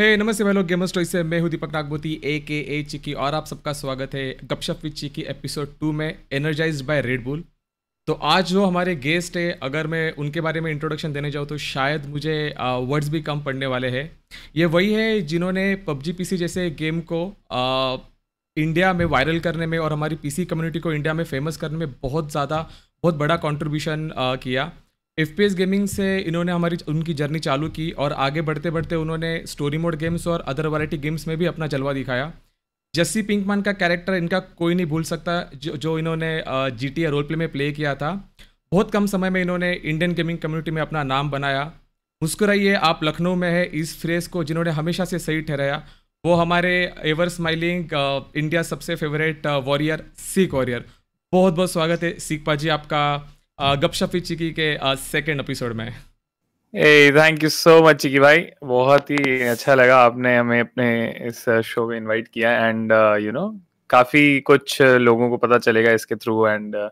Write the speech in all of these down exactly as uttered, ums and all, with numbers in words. हे hey, नमस्ते भाई लोग, गेमर्स टॉयज से मैं हूं दीपक नागमोती ए के ए चिकी और आप सबका स्वागत है Gupshup with Chiki episode two में, एनर्जाइज्ड बाय रेड बुल। तो आज जो हमारे गेस्ट है, अगर मैं उनके बारे में इंट्रोडक्शन देने जाऊँ तो शायद मुझे वर्ड्स भी कम पड़ने वाले हैं। ये वही है जिन्होंने पबजी पीसी जैसे गेम को आ, इंडिया में वायरल करने में और हमारी पीसी कम्युनिटी को इंडिया में फेमस करने में बहुत ज़्यादा बहुत बड़ा कॉन्ट्रीब्यूशन किया। एफ पी एस गेमिंग से इन्होंने हमारी उनकी जर्नी चालू की और आगे बढ़ते बढ़ते उन्होंने स्टोरी मोड गेम्स और अदर वैरायटी गेम्स में भी अपना जलवा दिखाया। जस्सी पिंकमैन का कैरेक्टर इनका कोई नहीं भूल सकता, जो जो इन्होंने G T A role play में प्ले किया था। बहुत कम समय में इन्होंने इंडियन गेमिंग कम्युनिटी में अपना नाम बनाया। मुस्कुराइए आप लखनऊ में है, इस फ्रेज को जिन्होंने हमेशा से सही ठहराया वो हमारे एवर स्माइलिंग इंडिया सबसे फेवरेट वॉरियर सिख वॉरियर। बहुत बहुत स्वागत है सिख पाजी आपका गपशप विद चिकी के सेकंड एपिसोड में। A thank you so much Chiki भाई, बहुत ही अच्छा लगा आपने हमें अपने इस शो में इनवाइट किया एंड यू नो काफी कुछ लोगों को पता चलेगा इसके थ्रू एंड uh,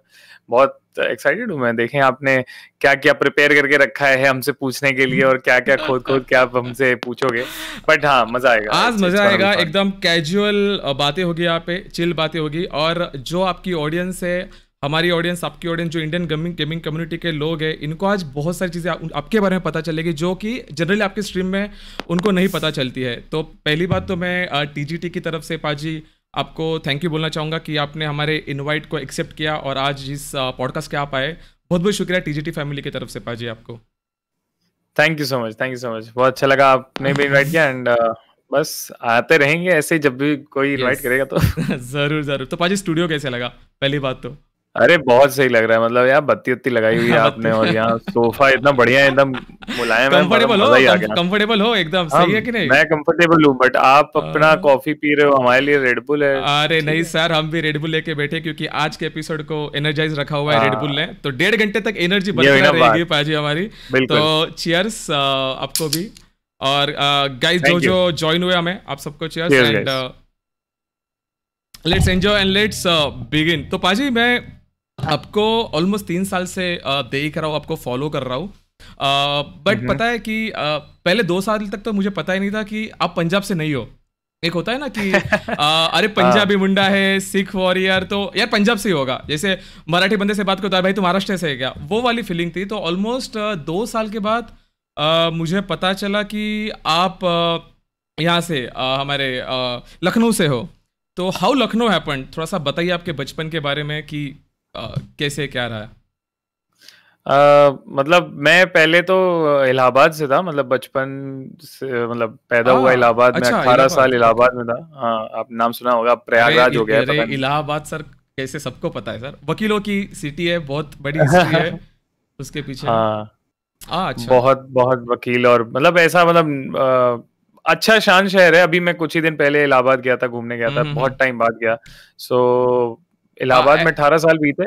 बहुत एक्साइटेड हूँ मैं। देखें आपने क्या क्या प्रिपेयर करके रखा है हमसे पूछने के लिए और क्या क्या खोद खोद क्या आप हमसे पूछोगे, बट हाँ मजा आएगा आज, मजा आएगा। एकदम कैजुअल बातें होगी, यहाँ पे चिल बातें होगी और जो आपकी ऑडियंस है, हमारी ऑडियंस, आपकी ऑडियंस, जो इंडियन गेमिंग गेमिंग कम्युनिटी के लोग हैं, इनको आज बहुत सारी चीज़ें आप, आपके बारे में पता चलेगी जो कि जनरली आपके स्ट्रीम में उनको नहीं पता चलती है। तो पहली बात तो मैं टीजीटी की तरफ से पाजी आपको थैंक यू बोलना चाहूँगा कि आपने हमारे इनवाइट को एक्सेप्ट किया और आज इस पॉडकास्ट के आप आए। बहुत बहुत शुक्रिया टीजीटी फैमिली की तरफ से पाजी आपको। Thank you so much, thank you so much, बहुत अच्छा लगा आपने भी इन्वाइट किया एंड बस आते रहेंगे ऐसे ही जब भी कोई इन्वाइट करेगा तो ज़रूर ज़रूर। तो पाजी स्टूडियो कैसे लगा पहली बात तो? अरे बहुत सही लग रहा है, मतलब यार बत्ती उत्ती लगाई हुई है आपने और यहाँ सोफा इतना बढ़िया है, एकदम मुलायम है, कंफर्टेबल हो, कंफर्टेबल हो एकदम, सही है कि नहीं? मैं कंफर्टेबल हूँ बट आप अपना कॉफी पी रहे हो, हमारे लिए रेड बुल है। अरे नहीं सर, हम भी रेड बुल लेके बैठे क्योंकि आज के एपिसोड को एनर्जाइज रखा हुआ है रेड बुल ने, तो डेढ़ घंटे तक एनर्जी बरकरार रहेगी पाजी हमारी। तो चीयर्स आपको भी और गाइस जो जो ज्वाइन हुए हमें, आप सबको cheers and let's enjoy and let's begin. तो पाजी मैं आपको ऑलमोस्ट तीन साल से देख रहा हूँ, आपको फॉलो कर रहा हूँ, बट पता है कि आ, पहले दो साल तक तो मुझे पता ही नहीं था कि आप पंजाब से नहीं हो। एक होता है ना कि आ, अरे पंजाबी मुंडा है सिख वॉरियर तो यार पंजाब से ही होगा, जैसे मराठी बंदे से बात करता है भाई तुम महाराष्ट्र से है क्या, वो वाली फीलिंग थी। तो ऑलमोस्ट दो साल के बाद आ, मुझे पता चला कि आप यहाँ से आ, हमारे लखनऊ से हो। तो हाउ लखनऊ हैपन, थोड़ा सा बताइए आपके बचपन के बारे में कि Uh, कैसे क्या रहा है? uh, मतलब मैं पहले तो इलाहाबाद से था, मतलब बचपन से, मतलब पैदा हुआ इलाहाबाद में, अठारह साल इलाहाबाद में था। हाँ आप नाम सुना होगा, प्रयागराज हो गया इलाहाबाद। सर कैसे सबको पता है सर, वकीलों की सिटी है, बहुत बड़ी हिस्ट्री है उसके पीछे। हाँ अच्छा, बहुत बहुत वकील और मतलब ऐसा मतलब अच्छा शान शहर है। अभी मैं कुछ ही दिन पहले इलाहाबाद गया था, घूमने गया था, बहुत टाइम बाद गया। सो इलाहाबाद में अठारह साल बीते,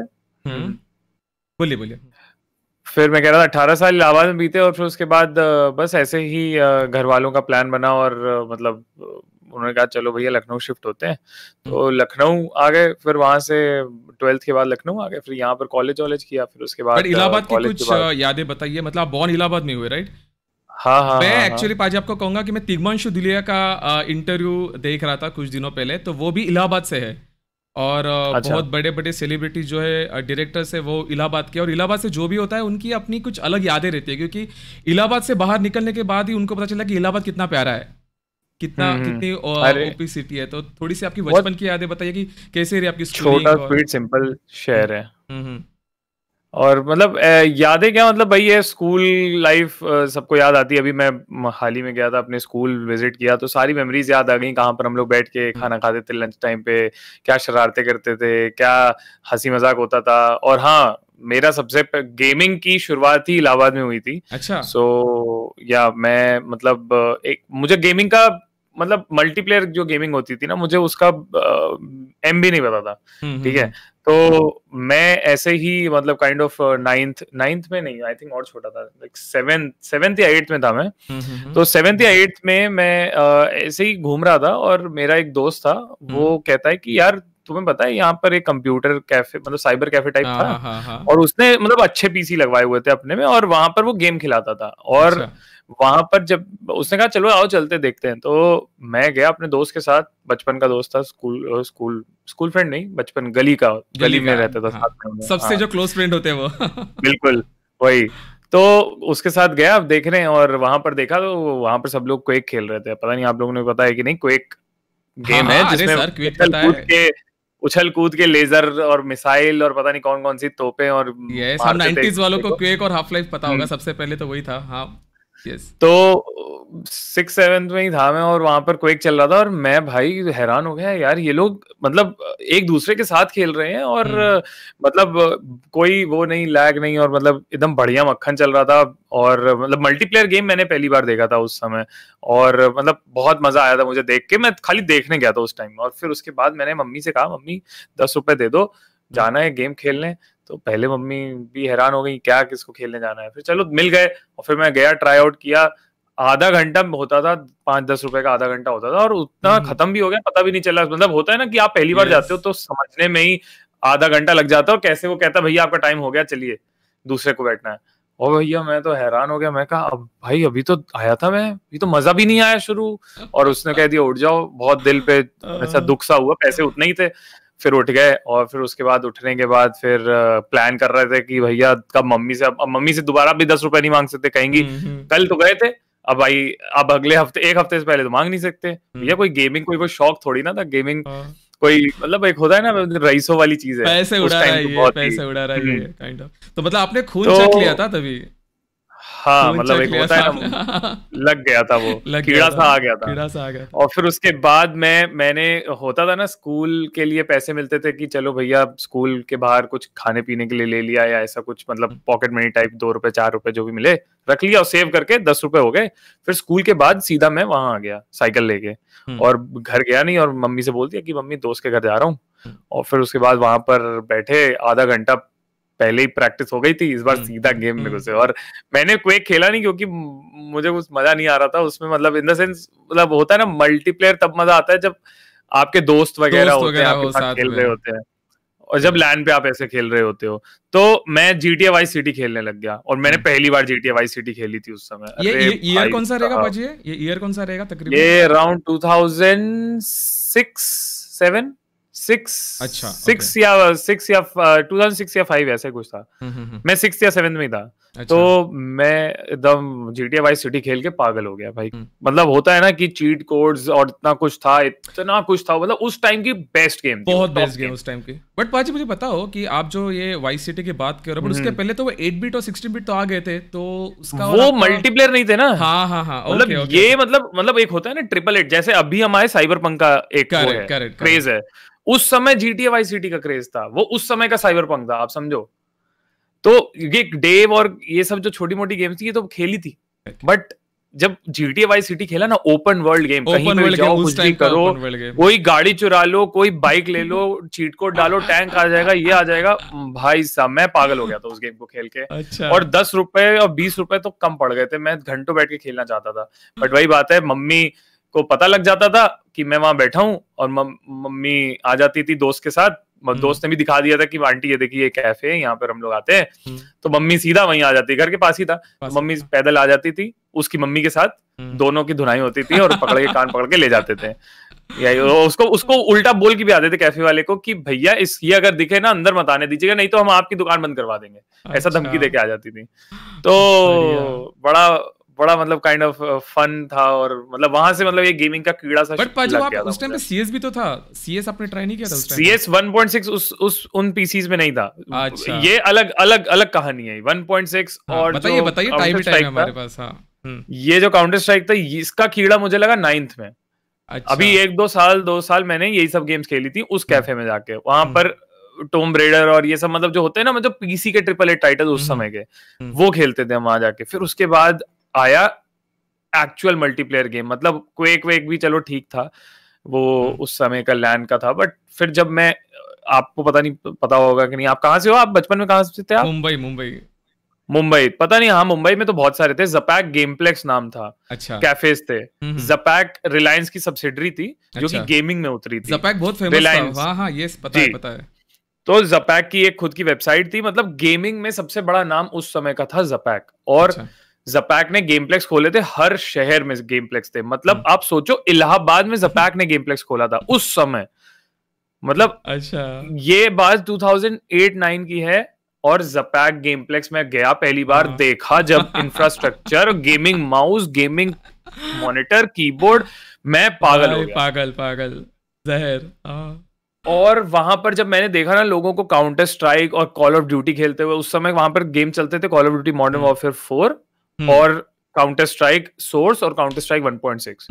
बोलिए बोलिए। फिर मैं कह रहा था अठारह साल इलाहाबाद में बीते और फिर उसके बाद बस ऐसे ही घर वालों का प्लान बना और मतलब उन्होंने कहा चलो भैया लखनऊ शिफ्ट होते हैं, तो लखनऊ आ गए। फिर वहां से ट्वेल्थ के बाद लखनऊ आ गए, फिर यहाँ पर कॉलेज वॉलेज किया, फिर उसके बाद इलाहाबाद की कुछ यादें बताइए। मतलब आप बॉर्न इलाहाबाद में हुए राइट? हाँ हाँ। मैं एक्चुअली पाजी आपको कहूंगा कि मैं तिग्मांशु दुलिया का इंटरव्यू देख रहा था कुछ दिनों पहले, तो वो भी इलाहाबाद से है और अच्छा। बहुत बड़े बड़े सेलिब्रिटी जो है डायरेक्टर से वो इलाहाबाद के, और इलाहाबाद से जो भी होता है उनकी अपनी कुछ अलग यादें रहती है क्योंकि इलाहाबाद से बाहर निकलने के बाद ही उनको पता चला कि इलाहाबाद कितना प्यारा है, कितना कितनी ओपी सिटी है। तो थोड़ी सी आपकी बचपन की यादें बताइए कि कैसे रही आपकी स्कूलिंग। छोटा स्वीट सिंपल शहर है और मतलब यादें क्या, मतलब भाई ये स्कूल लाइफ सबको याद आती है। अभी मैं हाल ही में गया था, अपने स्कूल विजिट किया तो सारी मेमोरीज याद आ गई, कहाँ पर हम लोग बैठ के खाना खाते थे लंच टाइम पे, क्या शरारतें करते थे, क्या हंसी मजाक होता था। और हाँ मेरा सबसे गेमिंग की शुरुआत ही इलाहाबाद में हुई थी। अच्छा। सो या मैं मतलब एक मुझे गेमिंग का मतलब मल्टीप्लेयर जो गेमिंग होती थी ना, मुझे उसका एम भी नहीं पता था, ठीक है। तो मैं ऐसे ही मतलब काइंड ऑफ नाइन्थ नाइन्थ में नहीं, आई थिंक और छोटा था, लाइक सेवेंथ सेवेंथ या एट्थ में था मैं। तो सेवेंथ या एट्थ में मैं ऐसे ही घूम रहा था और मेरा एक दोस्त था, वो कहता है कि यार तुम्हें पता है यहाँ पर एक कंप्यूटर कैफे, मतलब साइबर कैफे टाइप था, हा, हा। और उसने मतलब अच्छे पीसी लगवाए हुए थे अपने में, और वहां पर वो गेम खिलाता था। और वहां पर जब उसने कहा चलो आओ चलते देखते हैं, तो मैं गया अपने दोस्त के साथ, बचपन का दोस्त था, स्कूल स्कूल स्कूल फ्रेंड नहीं, बचपन गली का, गली, गली में रहता था, हाँ, साथ में सबसे जो क्लोज फ्रेंड होते हैं वो बिल्कुल वही। तो उसके साथ गया आप देख रहे हैं, और वहां पर देखा तो वहां पर सब लोग क्वेक खेल रहे थे। पता नहीं आप लोगों ने पता है कि नहीं, क्वेक गेम है जिसमें उछल कूद के लेजर और मिसाइल और पता नहीं कौन कौन सी तोपें और yes, हम नाइंटीज़ वालों को क्वेक और हाफ लाइफ पता होगा, सबसे पहले तो वही था। हाँ yes. तो सिक्स सेवेंथ में ही था मैं, और वहां पर क्वेक चल रहा था, और मैं भाई हैरान हो गया यार, ये लोग मतलब एक दूसरे के साथ खेल रहे हैं, और hmm. मतलब कोई वो नहीं, लैग नहीं, और मतलब एकदम बढ़िया मक्खन चल रहा था। और मतलब मल्टीप्लेयर गेम मैंने पहली बार देखा था उस समय, और मतलब बहुत मजा आया था मुझे देख के। मैं खाली देखने गया था उस टाइम, और फिर उसके बाद मैंने मम्मी से कहा मम्मी दस रुपए दे दो, जाना है गेम खेलने। तो पहले मम्मी भी हैरान हो गई क्या किसको खेलने जाना है, फिर चलो मिल गए, और फिर मैं गया, ट्राई आउट किया, आधा घंटा होता था, पांच दस रुपए का आधा घंटा होता था, और उतना खत्म भी हो गया, पता भी नहीं चला। मतलब होता है ना कि आप पहली बार जाते हो तो समझने में ही आधा घंटा लग जाता है, और कैसे वो कहता भैया आपका टाइम हो गया चलिए दूसरे को बैठना है। और भैया मैं तो हैरान हो गया, मैं कहा अब भाई अभी तो आया था मैं, अभी तो मजा भी नहीं आया शुरू, और उसने कह दिया उठ जाओ, बहुत दिल पे ऐसा दुख सा हुआ। पैसे उतने ही थे, फिर उठ गए, और फिर उसके बाद उठने के बाद फिर प्लान कर रहे थे कि भैया कब मम्मी से, अब मम्मी से दोबारा भी दस रुपए नहीं मांग सकते, कहेंगी कल तो गए थे, अब भाई अब अगले हफ्ते, एक हफ्ते से पहले तो मांग नहीं सकते। भैया कोई गेमिंग कोई कोई शौक थोड़ी ना था, गेमिंग कोई मतलब एक होता है ना रईसों वाली चीज है, पैसे उड़ा रहा है ये, पैसे उड़ा रहा है ये काइंड ऑफ। तो मतलब आपने खून चख लिया था तभी? हाँ मतलब एक होता है ना, लग गया था वो, कीड़ा सा आ गया था, कीड़ा सा आ गया। और फिर उसके बाद मैं मैंने होता था ना स्कूल के लिए पैसे मिलते थे कि चलो भैया स्कूल के बाहर कुछ खाने पीने के लिए ले लिया, या ऐसा कुछ मतलब पॉकेट मनी टाइप, दो रुपए चार रुपए जो भी मिले रख लिया, और सेव करके दस रुपए हो गए। फिर स्कूल के बाद सीधा मैं वहां आ गया साइकिल लेके, और घर गया नहीं, और मम्मी से बोल दिया कि मम्मी दोस्त के घर जा रहा हूँ। और फिर उसके बाद वहां पर बैठे, आधा घंटा पहले ही प्रैक्टिस हो गई थी, इस बार सीधा गेम में घुसे। और मैंने क्वेक खेला नहीं क्योंकि मुझे कुछ मजा नहीं आ रहा था उसमें, मतलब इन द सेंस मतलब होता है ना मल्टीप्लेयर तब मजा आता है जब आपके दोस्त वगैरह होते हैं, आपके साथ खेल रहे होते हैं, और जब लैन पे आप ऐसे खेल रहे होते हो। तो मैं जीटीए वाइस सिटी खेलने लग गया, और मैंने पहली बार जीटीए वाइस सिटी खेली थी उस समय। ये ईयर कौन सा रहेगा पाजी, ये ईयर कौन सा रहेगा तकरीबन? ये around two thousand six seven, six अच्छा, सिक्स okay. या सिक्स या टू थाउजेंड सिक्स या फाइव ऐसा कुछ था। मैं सिक्स या सेवन में ही था। अच्छा। तो मैं एकदम जीटीए वाइस सिटी खेल के पागल हो गया भाई। मतलब होता है ना कि चीट कोड्स और इतना कुछ था, इतना कुछ था, मतलब उस टाइम की बेस्ट गेम थी, बहुत बेस्ट गेम उस टाइम की। बट पाजी मुझे बताओ कि आप जो ये वाइस सिटी की बात कर रहे हो, बट उसके पहले तो वो एट बिट और सिक्सटीन बिट तो आ गए थे, तो उसका वो मल्टीप्लेयर नहीं थे ना। हाँ हाँ हाँ मतलब ये मतलब मतलब एक होता है ना ट्रिपल एट, जैसे अभी हमारे साइबरपंक का एक क्रेज है, उस समय जीटीए वाइस सिटी का क्रेज था, वो उस समय का साइबरपंक था, आप समझो। तो ये डेव और ये सब जो छोटी मोटी गेम्स थी ये तो खेली थी, बट जब जीटीए वाइस सिटी खेला ना, ओपन वर्ल्ड गेम, कहीं भी जाओ कुछ भी करो, कोई गाड़ी चुरा लो, कोई बाइक ले लो, चीट कोड डालो, टैंक आ जाएगा, ये आ जाएगा, भाई साहब मैं पागल हो गया था उस गेम को खेल के। अच्छा। और दस रुपए और बीस रुपए तो कम पड़ गए थे, मैं घंटों बैठ के खेलना चाहता था, बट वही बात है मम्मी को पता लग जाता था कि मैं वहां बैठा हूँ, और मम्मी आ जाती थी दोस्त के साथ, दोस्त ने भी दिखा दिया था कि आंटी ये देखिए ये कैफे है यहाँ पर हम लोग आते हैं, तो मम्मी सीधा वहीं आ जाती, घर के पास ही था, मम्मी पैदल आ जाती थी, उसकी मम्मी के साथ दोनों की धुनाई होती थी, और पकड़ के कान पकड़ के ले जाते थे। या उसको उसको उल्टा बोल के भी आते थे कैफे वाले को कि भैया इस ये अगर दिखे ना अंदर मत आने दीजिएगा, नहीं तो हम आपकी दुकान बंद करवा देंगे। अच्छा। ऐसा धमकी देके आ जाती थी। तो बड़ा बड़ा मतलब काइंड ऑफ फन था, और मतलब वहां से मतलब ये गेमिंग का कीड़ा सा लग गया था। उस टाइम पे सीएस भी तो था, सीएस आपने ट्राई नहीं किया था उस time? CS one point six उस उस उन पीसीज में नहीं था। अच्छा। ये अलग अलग अलग कहानी है वन पॉइंट सिक्स। और बताइए बताइए टाइम टाइम हमारे पास। हां ये जो काउंटर स्ट्राइक था इसका कीड़ा मुझे लगा नाइन्थ में। अभी एक दो साल दो साल मैंने यही सब गेम्स खेली थी उस कैफे में जाके, वहां पर टॉम ब्रेडर और ये सब मतलब जो होते हैं ना मतलब पीसी के ट्रिपल ए टाइटल उस समय के, वो खेलते थे हम वहां जाके। फिर उसके बाद आया एक्चुअल मल्टीप्लेयर गेम, मतलब क्वेक वेक भी चलो ठीक था वो उस समय का लैन का था, बट फिर जब मैं, आपको पता नहीं पता होगा कि नहीं, आप कहाँ से हो, आप बचपन में कहाँ से थे आप? मुंबई मुंबई मुंबई पता नहीं, हाँ मुंबई में तो बहुत सारे थे। जपैक गेमप्लेक्स नाम था, अच्छा कैफेज थे, जपैक रिलायंस की सब्सिडरी थी जो अच्छा। कि गेमिंग में उतरी थी, जपैक बहुत फेमस था। वाह हां यस पता है पता है। तो जपैक की एक खुद की वेबसाइट थी, मतलब गेमिंग में सबसे बड़ा नाम उस समय का था जपैक, और अच्छा। जपैक ने गेमप्लेक्स खोले थे, हर शहर में गेमप्लेक्स थे, मतलब आप सोचो इलाहाबाद में जपैक ने गेमप्लेक्स खोला था उस समय, मतलब अच्छा ये बात दो हज़ार आठ नौ की है। और जपैक गेमप्लेक्स में गया पहली बार, देखा जब infrastructure, gaming mouse, gaming monitor, keyboard, मैं पागल हो गया, पागल पागल जहर। और वहां पर जब मैंने देखा ना लोगों को काउंटर स्ट्राइक और कॉल ऑफ ड्यूटी खेलते हुए, उस समय वहां पर गेम चलते थे Call of duty modern Warfare four और काउंटर स्ट्राइक सोर्स और Counter Strike one point six,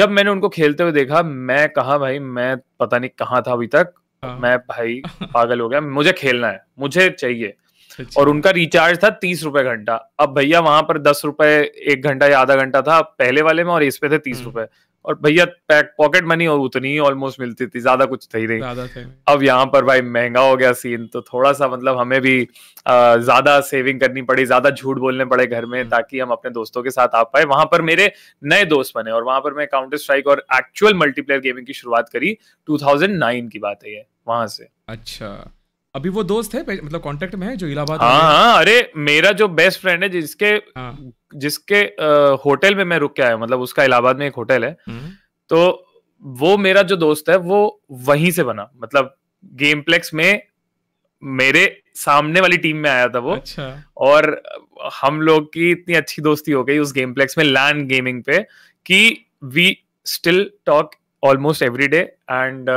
जब मैंने उनको खेलते हुए देखा मैं कहा भाई मैं पता नहीं कहाँ था अभी तक, मैं भाई पागल हो गया, मुझे खेलना है, मुझे चाहिए। और उनका रिचार्ज था तीस रुपए घंटा, अब भैया वहां पर दस रुपए एक घंटा या आधा घंटा था पहले वाले में और इस पे थे तीस रुपए, और भैया पॉकेट मनी और उतनी ही ऑलमोस्ट मिलती थी, ज्यादा कुछ था ही नहीं। अब यहाँ पर भाई महंगा हो गया सीन, तो थोड़ा सा मतलब हमें भी आ, ज्यादा सेविंग करनी पड़ी, ज्यादा झूठ बोलने पड़े घर में ताकि हम अपने दोस्तों के साथ आ पाए। वहां पर मेरे नए दोस्त बने और वहां पर मैं काउंटर स्ट्राइक और एक्चुअल मल्टीप्लेयर गेमिंग की शुरुआत करी। दो हज़ार नौ की बात है ये, वहां से। अच्छा अभी वो दोस्त है मतलब कांटेक्ट में है जो इलाहाबाद? हाँ हाँ, अरे मेरा जो बेस्ट फ्रेंड है जिसके हाँ। जिसके आ, होटल में मैं रुक के आया, मतलब उसका इलाहाबाद में एक होटल है, तो वो मेरा जो दोस्त है वो वहीं से बना, मतलब गेमप्लेक्स में मेरे सामने वाली टीम में आया था वो। अच्छा। और हम लोग की इतनी अच्छी दोस्ती हो गई उस गेमप्लेक्स में लैन गेमिंग पे कि we still talk almost every day, and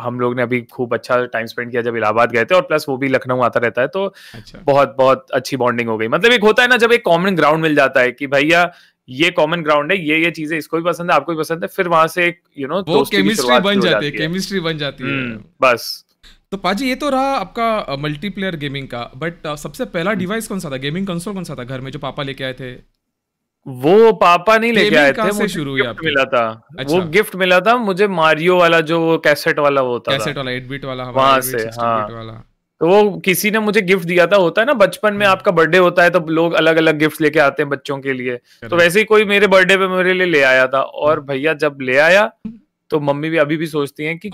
हम लोग ने अभी खूब अच्छा टाइम स्पेंड किया जब इलाहाबाद गए थे, और प्लस वो भी लखनऊ आता रहता है, तो अच्छा। बहुत बहुत अच्छी बॉन्डिंग हो गई। मतलब एक होता है ना जब एक कॉमन ग्राउंड मिल जाता है कि भैया ये कॉमन ग्राउंड है, ये ये चीजें इसको भी पसंद है, आपको भी पसंद है, फिर वहां से एक यू नो केमिस्ट्री बन जाती है, केमिस्ट्री बन जाती है बस। तो पाजी ये तो रहा आपका मल्टीप्लेयर गेमिंग का, बट सबसे पहला डिवाइस कौन सा था, गेमिंग कंसोल कौन सा था घर में जो पापा लेके आए थे? वो पापा नहीं लेके आए थे, मुझे शुरू गिफ्ट मिला था। अच्छा। वो गिफ्ट मिला था मुझे मारियो वाला जो कैसेट वाला वो था, कैसेट वाला आठ बिट वाला वहां से। हाँ तो वो किसी ने मुझे गिफ्ट दिया था, होता है ना बचपन में आपका बर्थडे होता है तो लोग अलग अलग गिफ्ट लेके आते हैं बच्चों के लिए, तो वैसे ही कोई मेरे बर्थडे पे मेरे लिए ले आया था। और भैया जब ले आया तो मम्मी भी अभी भी सोचती है कि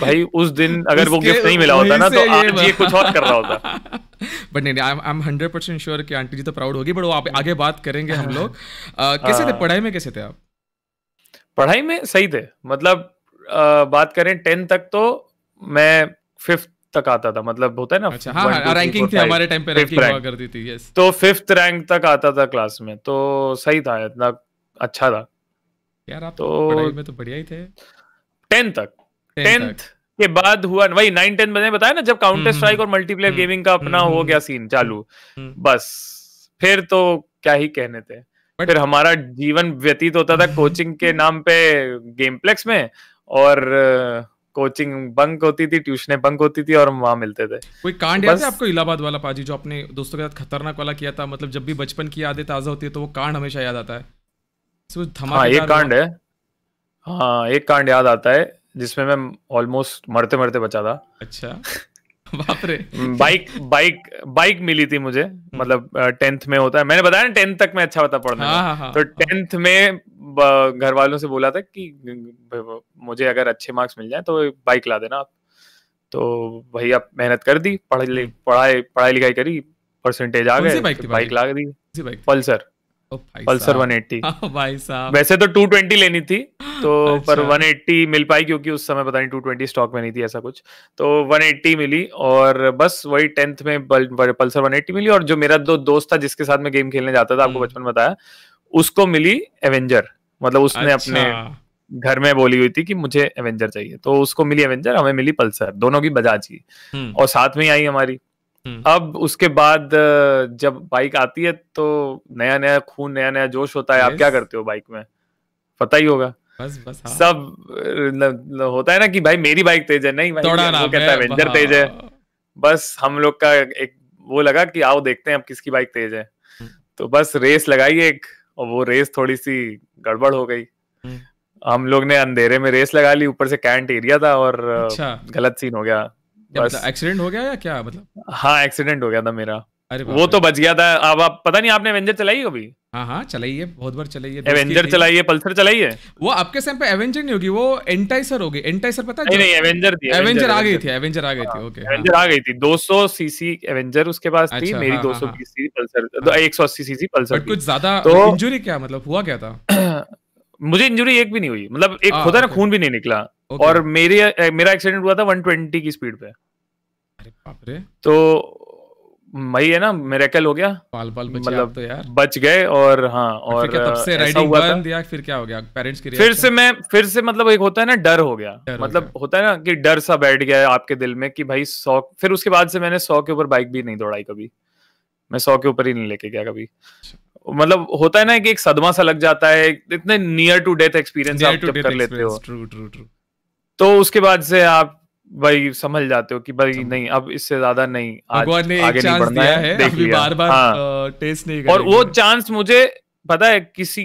भाई उस दिन अगर वो गिफ्ट नहीं मिला होता ना तो आज ये कुछ और कर रहा होता। बट नहीं, I am hundred percent sure कि आंटी जी तो प्राउड होगी, बट वो आप आगे बात करेंगे हम लोग। कैसे थे पढ़ाई में, कैसे थे आप पढ़ाई में? सही थे, मतलब आ, बात करें टेंथ तक तो मैं फिफ्थ तक आता था, मतलब होता है ना अच्छा, हाँ, हाँ, रैंकिंग थी हमारे टाइम पे, रैंकिंग हुआ करती थी यस, तो फिफ्थ रैंक तक आता था क्लास में, तो सही था, इतना अच्छा था यार। आप पढ़ाई में तो बढ़िया ही थे टेंथ तक। टेंथ के बाद हुआ वही नाइन टेन बजे बताया ना जब काउंटर स्ट्राइक और मल्टीप्लेयर गेमिंग का अपना हो गया सीन चालू, बस फिर तो क्या ही कहने थे। फिर हमारा जीवन व्यतीत होता था कोचिंग के नाम पे गेमप्लेक्स में, और कोचिंग बंक होती थी, ट्यूशनें बंक होती थी, और वहां मिलते थे। कोई कांड याद है आपको इलाहाबाद वाला पाजी जो अपने दोस्तों के साथ खतरनाक वाला किया था? मतलब जब भी बचपन की यादें ताजा होती है तो वो कांड हमेशा याद आता है। एक कांड है, हाँ एक कांड याद आता है जिसमें मैं ऑलमोस्ट मरते मरते बचा था। अच्छा बाप रे। बाइक बाइक बाइक मिली थी मुझे, मतलब टेंथ में होता है, मैंने बताया ना टेंथ तक मैं अच्छा होता पढ़ने हाँ, हाँ, तो टेंथ में घर वालों से बोला था कि मुझे अगर अच्छे मार्क्स मिल जाए तो बाइक ला देना आप, तो भैया मेहनत कर दी, पढ़ाई पढ़ाई लिखाई करी, परसेंटेज आ गए, बाइक ला दी पल्सर पल्सर वन एटी। वैसे तो टू ट्वेंटी लेनी थी तो अच्छा। पर वन एटी मिल पाई क्योंकि उस समय पता नहीं टू ट्वेंटी स्टॉक में नहीं थी ऐसा कुछ, तो वन एटी मिली और बस वही टेंथ में पल्सर वन एटी मिली। और जो मेरा दो दोस्त था जिसके साथ मैं गेम खेलने जाता था, आपको बचपन बताया, उसको मिली एवेंजर, मतलब उसने अच्छा। अपने घर में बोली हुई थी कि मुझे एवेंजर चाहिए, तो उसको मिली एवेंजर, हमें मिली पल्सर, दोनों की बजाज की, और साथ में आई हमारी। अब उसके बाद जब बाइक आती है तो नया नया खून, नया नया जोश होता है। आप क्या करते हो बाइक में पता ही होगा, बस बस हाँ। सब न, न, होता है ना कि भाई मेरी बाइक तेज है, नहीं भाई वो कहता है एवेंजर तेज है, बस हम लोग का एक वो लगा कि आओ देखते हैं अब किसकी बाइक तेज है, तो बस रेस लगाई एक, और वो रेस थोड़ी सी गड़बड़ हो गई, हम लोग ने अंधेरे में रेस लगा ली, ऊपर से कैंट एरिया था और अच्छा। गलत सीन हो गया, बस एक्सीडेंट हो गया या क्या मतलब? हाँ एक्सीडेंट हो गया था मेरा, वो तो बच गया था। अब आप पता नहीं आपने एवेंजर चलाई कभी? हाँ हाँ चलाई है, बहुत बार चलाई है, एवेंजर चलाई है, पल्सर चलाई है। वो आपके टाइम पे एवेंजर नहीं होगी, वो एंटाइसर होगी, एंटाइसर पता नहीं, नहीं एवेंजर थी, एवेंजर आ गई थी, एवेंजर आ गई थी, ओके एवेंजर आ गई थी। दो सौ सीसी एवेंजर उसके पास थी, मेरी दो सौ बीस सीसी पल्सर, एक सौ अस्सी सीसी पल्सर। कुछ ज्यादा इंजरी क्या मतलब हुआ क्या था? मुझे इंजरी एक भी नहीं हुई, मतलब एक होता ना खून भी नहीं निकला, और मेरे मेरा एक्सीडेंट हुआ था एक सौ बीस की स्पीड पे। अरे बाप रे, तो भाई है ना मिरेकल हो गया, पाल पाल बचे, मतलब तो यार बच गए। और हाँ, और फिर तब से राइडिंग बंद दिया, फिर क्या हो गया पेरेंट्स की रिएक्शन? फिर से मैं फिर से मतलब एक होता है ना डर हो गया, डर मतलब हो गया। होता है ना कि डर सा बैठ गया है आपके दिल में कि भाई सौ, फिर उसके बाद से मैंने सौ के ऊपर बाइक भी नहीं दौड़ाई कभी, मैं सौ के ऊपर ही नहीं लेके गया कभी। मतलब होता है ना कि एक सदमा सा लग जाता है, इतने नियर टू डेथ एक्सपीरियंस आप जब कर लेते हो, ट्रू ट्रू ट्रू, तो उसके बाद से आप भाई समझ जाते हो कि भाई नहीं, अब इससे ज्यादा नहीं, आज आगे नहीं बढ़ना है, देख लिया। बार-बार हाँ। टेस्ट नहीं करेंगे। और वो चांस मुझे पता है किसी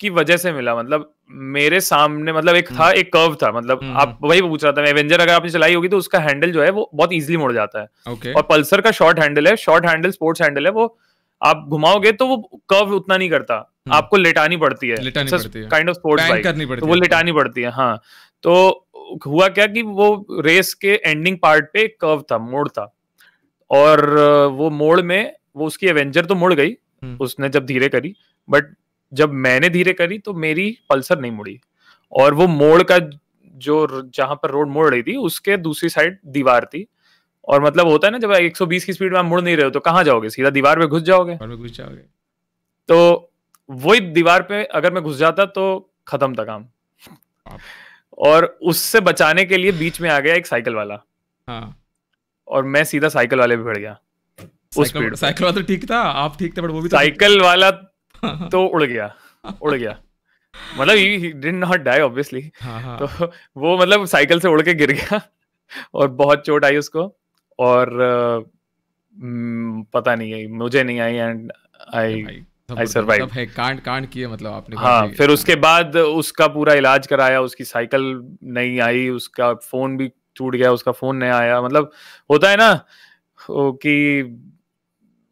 की वजह से मिला, मतलब मेरे सामने मतलब एक था, एक कर्व था, मतलब आप वही पूछ रहा था मैं, एवेंजर अगर आपने चलाई होगी तो उसका हैंडल जो है वो बहुत इजिली मुड़ जाता है, और पल्सर का शॉर्ट हैंडल है, शॉर्ट हैंडल स्पोर्ट्स हैंडल है, वो आप घुमाओगे तो वो कर्व उतना नहीं करता, आपको लिटानी पड़ती है, काइंड ऑफ स्पोर्ट्स बाइक, वो लिटानी पड़ती है। हाँ, तो हुआ क्या कि वो रेस के एंडिंग पार्ट पे कर्व था, मोड़ था, और वो मोड़ में वो उसकी एवेंजर तो मुड़ गई, उसने जब धीरे करी, बट जब मैंने धीरे करी तो मेरी पल्सर नहीं मुड़ी, और वो मोड़ का जो जहां पर रोड मोड़ रही थी उसके दूसरी साइड दीवार थी, और मतलब होता है ना जब एक सौ बीस की स्पीड में आप मुड़ नहीं रहे हो तो कहाँ जाओगे, सीधा दीवार में घुस जाओगे, घुस जाओगे। तो वही दीवार पे अगर मैं घुस जाता तो खत्म था काम। और उससे बचाने के लिए बीच में आ गया एक साइकिल वाला। हाँ। और मैं सीधा साइकिल वाले पे भिड़ गया। उस साइकिल, साइकिल वाला तो ठीक था, आप ठीक थे, बट वो भी साइकिल तो वाला तो उड़ गया, उड़ गया। मतलब he did not die obviously। तो वो मतलब साइकिल से उड़ के गिर गया और बहुत चोट आई उसको, और पता नहीं आई, मुझे नहीं आई, एंड आई I survived। है, कांड कांड किए मतलब आपने। हाँ, फिर उसके बाद उसका पूरा इलाज कराया, उसकी साइकिल नहीं आई, उसका फोन भी टूट गया, उसका फोन नहीं आया, मतलब होता है ना कि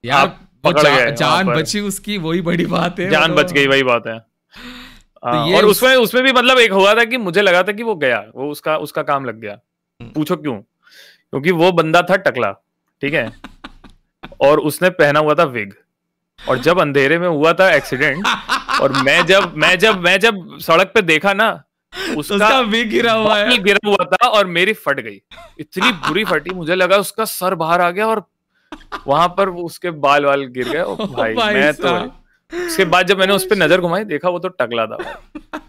यार जा, जान बची उसकी, वही बड़ी बात है, जान बच गई वही बात है। आ, तो और उसमें उसमें भी मतलब एक हुआ था कि मुझे लगा था कि वो गया, वो उसका उसका काम लग गया, पूछो क्यों, क्योंकि वो बंदा था टकला, ठीक है, और उसने पहना हुआ था विग, और जब अंधेरे में हुआ था एक्सीडेंट और मैं जब मैं जब मैं जब सड़क पे देखा ना, उसका, उसका भी गिरा हुआ है, गिरा हुआ था, और मेरी फट गई, इतनी बुरी फटी, मुझे लगा उसका सर बाहर आ गया और वहां पर उसके बाल वाल गिर गए। भाई, भाई मैं तो उसके बाद जब मैंने उस पर नजर घुमाई, देखा वो तो टकला था,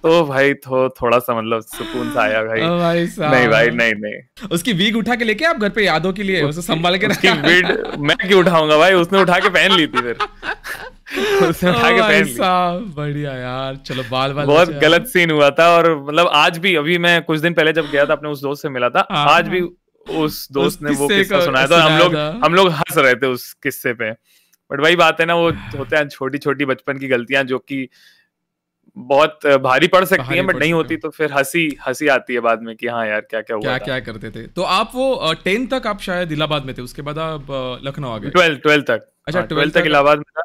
तो भाई तो थोड़ा सा मतलब सुकून सा आया। भाई, भाई नहीं भाई नहीं नहीं उसकी वीग उठा के लेके आप घर पे यादों के लिए उसे संभाल के रखा। मैं क्यों उठाऊंगा भाई, उसने उठा के पहन ली थी, फिर उसने उठा के पहन ली। बढ़िया यार, चलो बाल बाल बहुत गलत सीन हुआ था। और मतलब आज भी, अभी मैं कुछ दिन पहले जब गया था अपने उस दोस्त से मिला था, आज भी उस दोस्त ने वो किस्सा सुनाया था, हम लोग हम लोग हंस रहे थे उस किस्से पे। बट वही बात है ना, वो होते हैं छोटी छोटी बचपन की गलतियां जो कि बहुत भारी पड़ सकती हैं, बट नहीं होती तो फिर हंसी हंसी आती है बाद में कि हाँ यार क्या क्या हुआ, क्या क्या करते थे। तो आप वो टेंथ तक आप शायद इलाहाबाद में थे, उसके बाद आप लखनऊ आ गए? ट्वेल्थ ट्वेल्थ तक। अच्छा, ट्वेल्थ तक इलाहाबाद में था,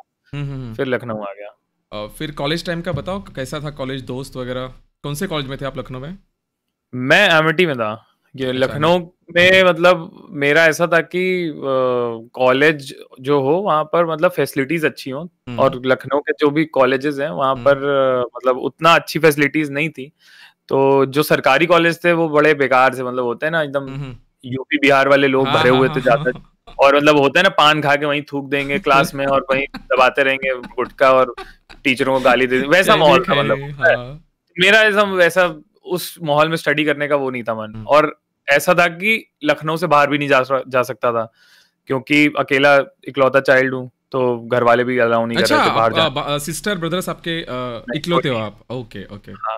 फिर लखनऊ आ गया। फिर कॉलेज टाइम का बताओ, कैसा था कॉलेज, दोस्त वगैरह? कौन से कॉलेज में थे आप लखनऊ में? मैं अमिटी में था। ये लखनऊ में मतलब मेरा ऐसा था कि कॉलेज जो हो वहाँ पर मतलब फैसिलिटीज अच्छी हो, और लखनऊ के जो भी कॉलेजेस हैं वहाँ पर मतलब उतना अच्छी फैसिलिटीज नहीं थी, तो जो सरकारी कॉलेज थे वो बड़े बेकार से मतलब होते हैं ना, एकदम यूपी बिहार वाले लोग भरे हुए थे ज्यादा, और मतलब होता है ना पान खा के वहीं थूक देंगे क्लास में और वहीं दबाते रहेंगे गुटखा और टीचरों को गाली दे, वैसा माहौल था। मतलब मेरा ऐसा वैसा उस माहौल में स्टडी करने का वो नहीं था मन, और ऐसा था कि लखनऊ से बाहर भी नहीं जा, जा सकता था, क्योंकि अकेला इकलौता चाइल्ड हूँ, तो घर वाले भी अलाउ नहीं अच्छा, कर रहे थे बाहर जाने। सिस्टर ब्रदर्स आपके इकलौते हो आप? Okay okay. हाँ,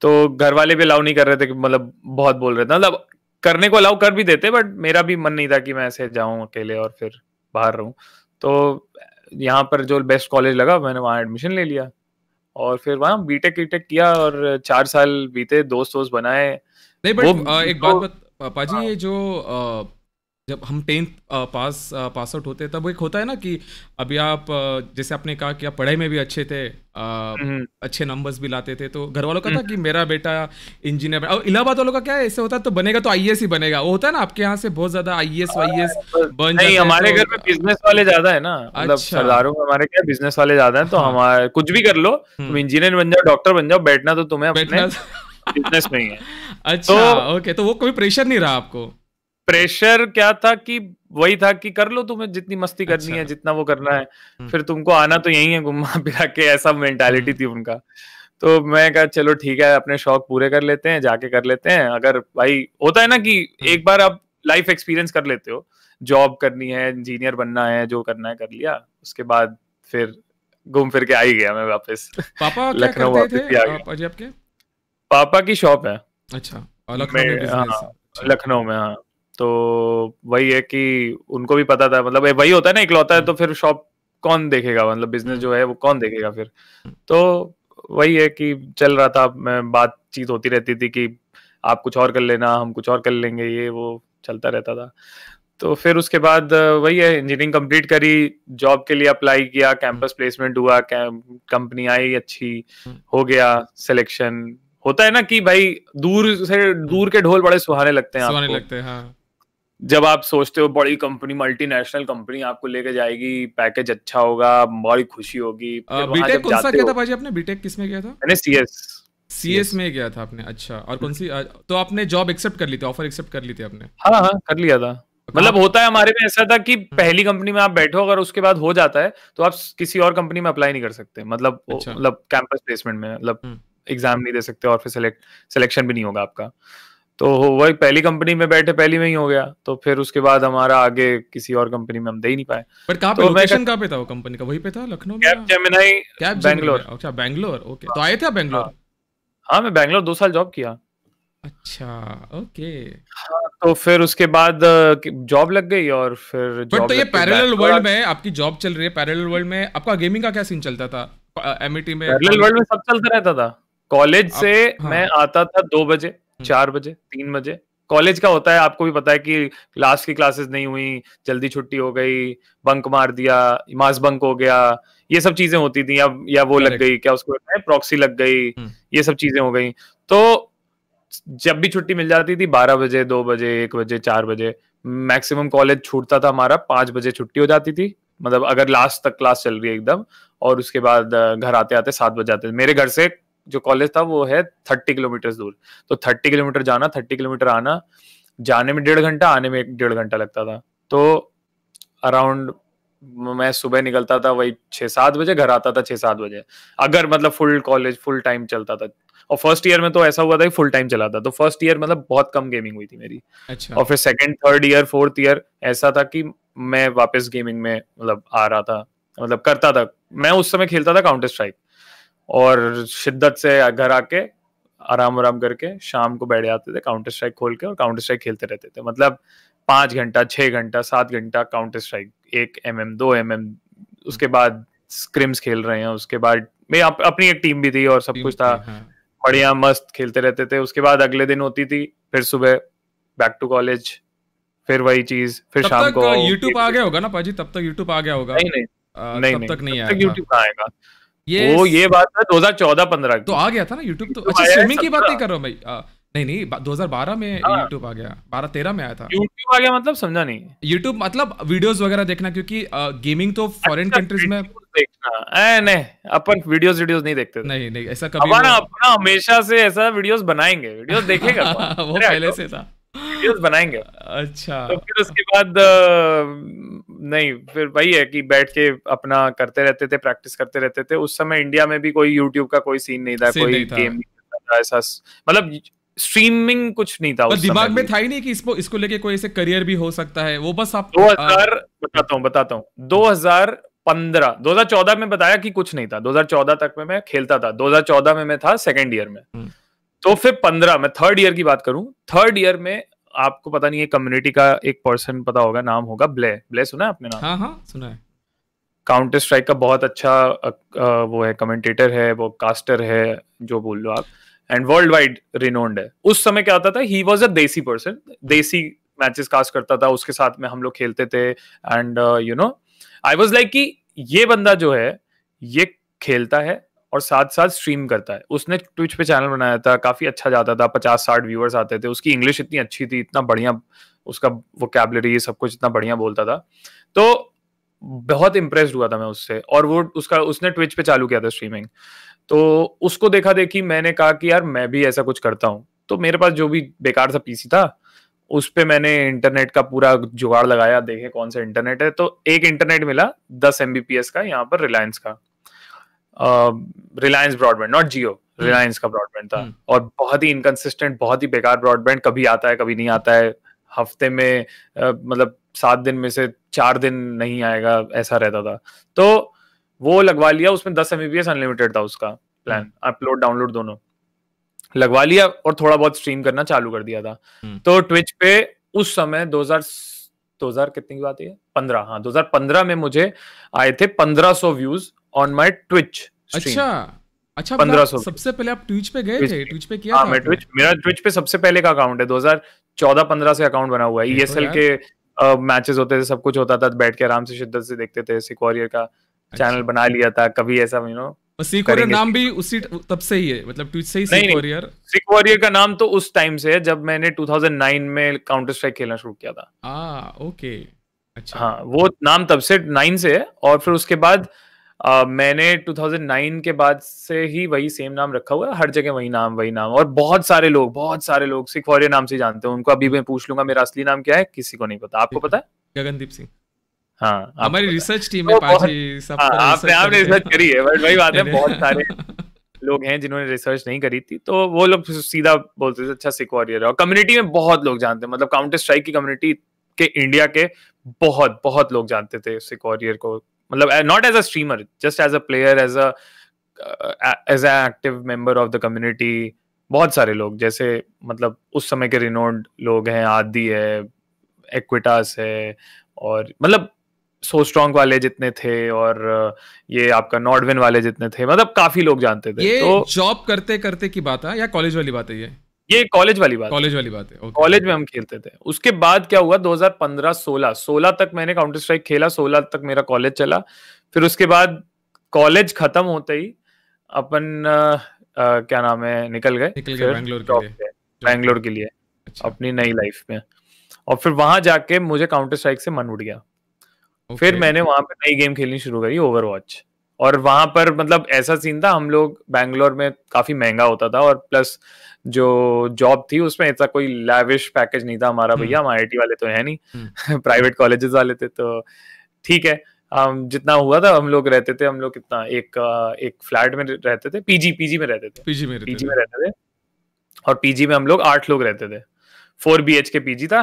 तो घर वाले भी अलाउ नहीं कर रहे थे, मतलब बहुत बोल रहे थे, मतलब करने को अलाउ कर भी देते बट मेरा भी मन नहीं था कि मैं ऐसे जाऊं अकेले और फिर बाहर रहूं। तो यहाँ पर जो बेस्ट कॉलेज लगा मैंने वहाँ एडमिशन ले लिया और फिर वहाँ बीटेक कीटेक किया और चार साल बीते, दोस्त दोस्त बनाए। नहीं बट एक बात बत, पापा जी, ये जो जब हम टेंथ पास पास आउट होते तब एक होता है ना कि अभी आप जैसे आपने कहा कि आप पढ़ाई में भी अच्छे थे, अच्छे नंबर्स भी लाते थे, तो घर वालों का था कि मेरा बेटा इंजीनियर, और इलाहाबाद वालों का क्या ऐसे होता है तो बनेगा तो आईएएस ही बनेगा। वो होता है ना आपके यहाँ से बहुत ज्यादा आईएएस वाईएएस बन जाते हैं। हमारे घर में बिजनेस वाले ज्यादा है ना, मतलब सरदारों में हमारे क्या बिजनेस वाले ज्यादा है, तो हमारे कुछ भी कर लो, तुम इंजीनियर बन जाओ, डॉक्टर बन जाओ, बैठना तो तुम्हें बिजनेस में ही है। अच्छा ओके, तो वो कोई प्रेशर नहीं रहा आपको? प्रेशर क्या था कि वही था कि कर लो, तुम्हें जितनी मस्ती करनी अच्छा है, जितना वो करना है, फिर तुमको आना तो यही है घुमा फिरा के, ऐसा मेंटालिटी थी उनका। तो मैं कहा चलो ठीक है, अपने शौक पूरे कर लेते हैं, जाके कर लेते हैं। अगर भाई होता है ना कि एक बार आप लाइफ एक्सपीरियंस कर लेते हो, जॉब करनी है, इंजीनियर बनना है, जो करना है कर लिया, उसके बाद फिर घूम फिर के आ ही गया मैं वापस। पापा लखनऊ वापस, पापा की शॉप है। अच्छा, लखनऊ में। हाँ, तो वही है कि उनको भी पता था, मतलब वही होता है ना, इकलौता है तो फिर शॉप कौन देखेगा, मतलब बिजनेस जो है वो कौन देखेगा फिर। तो वही है कि चल रहा था, मैं बातचीत होती रहती थी कि आप कुछ और कर लेना, हम कुछ और कर लेंगे, ये वो चलता रहता था। तो फिर उसके बाद वही है, इंजीनियरिंग कंप्लीट करी, जॉब के लिए अप्लाई किया, कैंपस प्लेसमेंट हुआ, कंपनी आई अच्छी, हो गया सिलेक्शन। होता है ना कि भाई दूर से दूर के ढोल बड़े सुहाने लगते हैं, सुहाने लगते हैं। हाँ, जब आप सोचते हो बड़ी कंपनी, मल्टीनेशनल कंपनी आपको लेके जाएगी, पैकेज अच्छा होगा, बड़ी खुशी होगी। बीटेक कौन सा किया था भाई आपने? बीटेक किस में किया था? मैंने सीएस सीएस में किया था आपने। अच्छा, और कौन सी? तो आपने जॉब एक्सेप्ट कर ली थी, ऑफर एक्सेप्ट कर ली थी आपने? हाँ हाँ, कर लिया था। मतलब होता है हमारे में ऐसा था कि पहली कंपनी में आप बैठो, अगर उसके बाद हो जाता है तो आप किसी और कंपनी में अप्लाई नहीं कर सकते, मतलब मतलब कैंपस प्लेसमेंट में, मतलब एग्जाम नहीं दे सकते और फिर सेलेक्ट सिलेक्शन भी नहीं होगा आपका। तो वही पहली कंपनी में बैठे, पहली में ही हो गया। तो फिर उसके बाद हमारा आगे किसी और कंपनी में हम दे ही नहीं पाए। पर कहाँ पे, लोकेशन कहाँ पे था वो कंपनी का? वहीं पे था लखनऊ में, बैंगलोर। अच्छा, बैंगलोर, ओके। तो आए थे बैंगलोर? हाँ, मैं बैंगलोर दो साल जॉब किया। अच्छा ओके। हाँ, तो फिर उसके बाद जॉब लग गई और फिर बट तो ये पैरेलल वर्ल्ड में आपकी जॉब चल रही है, पैरेलल वर्ल्ड में आपका गेमिंग का क्या सीन चलता था एमिटी में? पैरेलल वर्ल्ड में सब चलता रहता था। कॉलेज से मैं आता था दो बजे, चार बजे, तीन बजे। कॉलेज का होता है, आपको भी पता है कि क्लास की क्लासेस नहीं हुई, जल्दी छुट्टी हो गई, बंक मार दिया, मास बंक हो गया, ये सब चीजें होती थी। या, या वो लग गई, क्या उसको प्रॉक्सी लग गई, ये सब चीजें हो गई। तो जब भी छुट्टी मिल जाती थी बारह बजे, दो बजे, एक बजे, चार बजे, मैक्सिमम कॉलेज छूटता था हमारा पांच बजे छुट्टी हो जाती थी, मतलब अगर लास्ट तक क्लास चल रही है एकदम। और उसके बाद घर आते आते सात बज जाते थे। मेरे घर से जो कॉलेज था वो है थर्टी किलोमीटर दूर, तो थर्टी किलोमीटर जाना, थर्टी किलोमीटर आना, जाने में डेढ़ घंटा, आने में एक डेढ़ घंटा लगता था। तो अराउंड मैं सुबह निकलता था वही छः सात बजे, घर आता था छः सात बजे, अगर मतलब फुल कॉलेज फुल टाइम चलता था। और फर्स्ट ईयर में तो ऐसा हुआ था कि फुल टाइम चला था, तो फर्स्ट ईयर मतलब बहुत कम गेमिंग हुई थी मेरी। अच्छा। और फिर second, third year, fourth year ऐसा था कि मैं वापस गेमिंग में मतलब आ रहा था, मतलब करता था। मैं उस समय खेलता था काउंटर स्ट्राइक और शिद्दत से घर आके आराम आराम करके शाम को बैठ जाते थे, काउंटर स्ट्राइक खोल के, और काउंटर स्ट्राइक खेलते रहते थे। मतलब पाँच घंटा, छः घंटा, सात घंटा काउंटर स्ट्राइक, एक एम एम दो एम एम उसके बाद स्क्रिम्स खेल रहे हैं। उसके बाद मेरी अप, अपनी एक टीम भी थी और सब कुछ था। हाँ। बढ़िया मस्त खेलते रहते थे। उसके बाद अगले दिन होती थी फिर सुबह बैक टू कॉलेज, फिर वही चीज, फिर शाम को। यूट्यूब आ गया होगा ना पाजी? तब तक यूट्यूब आ गया होगा? नहीं नहीं, यूट्यूब आएगा Yes. वो ये बात है दो हज़ार चौदह पंद्रह तो आ गया था ना यूट्यूब। तो अच्छा, स्ट्रीमिंग की बात नहीं कर रहा हूँ भाई। आ, नहीं नहीं, दो हज़ार बारह में यूट्यूब आ गया, बारह तेरह में आया था यूट्यूब। आ गया मतलब समझा नहीं। यूट्यूब मतलब वीडियोस वगैरह देखना, क्योंकि आ, गेमिंग तो फॉरेन कंट्रीज में देखना। नहीं, अपन वीडियोस वीडियोस नहीं देखते थे। नहीं नहीं, ऐसा कभी हमारा अपना हमेशा से ऐसा वीडियोस बनाएंगे, वीडियोस देखेगा, वो पहले से था, वीडियोस बनाएंगे। अच्छा, तो फिर उसके बाद नहीं, फिर वही है कि बैठ के अपना करते रहते थे, प्रैक्टिस करते रहते थे। उस समय इंडिया में भी कोई YouTube का कोई सीन नहीं था, कोई नहीं था। गेम नहीं था ऐसा, मतलब स्ट्रीमिंग कुछ नहीं था उस समय। दिमाग में था ही नहीं कि इसको इसको लेके कोई ऐसे करियर भी हो सकता है। वो बस आप दो हजार बताता हूँ बताता हूँ दो हज़ार पंद्रह, दो हज़ार चौदह में बताया कि कुछ नहीं था। दो हज़ार चौदह तक में मैं खेलता था, दो हज़ार चौदह में मैं था सेकेंड ईयर में। तो फिर पंद्रह में थर्ड ईयर की बात करूं, थर्ड ईयर में आपको पता नहीं है, कम्युनिटी का एक पर्सन पता होगा, नाम होगा ब्ले। ब्ले सुना है आपने नाम? हाँ हाँ सुना है। काउंटर स्ट्राइक का बहुत अच्छा आ, वो है, कमेंटेटर है, वो कास्टर है, जो बोल लो आप, एंड वर्ल्ड वाइड रिनोन्ड है. उस समय क्या आता था, ही वॉज अ देसी पर्सन, देसी मैचेस कास्ट करता था, उसके साथ में हम लोग खेलते थे. And you know I was like कि ये बंदा जो है ये खेलता है और साथ साथ स्ट्रीम करता है. उसने ट्विच पे चैनल बनाया था, काफी अच्छा जाता था, पचास साठ व्यूअर्स आते थे. उसकी इंग्लिश इतनी अच्छी थी, इतना बढ़िया उसका वोकैबुलरी, सब कुछ इतना बढ़िया बोलता था, तो बहुत इम्प्रेस्ड हुआ था मैं उससे. और वो उसका उसने ट्विच पे चालू किया था स्ट्रीमिंग, तो उसको देखा देखी मैंने कहा कि यार मैं भी ऐसा कुछ करता हूँ. तो मेरे पास जो भी बेकार सा पीसी था उस पे मैंने इंटरनेट का पूरा जुगाड़ लगाया, देखे कौन सा इंटरनेट है. तो एक इंटरनेट मिला दस एमबीपीएस का, यहाँ पर रिलायंस का, रिलायंस ब्रॉडबैंड, नॉट जियो, रिलायंस का ब्रॉडबैंड था. और बहुत ही इनकंसिस्टेंट, बहुत ही बेकार ब्रॉडबैंड, कभी आता है कभी नहीं आता है, हफ्ते में uh, मतलब सात दिन में से चार दिन नहीं आएगा, ऐसा रहता था. तो वो लगवा लिया, उसमें दस एमबीपीएस अनलिमिटेड था उसका प्लान, अपलोड डाउनलोड दोनों लगवा लिया और थोड़ा बहुत स्ट्रीम करना चालू कर दिया था. तो ट्विच पे उस समय दो हज़ार दो हज़ार कितनी की बात है, पंद्रह, हाँ दो हज़ार पंद्रह में मुझे आए थे पंद्रह सौ views on my Twitch stream. अच्छा अच्छा, पंद्रह सौ. सबसे पहले आप ट्विच पे गए थे, ट्विच पे किया था? मैं ट्विच, मेरा ट्विच पे सबसे पहले का अकाउंट है, दो हज़ार चौदह पंद्रह से अकाउंट बना हुआ है. ईएसएल के मैचेस होते थे, सब कुछ होता था, बैठ के आराम से शिद्दत से देखते थे. सिख वॉरियर का चैनल बना लिया था, कभी ऐसा यू नो. सिख वॉरियर नाम भी उसी तब से ही है, मतलब ट्विच से ही सिख वॉरियर. सिख वॉरियर का नाम तो उस टाइम से है जब मैंने दो हज़ार नौ में काउंटर स्ट्राइक खेलना शुरू किया था. आ, ओके, अच्छा, हाँ वो नाम तब से नाइन से है. और फिर उसके बाद आ, मैंने दो हज़ार नौ के बाद से ही वही सेम नाम रखा हुआ है, हर जगह वही नाम वही नाम. और बहुत सारे लोग बहुत सारे लोग सिख वॉरियर नाम से जानते हैं, उनको अभी मैं पूछ लूंगा मेरा असली नाम क्या है, किसी को नहीं पता. आपको पता है? गगनदीप सिंह, हाँ हमारी रिसर्च टीम में पाजी सब आपने आपने रिसर्च करी है, बट वही बात है बहुत सारे लोग हैं जिन्होंने रिसर्च नहीं करी थी, तो वो लोग सीधा बोलते थे अच्छा सिख वॉरियर. और कम्युनिटी में बहुत लोग जानते हैं, मतलब काउंटर स्ट्राइक की कम्युनिटी के इंडिया के बहुत बहुत लोग जानते थे सिख वॉरियर को, मतलब not as a streamer, just as a player, as a as a active member of the community. बहुत सारे लोग जैसे मतलब उस समय के रिनोन्ड लोग हैं, आदि है, एक्विटास है, और मतलब सो स्ट्रॉन्ग वाले जितने थे और ये आपका नॉर्डविन वाले जितने थे, मतलब काफी लोग जानते थे. ये तो जॉब करते करते की बात है या कॉलेज वाली बात है? ये ये कॉलेज वाली बात कॉलेज वाली बात है okay. कॉलेज में हम खेलते थे. उसके बाद क्या हुआ, दो हज़ार पंद्रह सोलह तक मैंने काउंटर स्ट्राइक खेला, सोलह तक मेरा कॉलेज चला. फिर उसके बाद कॉलेज खत्म होते ही अपन आ, आ, क्या नाम है, निकल गए निकल गए बैंगलोर के लिए बैंगलोर के लिए अच्छा. अपनी नई लाइफ में. और फिर वहां जाके मुझे काउंटर स्ट्राइक से मन उड़ गया okay. फिर मैंने वहां पर नई गेम खेलनी शुरू करी, ओवरवॉच. और वहां पर मतलब ऐसा सीन था, हम लोग बैंगलोर में काफी महंगा होता था और प्लस जो जॉब थी उसमें ऐसा कोई लैविश पैकेज नहीं था हमारा. भैया हम आईआईटी वाले तो है नहीं प्राइवेट कॉलेजेस वाले थे, तो ठीक है हम जितना हुआ था हम लोग रहते थे. हम लोग कितना एक एक फ्लैट में रहते थे, पीजी पीजी में रहते थे पीजी में पीजी में रहते थे और पीजी में हम लोग आठ लोग रहते थे. Four B H K PG था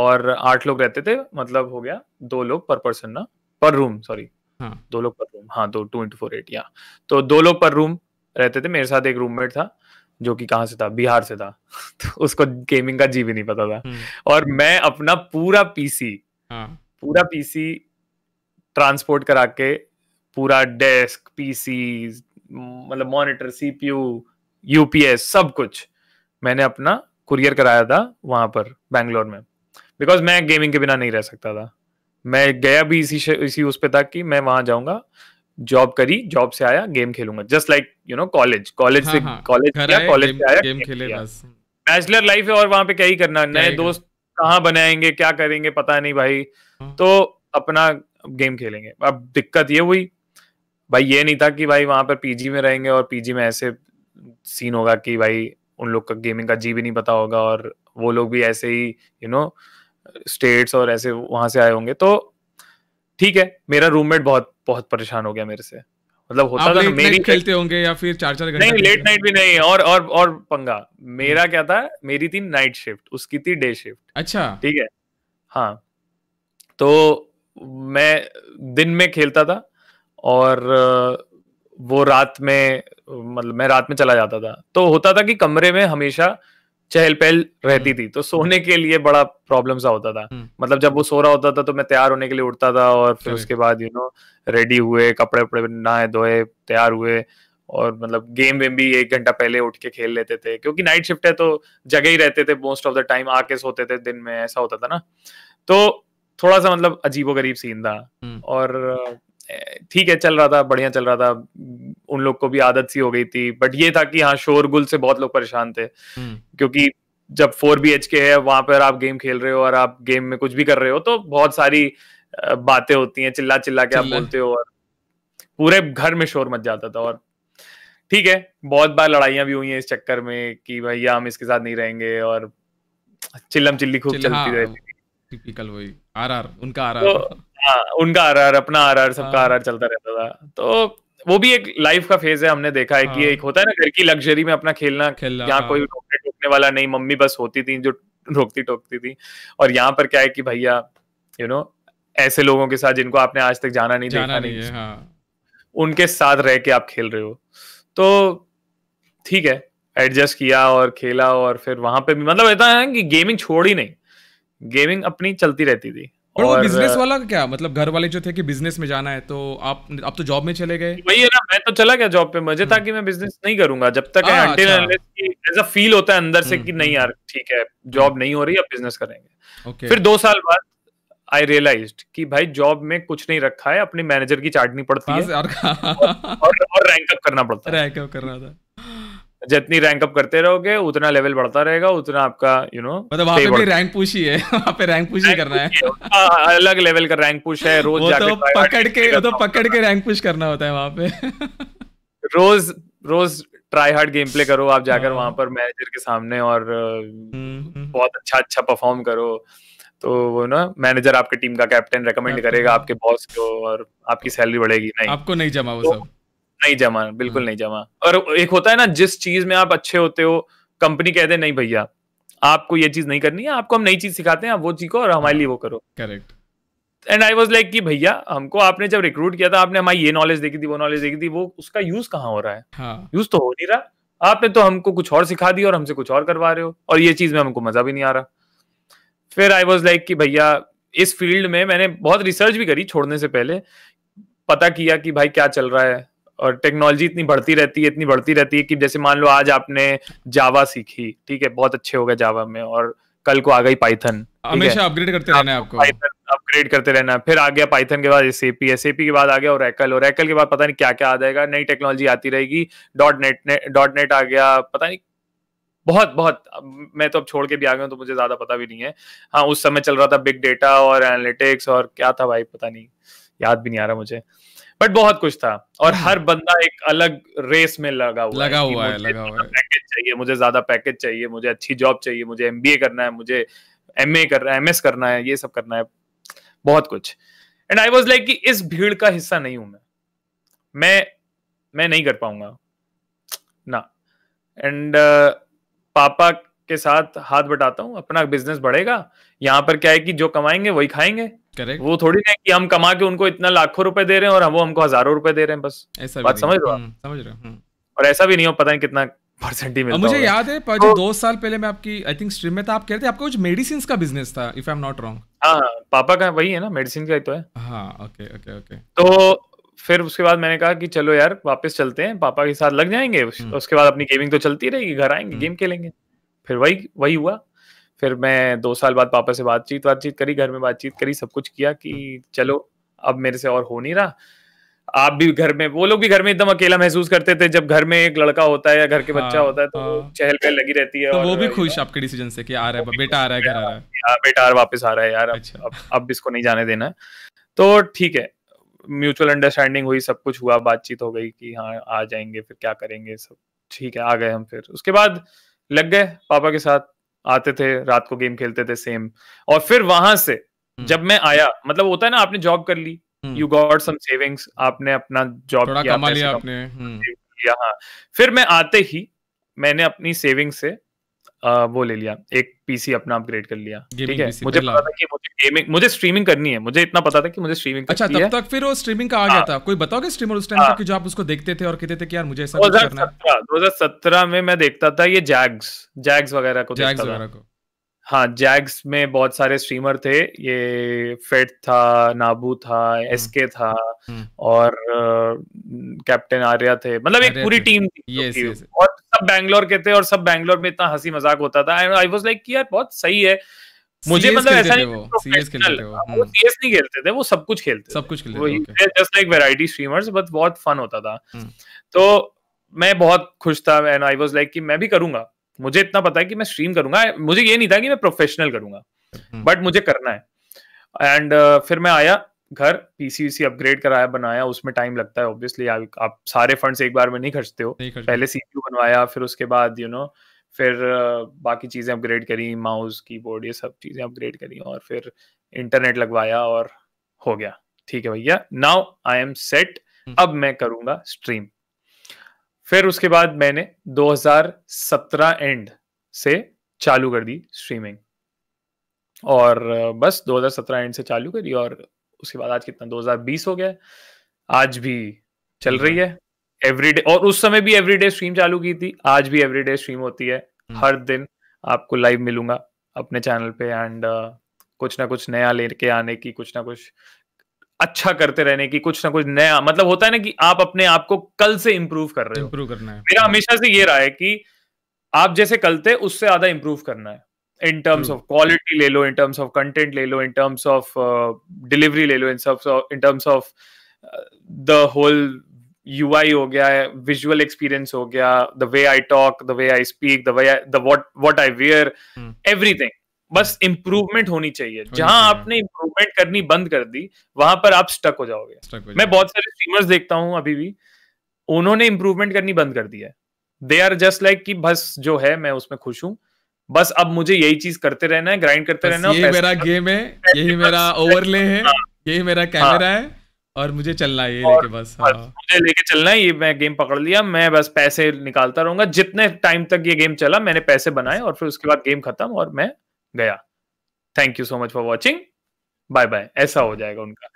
और आठ लोग रहते थे, मतलब हो गया दो लोग पर पर्सन ना, पर रूम, सॉरी हाँ. दो लोग पर रूम, हाँ दो टू इंटू फोर एट या तो दो लोग पर रूम रहते थे. मेरे साथ एक रूममेट था जो कि कहाँ से था, बिहार से था तो उसको गेमिंग का जी भी नहीं पता था. और मैं अपना पूरा पीसी हाँ. पूरा पीसी ट्रांसपोर्ट करा के, पूरा डेस्क, पीसी, मतलब मॉनिटर, सीपीयू, यूपीएस, सब कुछ मैंने अपना कुरियर कराया था वहां पर बैंगलोर में, बिकॉज मैं गेमिंग के बिना नहीं रह सकता था. मैं गया भी इसी इसी उस पे था कि मैं वहां जाऊंगा, जॉब करी, जॉब से आया गेम खेलूंगा, just like you know college college से कॉलेज किया, कॉलेज से आया गेम खेले, बस बैचलर लाइफ है. और वहां पे क्या ही करना, नए दोस्त कहाँ बनाएंगे, क्या करेंगे पता नहीं भाई, तो अपना गेम खेलेंगे. अब दिक्कत ये हुई भाई, ये नहीं था कि भाई वहां पर पीजी में रहेंगे और पीजी में ऐसे सीन होगा कि भाई उन लोग का गेमिंग का जी भी नहीं पता होगा और वो लोग भी ऐसे ही यू नो स्टेट्स और ऐसे वहां से आए होंगे. तो ठीक है, मेरा रूममेट बहुत बहुत परेशान हो गया मेरे से, मतलब होता था मेरी खेलते होंगे या फिर चार चार घंटे नहीं, लेट नाइट भी नहीं. और और और पंगा मेरा क्या था, मेरी थी नाइट शिफ्ट, उसकी थी डे शिफ्ट. अच्छा ठीक है, हाँ तो मैं दिन में खेलता था और वो रात में, मतलब मैं रात में चला जाता था. तो होता था कि कमरे में हमेशा चहल पहल रहती थी, तो सोने के लिए बड़ा प्रॉब्लम सा होता था। मतलब जब वो सो रहा होता था तो मैं तैयार होने के लिए उठता था, और फिर उसके बाद यू नो रेडी हुए, कपड़े वपड़े नहाए धोए, तैयार हुए, और मतलब गेम वेम भी एक घंटा पहले उठ के खेल लेते थे, क्योंकि नाइट शिफ्ट है तो जगह ही रहते थे मोस्ट ऑफ द टाइम, आके सोते थे दिन में, ऐसा होता था ना। तो थोड़ा सा मतलब अजीबोगरीब सीन था, और ठीक है चल रहा था, बढ़िया चल रहा था, उन लोग को भी आदत सी हो गई थी। बट ये था कि हाँ शोरगुल से बहुत लोग परेशान थे, क्योंकि जब फोर बी एच के है वहां पर आप गेम खेल रहे हो और आप गेम में कुछ भी कर रहे हो तो बहुत सारी बातें होती हैं, चिल्ला चिल्ला के आप बोलते हो, और पूरे घर में शोर मच जाता था। और ठीक है बहुत बार लड़ाइयां भी हुई हैं इस चक्कर में कि भैया हम इसके साथ नहीं रहेंगे, और चिल्लम चिल्ली खूब चलती रहती। टिपिकल वही आरआर, उनका आरआर, उनका आरआर, अपना आरआर, सबका आरआर चलता रहता था। तो वो भी एक लाइफ का फेज है, हमने देखा है कि एक होता है ना घर की लग्जरी में अपना खेलना, यहाँ कोई रोकने टोकने वाला नहीं, मम्मी बस होती थी जो रोकती टोकती थी, और यहाँ पर क्या है कि भैया यू नो ऐसे लोगों के साथ जिनको आपने आज तक जाना नहीं, देखा नहीं, उनके साथ रह के आप खेल रहे हो। तो ठीक है एडजस्ट किया और खेला, और फिर वहां पे भी मतलब ऐसा है कि गेमिंग छोड़ी नहीं, गेमिंग अपनी चलती रहती थी। और वो बिजनेस वाला क्या, मतलब घर वाले जो थे कि बिजनेस में जाना है, तो आप आप तो जॉब में चले गए? वही है ना, मैं तो चला गया जॉब पे, मुझे था कि मैं बिजनेस नहीं करूंगा जब तक ऐसा फील होता है अंदर से कि नहीं यार ठीक है जॉब नहीं हो रही, अब बिजनेस करेंगे। फिर दो साल बाद आई रियलाइज्ड कि भाई जॉब में कुछ नहीं रखा है, अपने मैनेजर की चाटनी पड़ती है और, और, और रैंक अप करना पड़ता है। रैंक अप करना था, जितनी रैंक अप करते रहोगे उतना लेवल बढ़ता रहेगा, उतना आपका यू नो मतलब वहाँ पे रैंक पुश ही है, वहाँ पे रैंक पुश ही करना है, अलग लेवल का रैंक पुश है। रोज जाके पकड़ के तो पकड़ के रैंक पुश करना होता है वहाँ पे, रोज रोज ट्राई हार्ड गेम प्ले करो आप जाकर वहां पर मैनेजर के सामने, और बहुत अच्छा अच्छा परफॉर्म करो, तो वो ना मैनेजर आपके टीम का कैप्टन रेकमेंड करेगा आपके बॉस को, और आपकी सैलरी बढ़ेगी। नहीं, आपको नहीं जमा वो सब, नहीं जमा, बिल्कुल नहीं जमा। और एक होता है ना जिस चीज में आप अच्छे होते हो, कंपनी कह दे नहीं भैया आपको ये चीज नहीं करनी है, आपको हम नई चीज सिखाते हैं, आप वो चीज को और हमारे लिए वो करो। Correct. And I was like कि भैया हमको आपने जब रिक्रूट किया था आपने हमारी ये नॉलेज देखी थी, वो नॉलेज देखी थी, वो उसका यूज कहाँ हो रहा है, यूज तो हो नहीं रहा, आपने तो हमको कुछ और सिखा दिया और हमसे कुछ और करवा रहे हो, और ये चीज में हमको मजा भी नहीं आ रहा। फिर आई वाज लाइक कि भैया इस फील्ड में मैंने बहुत रिसर्च भी करी छोड़ने से पहले, पता किया कि भाई क्या चल रहा है, और टेक्नोलॉजी इतनी बढ़ती रहती है, इतनी बढ़ती रहती है कि जैसे मान लो आज आपने जावा सीखी, ठीक है बहुत अच्छे हो गए जावा में, और कल को आ गई पाइथन, हमेशा अपग्रेड करते रहना है आपको, पाइथन अपग्रेड करते रहना। फिर आ गया पाइथन के बाद एसएपी, एसएपी के बाद आ गया ओरेकल, ओरेकल के बाद पता नहीं क्या क्या आ जाएगा, नई टेक्नोलॉजी आती रहेगी, डॉट नेट डॉट नेट आ गया, पता नहीं बहुत बहुत। मैं तो अब छोड़ के भी आ गया हूं तो मुझे ज्यादा पता भी नहीं है। हाँ उस समय चल रहा था बिग डेटा और एनालिटिक्स और क्या था भाई, पता नहीं याद भी नहीं आ रहा मुझे, बट बहुत कुछ था। और हर बंदा एक अलग रेस में लगा हुआ लगा हुआ है, लगा हुआ है। पैकेज चाहिए मुझे, ज्यादा पैकेज चाहिए मुझे, अच्छी जॉब चाहिए मुझे, एमबीए करना है मुझे, एमए करना है, एमएस करना है, ये सब करना है, बहुत कुछ। एंड आई वाज लाइक कि इस भीड़ का हिस्सा नहीं हूं मैं मैं मैं नहीं कर पाऊंगा ना। एंड पापा के साथ हाथ बटाता हूँ, अपना बिजनेस बढ़ेगा। यहाँ पर क्या है कि जो कमाएंगे वही खाएंगे। Correct. वो थोड़ी ना कि हम कमा के उनको इतना लाखों रुपए दे रहे हैं और हम वो हमको हजारों रुपए दे रहे हैं, बस ऐसा बात समझ रहा हूँ समझ रहा हूँ। और ऐसा भी नहीं हो, पता नहीं कितना परसेंट ही मिलता। मुझे याद है पर तो, दो साल पहले मैं आपकी आई थिंक स्ट्रीम में था, आप कह रहे थे आपका कुछ मेडिसिन का बिजनेस था, if I am not wrong. हाँ पापा का वही है ना, मेडिसिन का ही तो है। हाँ ओके ओके ओके। तो फिर उसके बाद मैंने कहा कि चलो यार वापस चलते हैं, पापा के साथ लग जाएंगे, उसके बाद अपनी गेमिंग तो चलती रहेगी, घर आएंगे गेम खेलेंगे। फिर वही वही हुआ। फिर मैं दो साल बाद पापा से बातचीत बातचीत करी, घर में बातचीत करी, सब कुछ किया कि चलो अब मेरे से और हो नहीं रहा। आप भी घर में, वो लोग भी घर में एकदम अकेला महसूस करते थे। जब घर में एक लड़का होता है या घर के बच्चा होता है तो चहल पहल लगी रहती है, तो और वो भी खुश आपके डिसीजन से कि आ रहा है बेटा, आ रहा है घर, आ रहा है बेटा, वापस आ रहा है यार, अब इसको नहीं जाने देना। तो ठीक है, म्यूचुअल अंडरस्टैंडिंग हुई, सब कुछ हुआ, बातचीत हो गई कि हाँ आ जाएंगे, फिर क्या करेंगे सब, ठीक है आ गए हम। फिर उसके बाद लग गए पापा के साथ, आते थे रात को गेम खेलते थे सेम। और फिर वहां से जब मैं आया, मतलब होता है ना आपने जॉब कर ली, यू गॉट सम सेविंग्स, आपने अपना जॉब किया, कमा लिया आपने, हाँ। फिर मैं आते ही मैंने अपनी सेविंग से आ, वो ले लिया, एक पीसी अपना अपग्रेड कर लिया, ठीक है, मुझे पता था कि मुझे गेमिंग, मुझे स्ट्रीमिंग करनी है, मुझे इतना पता था कि मुझे स्ट्रीमिंग करनी है। अच्छा, तब तक फिर वो स्ट्रीमिंग का आ गया था, कोई बताओगे स्ट्रीमर उस टाइम तक जो आप उसको देखते थे और कहते थे कि यार मुझे ऐसा कुछ करना है? दो हज़ार सत्रह में मैं देखता था ये जैग्स जैग्स वगैरह को देखता था। हाँ, जैग्स में बहुत सारे स्ट्रीमर थे, ये फेट था, नाबू था, एसके था और कैप्टन आर्या थे, मतलब एक पूरी टीम थी और सब बैंगलोर के थे और सब बैंगलोर में इतना हंसी मजाक होता था। आई वाज लाइक कि यार बहुत सही है, मुझे मतलब ऐसा नहीं, वो सीएस खेलते थे, वो सीएस नहीं खेलते थे, वो सब कुछ खेलते सब कुछ खेलते थे, just like variety streamers, but बहुत फन होता था। तो मैं बहुत खुश था एंड आई वाज लाइक कि मैं भी करूंगा, मुझे इतना पता है कि मैं स्ट्रीम करूंगा, मुझे ये नहीं था कि मैं प्रोफेशनल करूंगा, बट मुझे करना है। एंड uh, फिर मैं आया घर, पीसी वीसी अपग्रेड कराया, बनाया, उसमें टाइम लगता है ऑब्वियसली, आप, आप सारे फंड्स एक बार में नहीं खर्चते हो, नहीं पहले सीपीयू बनवाया, फिर उसके बाद यू नो फिर uh, बाकी चीजें अपग्रेड करी, माउस कीबोर्ड ये सब चीजें अपग्रेड करी और फिर इंटरनेट लगवाया और हो गया, ठीक है भैया, नाउ आई एम सेट, अब मैं करूंगा स्ट्रीम। फिर उसके बाद मैंने दो हज़ार सत्रह एंड से चालू कर दी स्ट्रीमिंग और बस दो हज़ार सत्रह एंड से चालू करी और उसके बाद आज कितना दो हज़ार बीस हो गया, आज भी चल रही है एवरीडे, और उस समय भी एवरीडे स्ट्रीम चालू की थी, आज भी एवरीडे स्ट्रीम होती है, हर दिन आपको लाइव मिलूंगा अपने चैनल पे एंड uh, कुछ ना कुछ नया लेके आने की, कुछ ना कुछ अच्छा करते रहने की, कुछ ना कुछ नया, मतलब होता है ना कि आप अपने आप को कल से इम्प्रूव कर रहे हो, इम्प्रूव करना है। मेरा हमेशा से ये रहा है कि आप जैसे कल थे उससे ज्यादा इम्प्रूव करना है, इन टर्म्स ऑफ क्वालिटी ले लो, इन टर्म्स ऑफ कंटेंट ले लो, इन टर्म्स ऑफ डिलीवरी ले लो, इन सब in terms of the whole UI हो गया है, विजुअल एक्सपीरियंस हो गया, the way I talk, the way I speak, the way the what what I wear, everything, बस इम्प्रूवमेंट होनी चाहिए। जहां आपने इम्प्रूवमेंट करनी बंद कर दी वहां पर आप स्टक हो जाओगे, स्टक हो। मैं बहुत सारे स्ट्रीमर्स देखता हूं अभी भी, उन्होंने इम्प्रूवमेंट करनी बंद कर दी है, दे आर जस्ट लाइक कि बस जो है मैं उसमें खुश हूं, बस अब मुझे यही चीज करते रहना है, ग्राइंड करते रहना, यही मेरा गेम है, यही मेरा ओवरले है, यही मेरा कैमरा है और मुझे चलना है, ये लेके बस मुझे लेके चलना है, ये मैं गेम पकड़ लिया, मैं बस पैसे निकालता रहूंगा, जितने टाइम तक ये गेम चला मैंने पैसे बनाए और फिर उसके बाद गेम खत्म और मैं गया, thank you so much for watching, bye bye, ऐसा हो जाएगा उनका।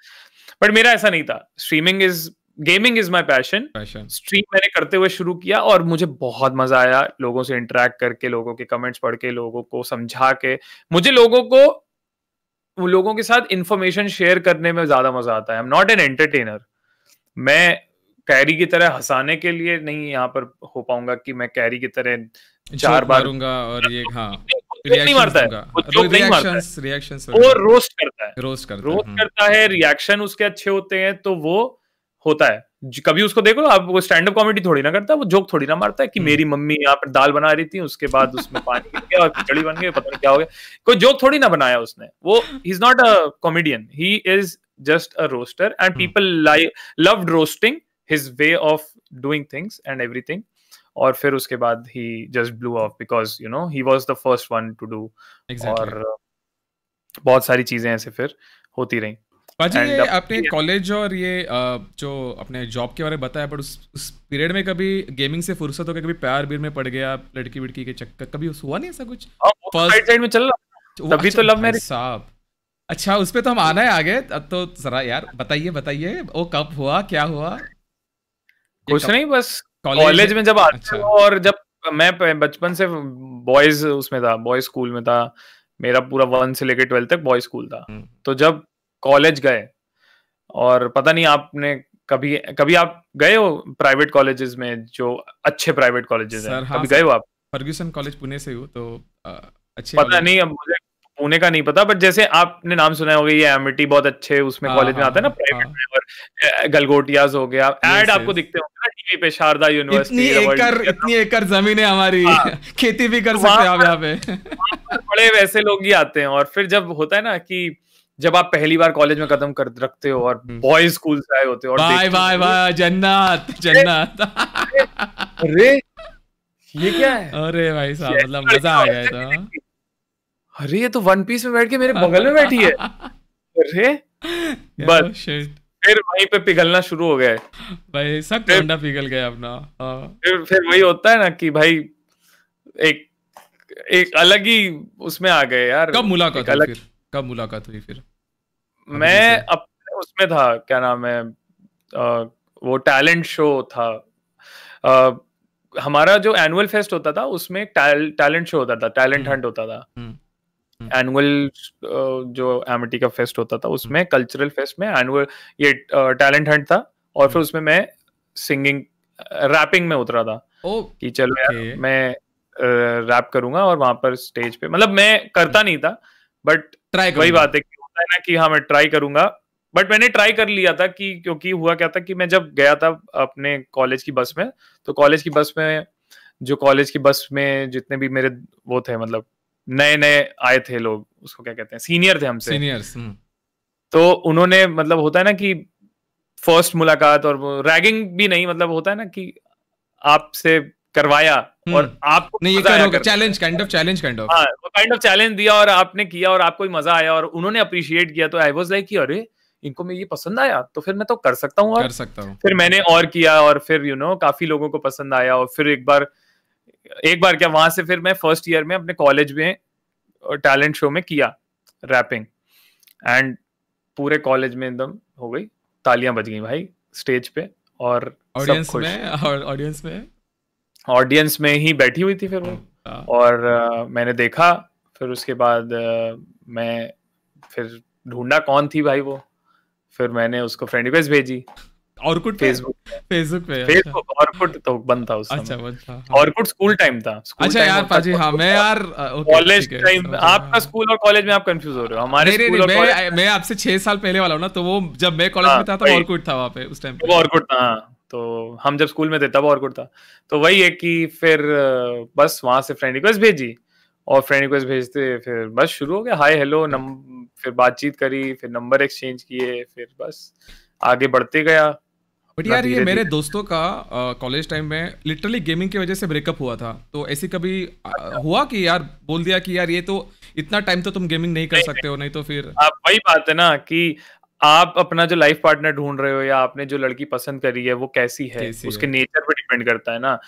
बट मेरा ऐसा नहीं था, streaming is gaming is my passion, stream मैंने करते हुए शुरू किया और मुझे बहुत मजा आया, लोगों से इंटरेक्ट करके, लोगों के कमेंट्स पढ़ के, लोगों को समझा के, मुझे लोगों को लोगों के साथ इंफॉर्मेशन शेयर करने में ज्यादा मजा आता है। I am not an entertainer, मैं कैरी की तरह हंसाने के लिए नहीं यहाँ पर हो पाऊंगा कि मैं कैरी की तरह चार बार और ये हाँ नहीं मारता है, वो जोक नहीं मारता है, रिएक्शंस वो रोस्ट करता है, रोस्ट करता है, रोस्ट करता है, रिएक्शन उसके अच्छे होते हैं तो वो होता है। कभी उसको देखो आप, वो स्टैंड अप कॉमेडी थोड़ी ना करता, वो जोक थोड़ी ना मारता है कि मेरी मम्मी यहाँ पर दाल बना रही थी, उसके बाद उसमें पानी गिर गया और खिचड़ी बन गई, पता नहीं क्या हो गया, कोई जोक थोड़ी ना बनाया उसने, वो he is not a comedian, he is just a roaster and people loved roasting his way of doing things and everything. और फिर उसके बाद he just blew off because you know he was the first one to do, और बहुत सारी चीजें ऐसे फिर होती रहीं। ये आपने कॉलेज और ये जो अपने जॉब के बारे में बताया, बट उस, उस पीरियड में कभी गेमिंग से फुर्सत होकर कभी प्यार बीर में पड़ गया, लड़की विड़की के चक्कर कभी हुआ नहीं ऐसा कुछ? फर्स्ट साइड में चल रहा तभी तो लव मैरिज साहब। अच्छा, उस पर तो हम आना है आगे, तो जरा यार बताइए बताइए वो कब हुआ, क्या हुआ? कुछ नहीं, बस कॉलेज में जब आते अच्छा। और जब मैं बचपन से बॉयज उसमें था, बॉयज स्कूल में था, मेरा पूरा वन से लेकर ट्वेल्थ तक बॉयज स्कूल था। तो जब कॉलेज गए, और पता नहीं आपने कभी कभी आप गए हो प्राइवेट कॉलेजेस में, जो अच्छे प्राइवेट कॉलेजेस हैं, कभी गए हो आप? फर्ग्यूसन कॉलेज पुणे से हो तो आ, अच्छे पता नहीं, अब मुझे पुणे का नहीं पता, बट जैसे आपने नाम सुना होगा ये एमिटी बहुत अच्छे उसमें कॉलेज में आता है ना, प्राइवेट गलगोटियाज हो गया, एड आपको दिखते होंगे टीवी पे, शारदा यूनिवर्सिटी, इतनी एकड़ इतनी एकड़ जमीन है हमारी, खेती भी कर सकते हैं आप यहाँ पे, बड़े वैसे लोग ही आते हैं। और फिर जब होता है ना कि जब आप पहली बार कॉलेज में कदम कर रखते हो और बॉयज स्कूल से आए होते हो और बाय बाय बाय जन्नत जन्नत, अरे ये क्या है, अरे भाई साहब मतलब मजा आ गया था, अरे ये तो वन पीस में बैठ के मेरे बगल में बैठी है, अरे बस फिर वहीं पे पिघलना शुरू हो गया भाई, सख्त अंडा पिघल गया अपना। फिर फिर वही होता है ना कि भाई एक एक अलग ही उसमें आ गए यार। कब मुलाकात हुई फिर? कब मुलाकात हुई फिर? मैं अपने उसमें था, क्या नाम है, आ, वो टैलेंट शो था, आ, हमारा जो एनुअल फेस्ट होता था उसमें टैल, टैलेंट शो होता था, टैलेंट हंट होता था एनुअल, जो एमिटी का फेस्ट होता था उसमें कल्चरल फेस्ट में एनुअल ये टैलेंट हंट था, और फिर उसमें मैं सिंगिंग रैपिंग में उतरा था कि चलो यार मैं रैप करूंगा, और वहां पर स्टेज पे, मतलब मैं करता नहीं था बट ट्राई, वही बात है कि होता है ना कि हाँ मैं ट्राई करूंगा, बट मैंने ट्राई कर लिया था कि क्योंकि हुआ क्या था कि मैं जब गया था अपने कॉलेज की बस में, तो कॉलेज की बस में जो कॉलेज की बस में जितने भी मेरे वो थे, मतलब नए नए आए थे लोग, उसको क्या कहते हैं, सीनियर थे हमसे, सीनियर्स, तो उन्होंने, मतलब होता है ना कि फर्स्ट मुलाकात, और रैगिंग भी नहीं, मतलब होता है ना कि आपसे करवाया और आपको नहीं, ये करो, challenge kind of challenge kind of हां वो काइंड ऑफ चैलेंज दिया, और आपने किया और आपको ही मजा आया और उन्होंने अप्रिशिएट किया, तो आई वाज लाइक कि अरे इनको मैं ये पसंद आया तो फिर मैं तो कर सकता हूँ, और कर सकता हूं। फिर मैंने और किया, और फिर यू नो काफी लोगों को पसंद आया, और फिर एक बार एक बार क्या वहां से फिर मैं फर्स्ट ईयर में अपने कॉलेज में टैलेंट शो में किया रैपिंग, एंड पूरे कॉलेज में एकदम हो गई, तालियां बज गई भाई स्टेज पे, और ऑडियंस में और ऑडियंस में ऑडियंस में ही बैठी हुई थी फिर वो, और आ, मैंने देखा, फिर उसके बाद आ, मैं फिर ढूंढा कौन थी भाई वो, फिर मैंने उसको फ्रेंड रिक्वेस्ट भेजी, ऑरकुट फेसबुक फेसबुक पे फेसबुक ऑरकुट तो बंद था उस समय, ऑरकुट स्कूल टाइम था। अच्छा यार पाजी, हां मैं यार कॉलेज टाइम, आपका स्कूल और कॉलेज में आप कंफ्यूज हो रहे हो, हमारे स्कूल और कॉलेज, मैं आपसे छह साल पहले वाला हूं ना, तो वो जब मैं कॉलेज में था तो ऑरकुट था वहां पे उस टाइम पे, ऑरकुट था, तो हम जब स्कूल में थे तब ऑरकुट था, तो वही है कि फिर बस वहां से फ्रेंड रिक्वेस्ट भेजी, और फ्रेंड रिक्वेस्ट भेजते फिर बस शुरू हो गया, हाय हेलो, फिर बातचीत करी, फिर नंबर एक्सचेंज किए, फिर बस आगे बढ़ते गया। बट यार ये मेरे दोस्तों का कॉलेज टाइम में लिटरली गेमिंग की वजह से ब्रेकअप हुआ था, तो ऐसे कभी आ, हुआ कि यार बोल दिया कि यार ये तो इतना टाइम तो तुम गेमिंग नहीं कर नहीं, सकते हो नहीं तो फिर आप, वही बात है ना कि आप अपना जो लाइफ पार्टनर ढूंढ रहे हो या आपने जो लड़की पसंद करी है वो कैसी है, कैसी उसके है? नेचर पर डिपेंड करता है ना।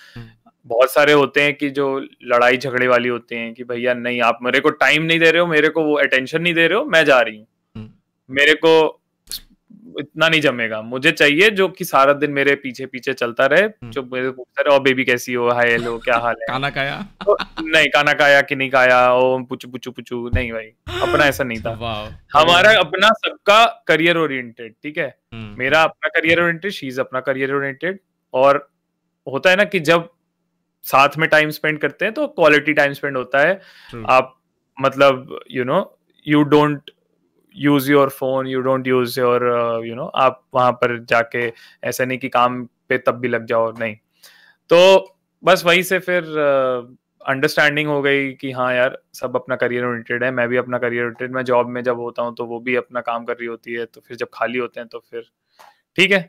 बहुत सारे होते हैं कि जो लड़ाई झगड़े वाली होते हैं कि भैया नहीं आप मेरे को टाइम नहीं दे रहे हो, मेरे को वो अटेंशन नहीं दे रहे हो, मैं जा रही हूँ, मेरे को इतना नहीं जमेगा, मुझे चाहिए जो कि सारा दिन मेरे पीछे पीछे चलता रहे, जो मेरे पूछता रहे ओ बेबी कैसी हो, हाय हेलो क्या हाल है, खाना खाया तो, नहीं खाना खाया कि नहीं खाया, ओ पुचू पुचू पुचू, नहीं भाई अपना ऐसा नहीं था, हमारा अपना सबका करियर ओरिएंटेड, ठीक है, मेरा अपना करियर ओरिएंटेड, शीज अपना करियर ओरिएंटेड, और होता है ना कि जब साथ में टाइम स्पेंड करते हैं तो क्वालिटी टाइम स्पेंड होता है। आप मतलब you know you don't use your phone, you don't use your you know आप वहां पर जाके ऐसा नहीं कि काम पे तब भी लग जाओ, नहीं, तो बस वहीं से फिर अंडरस्टैंडिंग uh, हो गई कि हाँ यार सब अपना करियर ओरिएंटेड है, मैं भी अपना करियर ओरिएंटेड, मैं जॉब में जब होता हूँ तो वो भी अपना काम कर रही होती है, तो फिर जब खाली होते हैं तो फिर ठीक है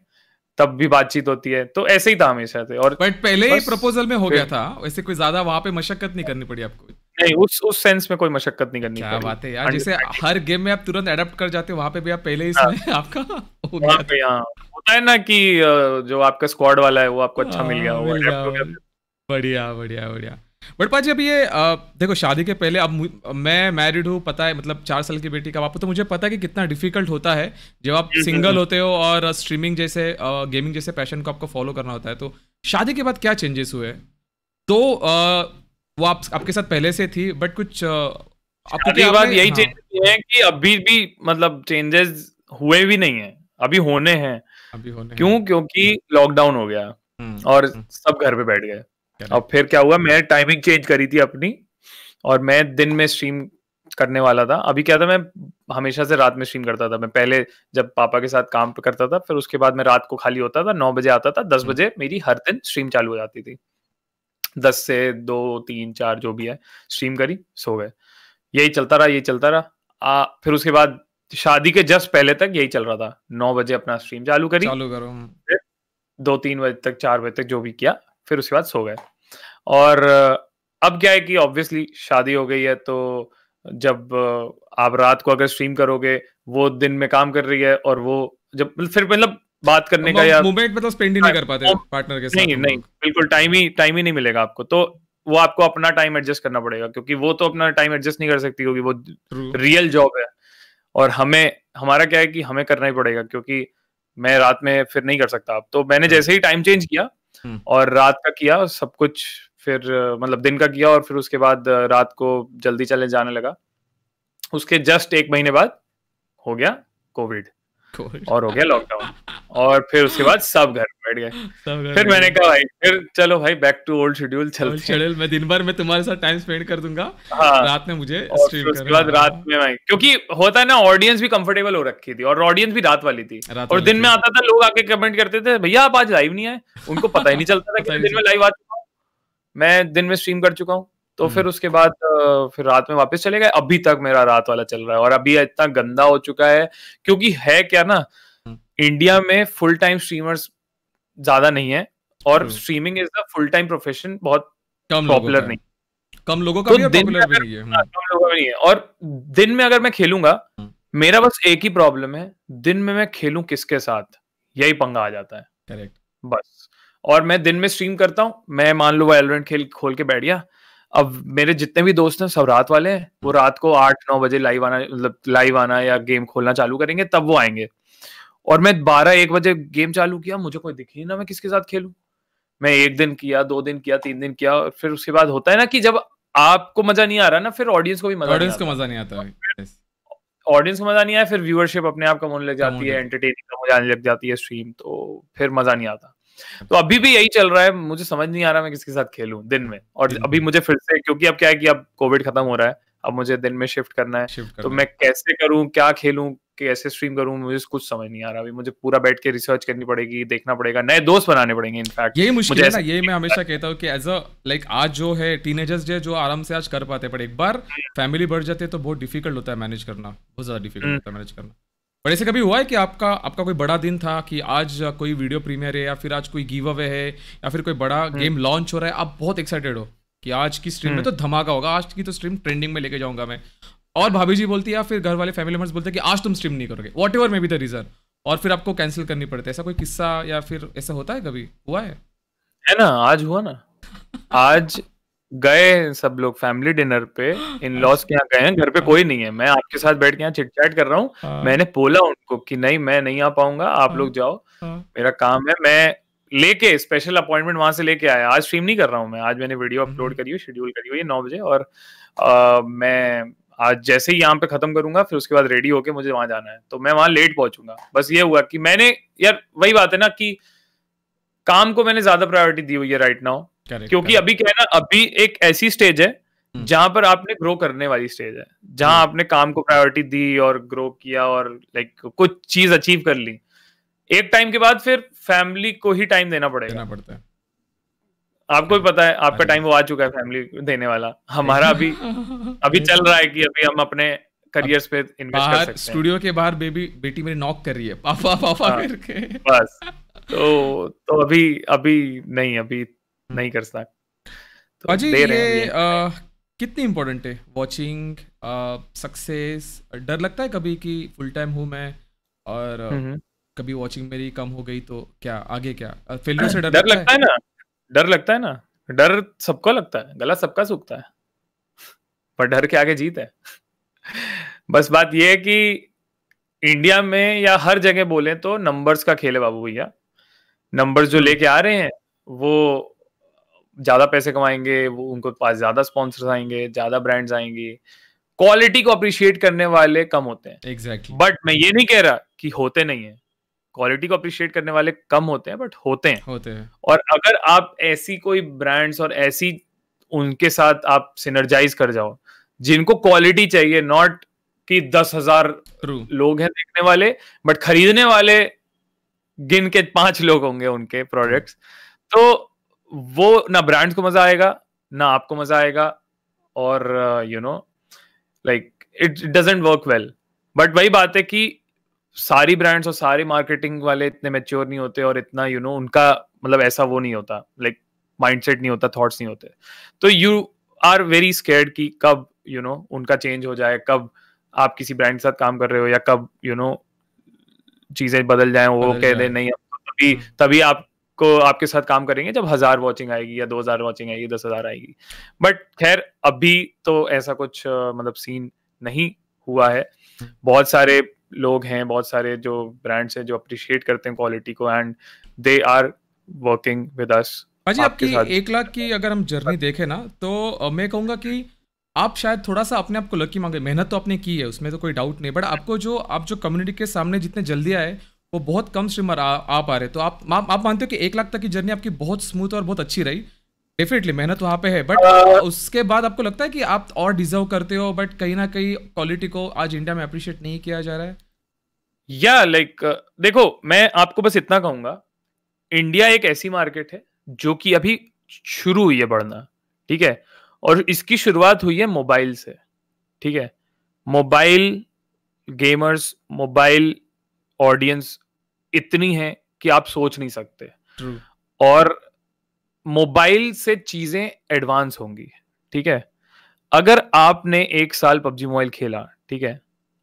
तब भी बातचीत होती है, तो ऐसे ही था हमेशा से। और बट पहले ही प्रपोजल में हो गया था, वैसे कोई ज्यादा वहां पे मशक्कत नहीं करनी पड़ी आपको? नहीं, उस उस सेंस में कोई मशक्कत नहीं करनी। क्या बात है यार, जैसे हर गेम में आप तुरंत अडॉप्ट कर जाते हो, वहां पे भी आप पहले ही इसमें आपका हो गया था। यहां होता है ना कि जो आपका स्क्वाड वाला है वो आपको अच्छा मिल गया, वो अडॉप्ट हो गया। बढ़िया बढ़िया बढ़िया। बट पाजी अब ये देखो, शादी के पहले, अब मैं मैरिड हूँ पता है, मतलब चार साल की बेटी का बाप, तो मुझे पता है कि कितना डिफिकल्ट होता है जब आप सिंगल होते हो और स्ट्रीमिंग जैसे गेमिंग जैसे पैशन को आपको फॉलो करना होता है। तो शादी के बाद क्या चेंजेस हुए? तो वो आप, आपके साथ पहले से थी, बट कुछ आपके बाद यही हाँ। चेंजेस है कि अभी भी मतलब चेंजेस हुए भी नहीं है, अभी होने हैं, अभी होने क्यों हैं। क्योंकि लॉकडाउन हो गया और सब घर पे बैठ गए। अब फिर क्या हुआ, मैं टाइमिंग चेंज करी थी अपनी, और मैं दिन में स्ट्रीम करने वाला था। अभी क्या था, मैं हमेशा से रात में स्ट्रीम करता था। मैं पहले जब पापा के साथ काम करता था, फिर उसके बाद मैं रात को खाली होता था, नौ बजे आता था, दस बजे मेरी हर दिन स्ट्रीम चालू हो जाती थी। दस से दो तीन चार जो भी है स्ट्रीम करी, सो गए, यही चलता रहा यही चलता रहा आ, फिर उसके बाद शादी के जस्ट पहले तक यही चल रहा था। नौ बजे अपना स्ट्रीम चालू करी, चालू करो, फिर दो तीन बजे तक, चार बजे तक जो भी किया, फिर उसके बाद सो गए। और अब क्या है कि ऑब्वियसली शादी हो गई है, तो जब आप रात को अगर स्ट्रीम करोगे, वो दिन में काम कर रही है, और वो जब फिर मतलब बात करने का या मोमेंट मतलब स्पेंड ही नहीं कर पाते पार्टनर के साथ, नहीं नहीं बिल्कुल, टाइम ही टाइम ही नहीं मिलेगा आपको। तो वो आपको अपना टाइम एडजस्ट करना पड़ेगा, क्योंकि वो तो अपना टाइम एडजस्ट नहीं कर सकती क्योंकि वो रियल जॉब है। और हमें, हमारा क्या है कि हमें करना ही पड़ेगा, क्योंकि मैं रात में फिर नहीं कर सकता। अब तो मैंने जैसे ही टाइम चेंज किया और रात का किया सब कुछ, फिर मतलब दिन का किया और फिर उसके बाद रात को जल्दी चले जाने लगा। उसके जस्ट एक महीने बाद हो गया कोविड और हो गया लॉकडाउन, और फिर उसके बाद सब घर बैठ गए। फिर मैंने कहा भाई फिर चलो भाई बैक टू ओल्ड शेड्यूल चलते हैं। शेड्यूल मैं दिन भर में तुम्हारे साथ टाइम स्पेंड कर दूंगा, रात में मुझे स्ट्रीम करना। उसके बाद रात में भाई, क्योंकि होता है ना, ऑडियंस भी कंफर्टेबल हो रखी थी और ऑडियंस भी रात वाली थी। और दिन में आता था, लोग आके कमेंट करते थे भैया आप आज लाइव नहीं आए, उनको पता ही नहीं चलता था दिन में लाइव आ चुका हूँ मैं, दिन में स्ट्रीम कर चुका हूँ। तो फिर उसके बाद फिर रात में वापस चले गए। अभी तक मेरा रात वाला चल रहा है और अभी इतना गंदा हो चुका है, क्योंकि है क्या ना, इंडिया में फुल टाइम स्ट्रीमर्स ज्यादा नहीं है और streaming is the full time profession, बहुत पॉपुलर नहीं, कम लोगों का भी पॉपुलर भी नहीं है, कम लोगों का नहीं है। और दिन में अगर मैं खेलूंगा, मेरा बस एक ही प्रॉब्लम है, दिन में मैं खेलूं किसके साथ, यही पंगा आ जाता है। करेक्ट, बस। और मैं दिन में स्ट्रीम करता हूँ, मैं मान लो वैलोरेंट खेल खोल के बैठ गया, अब मेरे जितने भी दोस्त हैं सब रात वाले हैं, वो रात को आठ नौ बजे लाइव आना, मतलब लाइव आना या गेम खोलना चालू करेंगे तब वो आएंगे। और मैं बारह एक बजे गेम चालू किया, मुझे कोई दिख ही ना मैं किसके साथ खेलूं। मैं एक दिन किया, दो दिन किया, तीन दिन किया, और फिर उसके बाद होता है ना कि जब आपको मजा नहीं आ रहा ना, फिर ऑडियंस को भी मजा ऑडियंस को मजा नहीं आता, ऑडियंस को मजा नहीं आया, फिर व्यूअरशिप अपने आप कम होने लग जाती है, एंटरटेनिंग कम हो जाने लग जाती है स्ट्रीम, तो फिर मजा नहीं आता। तो अभी भी यही चल रहा है, मुझे समझ नहीं आ रहा मैं किसके साथ खेलूं दिन में। और अभी मुझे फिर से, क्योंकि अब क्या है कि अब कोविड खत्म हो रहा है, अब मुझे दिन में शिफ्ट करना है, शिफ्ट करना तो है। मैं कैसे करूं, क्या खेलूं, कैसे स्ट्रीम करूं, मुझे कुछ समझ नहीं आ रहा। अभी मुझे पूरा बैठ के रिसर्च करनी पड़ेगी, देखना पड़ेगा, नए दोस्त बनाने पड़ेंगे। इनफैक्ट यही मुश्किल है ना, यही मैं हमेशा कहता हूँ कि एज अ लाइक आज जो है टीनेजर्स जो आराम से आज कर पाते, बट एक बार फैमिली बढ़ जाते तो बहुत डिफिकल्ट होता है मैनेज करना, बहुत ज्यादा डिफिकल्ट होता है मैनेज करना। पर ऐसे कभी हुआ है कि आपका आपका कोई बड़ा दिन था कि आज कोई वीडियो प्रीमियर है, या फिर आज कोई गिव अवे है, या फिर कोई बड़ा गेम लॉन्च हो रहा है, आप बहुत एक्साइटेड हो कि आज की स्ट्रीम में तो धमाका होगा, आज की तो स्ट्रीम ट्रेंडिंग में लेके जाऊंगा मैं, और भाभी जी बोलती है या फिर घर वाले फैमिली मेंबर्स बोलते हैं कि आज तुम स्ट्रीम नहीं करोगे, whatever may be the reason, और फिर आपको कैंसिल करनी पड़ती है। ऐसा कोई किस्सा या फिर ऐसा होता है, कभी हुआ है? है ना, आज हुआ ना, आज गए सब लोग फैमिली डिनर पे, इन लॉज के यहाँ गए हैं, घर पे कोई नहीं है, मैं आपके साथ बैठ के यहाँ चिट चैट कर रहा हूँ। मैंने बोला उनको कि नहीं मैं नहीं आ पाऊंगा, आप लोग जाओ, मेरा काम है। मैं लेके स्पेशल अपॉइंटमेंट वहां से लेके आया, आज स्ट्रीम नहीं कर रहा हूँ मैं, आज मैंने वीडियो अपलोड करी हुई, शेड्यूल करी हुई है नौ बजे, और आ, मैं आज जैसे ही यहाँ पे खत्म करूंगा फिर उसके बाद रेडी होके मुझे वहां जाना है, तो मैं वहां लेट पहुंचूंगा। बस ये हुआ कि मैंने, यार वही बात है ना कि काम को मैंने ज्यादा प्रायोरिटी दी हुई है राइट नाउ, Correct, क्योंकि correct. अभी क्या है ना, अभी एक ऐसी स्टेज है जहां पर आपने ग्रो करने वाली स्टेज है, जहां आपने काम को प्रायोरिटी दी और ग्रो किया और लाइक कुछ चीज अचीव कर ली। एक टाइम के बाद फिर फैमिली को ही टाइम देना पड़ेगा, देना पड़ता है। आपको भी पता है आपका टाइम वो आ चुका है फैमिली देने वाला, हमारा अभी अभी चल रहा है कि अभी हम अपने करियर्स पे इन्वेस्ट कर सकते हैं। स्टूडियो के बाहर बेबी बेटी मेरी नॉक कर रही है पापा पापा करके, बस तो तो अभी अभी नहीं, अभी नहीं कर सकता। तो अजी ये आ, कितनी इम्पोर्टेंट है वॉचिंग सक्सेस? डर लगता है कभी कि फुल टाइम हूँ मैं और कभी वॉचिंग मेरी कम हो गई तो क्या आगे, क्या फेलियर से डर, डर लगता, लगता है ना? डर लगता है ना, डर सबको लगता है, गला सबका सूखता है, पर डर के आगे जीत है। बस बात यह है कि इंडिया में या हर जगह बोले तो नंबर्स का खेल है बाबू भैया, नंबर्स जो लेके आ रहे हैं वो ज्यादा पैसे कमाएंगे, वो उनको पास ज्यादा स्पॉन्सर्स आएंगे, ज्यादा ब्रांड्स आएंगे, क्वालिटी को अप्रिशिएट करने वाले कम होते हैं। एग्जैक्टली, बट मैं ये नहीं कह रहा कि होते नहीं है, क्वालिटी को अप्रिशिएट करने वाले कम होते हैं, बट होते हैं, होते हैं। और अगर आप ऐसी कोई ब्रांड्स और ऐसी उनके साथ आप सिनर्जाइज कर जाओ जिनको क्वालिटी चाहिए, नॉट कि दस हजार लोग हैं देखने वाले बट खरीदने वाले गिन के पांच लोग होंगे उनके प्रोडक्ट्स, तो वो ना ब्रांड्स को मजा आएगा ना आपको मजा आएगा, और you know like it doesn't work well. But वही बात है कि सारी ब्रांड्स और सारी मार्केटिंग वाले इतने मैच्योर नहीं होते और इतना यू you नो know, उनका मतलब ऐसा वो नहीं होता, लाइक माइंडसेट नहीं होता, थॉट्स नहीं होते, तो यू आर वेरी स्कैर्ड कि कब यू you नो know, उनका चेंज हो जाए, कब आप किसी ब्रांड के साथ काम कर रहे हो या कब यू you नो know, चीजें बदल जाए, वो कह दे नहीं तभी तभी आप को आपके साथ काम करेंगे जब हजार वॉचिंग आएगी या दो हजार वॉचिंग आएगी, दस हजार आएगी। बट खैर अभी तो ऐसा कुछ मतलब सीन नहीं हुआ है। बहुत सारे लोग हैं, बहुत सारे जो ब्रांड्स हैं जो अप्रिशिएट करते हैं क्वालिटी को, and they are working with us. अजी आपकी एक लाख की अगर हम जर्नी देखें ना, तो मैं कहूँगा कि आप शायद थोड़ा सा अपने आप को लकी मांगे। मेहनत तो आपने की है, उसमें तो कोई डाउट नहीं, बट आपको जो आप जो कम्युनिटी के सामने जितने जल्दी आए वो बहुत कम स्ट्रीमर आ पा रहे। तो आप आप मानते हो कि एक लाख तक की जर्नी आपकी बहुत स्मूथ और बहुत अच्छी रही। डेफिनेटली मेहनत वहाँ पे है, बट उसके बाद आपको लगता है कि आप और डिजर्व करते हो, बट कहीं ना कहीं क्वालिटी को आज इंडिया में अप्रिशिएट नहीं किया जा रहा है। या लाइक देखो, मैं आपको बस इतना कहूँगा, इंडिया एक ऐसी मार्केट है जो कि अभी शुरू हुई है बढ़ना, ठीक है, और इसकी शुरुआत हुई है मोबाइल से, ठीक है। मोबाइल गेमर्स, मोबाइल ऑडियंस इतनी है कि आप सोच नहीं सकते। True. और मोबाइल से चीजें एडवांस होंगी, ठीक है। अगर आपने एक साल पबजी मोबाइल खेला, ठीक है,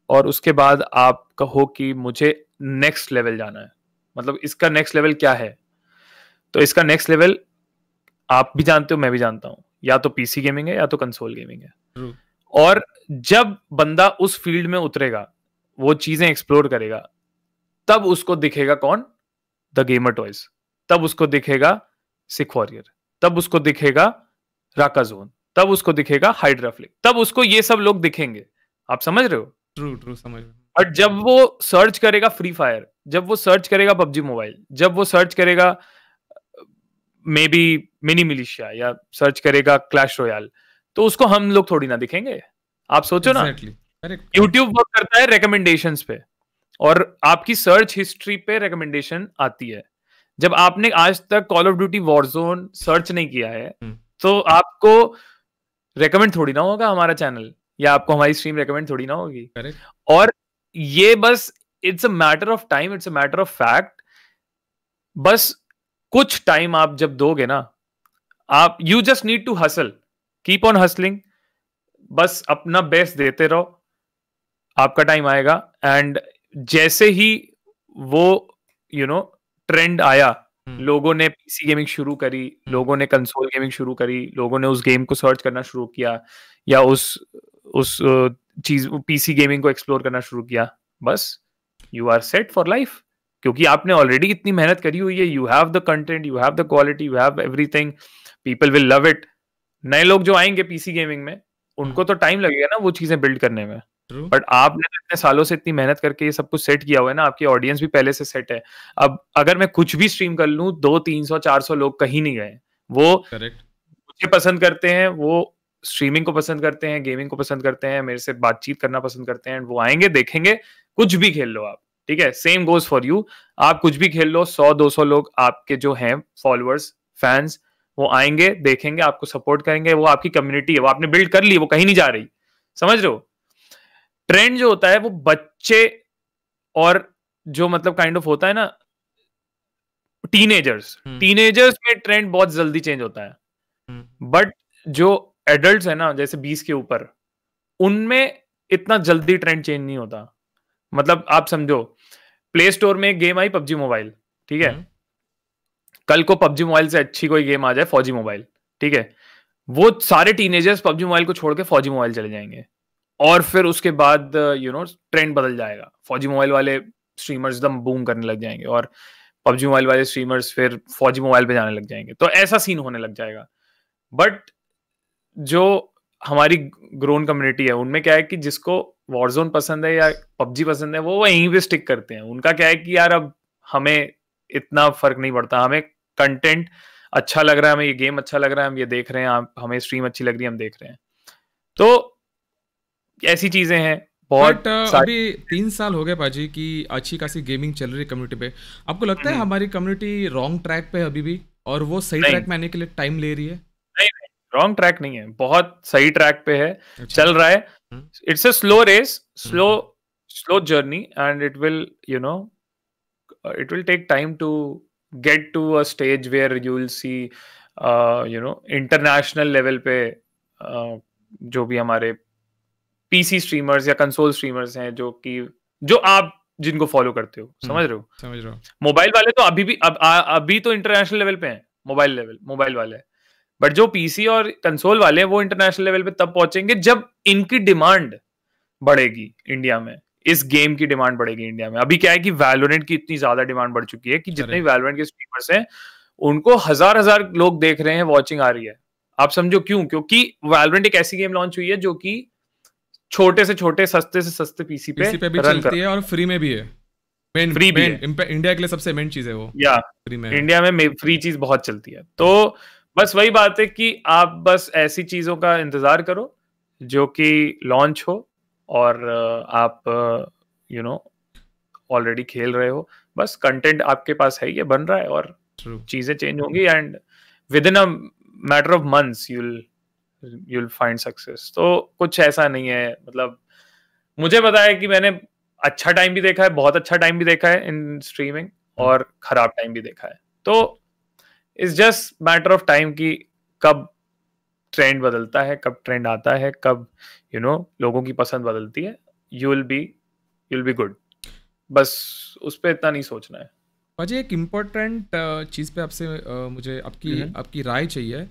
और उसके बाद आप कहो कि मुझे नेक्स्ट लेवल जाना है, मतलब इसका नेक्स्ट लेवल क्या है, तो इसका नेक्स्ट लेवल आप भी जानते हो, मैं भी जानता हूं, या तो पीसी गेमिंग है या तो कंसोल गेमिंग है। True. और जब बंदा उस फील्ड में उतरेगा, वो चीजें एक्सप्लोर करेगा, तब उसको दिखेगा कौन, द गेमर टॉयज, तब उसको दिखेगा सिख वॉरियर, तब उसको दिखेगा राका जोन, तब उसको दिखेगा हाइड्राफ्लिक, तब उसको ये सब लोग दिखेंगे। आप समझ रहे हो? ट्रू ट्रू समझ रहे हो। और जब वो सर्च करेगा फ्री फायर, जब वो सर्च करेगा पबजी मोबाइल, जब वो सर्च करेगा मे बी मिनी मिलिशिया या सर्च करेगा क्लैश रॉयल, तो उसको हम लोग थोड़ी ना दिखेंगे। आप सोचो exactly. ना, यूट्यूब वर्क करता है रिकमेंडेशंस पे, और आपकी सर्च हिस्ट्री पे रिकमेंडेशन आती है। जब आपने आज तक Call of Duty Warzone search नहीं किया है, तो आपको रेकमेंड थोड़ी ना होगा हमारा चैनल, या आपको हमारी स्ट्रीम रेकमेंड थोड़ी ना होगी। Correct. और ये बस it's a matter of time, it's a matter of fact. बस कुछ टाइम आप जब दोगे ना, आप you just need to hustle, keep on hustling, बस अपना बेस्ट देते रहो, आपका टाइम आएगा। एंड जैसे ही वो यू नो ट्रेंड आया, लोगों ने पीसी गेमिंग शुरू करी, लोगों ने कंसोल गेमिंग शुरू करी, लोगों ने उस गेम को सर्च करना शुरू किया, या उस उस चीज पीसी गेमिंग को एक्सप्लोर करना शुरू किया, बस you are set for life, क्योंकि आपने ऑलरेडी इतनी मेहनत करी हुई है। You have the content, you have the quality, you have everything, people will love it. नए लोग जो आएंगे पीसी गेमिंग में, उनको तो टाइम लगेगा ना वो चीजें बिल्ड करने में, बट आपने इतने सालों से इतनी मेहनत करके ये सब कुछ सेट किया हुआ है ना, आपकी ऑडियंस भी पहले से सेट है। अब अगर मैं कुछ भी स्ट्रीम कर लूं, दो तीन सौ चार सौ लोग कहीं नहीं गए, वो मुझे पसंद करते हैं, वो स्ट्रीमिंग को पसंद करते हैं, गेमिंग को पसंद करते हैं, मेरे से बातचीत करना पसंद करते हैं, वो आएंगे, देखेंगे, कुछ भी खेल लो आप, ठीक है। सेम गोज फॉर यू, आप कुछ भी खेल लो, सौ दो सौ लोग आपके जो हैं फॉलोअर्स फैंस, वो आएंगे, देखेंगे, आपको सपोर्ट करेंगे, वो आपकी कम्युनिटी है, वो आपने बिल्ड कर ली, वो कहीं नहीं जा रही। समझ रहे हो? ट्रेंड जो होता है वो बच्चे और जो मतलब काइंड ऑफ होता है ना टीनेजर्स, टीनेजर्स में ट्रेंड बहुत जल्दी चेंज होता है, बट जो एडल्ट्स है ना जैसे बीस के ऊपर, उनमें इतना जल्दी ट्रेंड चेंज नहीं होता। मतलब आप समझो, प्ले स्टोर में एक गेम आई पबजी मोबाइल, ठीक है, कल को पबजी मोबाइल से अच्छी कोई गेम आ जाए फौजी मोबाइल, ठीक है, वो सारे टीनेजर्स पबजी मोबाइल को छोड़ के फौजी मोबाइल चले जाएंगे, और फिर उसके बाद यू नो ट्रेंड बदल जाएगा, फौजी मोबाइल वाले स्ट्रीमर्स एकदम बूम करने लग जाएंगे, और पबजी मोबाइल वाले स्ट्रीमर्स फिर फौजी मोबाइल पे जाने लग जाएंगे, तो ऐसा सीन होने लग जाएगा। बट जो हमारी ग्रोन कम्युनिटी है, उनमें क्या है कि जिसको वॉरजोन पसंद है या पबजी पसंद है, वो वहीं पे स्टिक करते हैं। उनका क्या है कि यार अब हमें इतना फर्क नहीं पड़ता, हमें कंटेंट अच्छा लग रहा है, हमें ये गेम अच्छा लग रहा है, हम ये देख रहे हैं, हमें स्ट्रीम अच्छी लग रही है, हम देख रहे हैं, तो ऐसी चीजें हैं। बहुत अभी तीन साल हो गए पाजी कि अच्छी खासी गेमिंग चल रही है कम्युनिटी पे, आपको लगता है हमारी कम्युनिटी रॉन्ग ट्रैक पे है अभी भी, और वो सही ट्रैक में आने के लिए टाइम ले रही है? नहीं, रॉन्ग ट्रैक नहीं है, बहुत सही ट्रैक पे है। अच्छा। चल रहा है, it's a slow race, slow slow journey, and it will you know it will take time to get to a stage where you will see you know international level पे uh, जो भी हमारे पीसी स्ट्रीमर्स या console streamers हैं जो कि जो आप जिनको फॉलो करते हो, समझ रहे हो? समझ रहा हूँ। मोबाइल वाले तो अभी भी अब आ, अभी तो इंटरनेशनल लेवल पे हैं, मोबाइल लेवल मोबाइल वाले, बट जो पीसी और कंसोल वाले हैं वो इंटरनेशनल लेवल पे तब पहुंचेंगे जब इनकी डिमांड बढ़ेगी इंडिया में, इस गेम की डिमांड बढ़ेगी इंडिया में। अभी क्या है कि वैलोरेंट की इतनी ज्यादा डिमांड बढ़ चुकी है कि जितने वैलोरेंट के स्ट्रीमर्स हैं उनको हजार हजार लोग देख रहे हैं, वॉचिंग आ रही है। आप समझो क्यों? क्योंकि वैलोरेंट एक ऐसी गेम लॉन्च हुई है जो कि छोटे से छोटे सस्ते से सस्ते पीसी पे, पीसी पे भी चलती है और फ्री में भी है। मेन फ्री मेन इंडिया के लिए सबसे मेन चीज है वो, या फ्री में इंडिया में फ्री चीज बहुत चलती है। तो बस वही बात है कि आप बस ऐसी चीजों का इंतजार करो जो कि लॉन्च हो और आप यू नो ऑलरेडी खेल रहे हो, बस कंटेंट आपके पास है, ये बन रहा है और चीजें चेंज होंगी and within a matter of months you will you will find success. तो कुछ ऐसा नहीं है, मतलब मुझे पता है कि मैंने अच्छा टाइम भी देखा है, बहुत अच्छा टाइम भी देखा है इन स्ट्रीमिंग और खराब टाइम भी देखा है। तो it's just matter of time कि कब ट्रेंड बदलता है, कब ट्रेंड आता है, कब यू you नो know, लोगों की पसंद बदलती है। You will be you will be good, बस उस पर इतना नहीं सोचना है। अजय, एक इम्पोर्टेंट चीज़ पे आपसे मुझे आपकी आपकी राय चाहिए।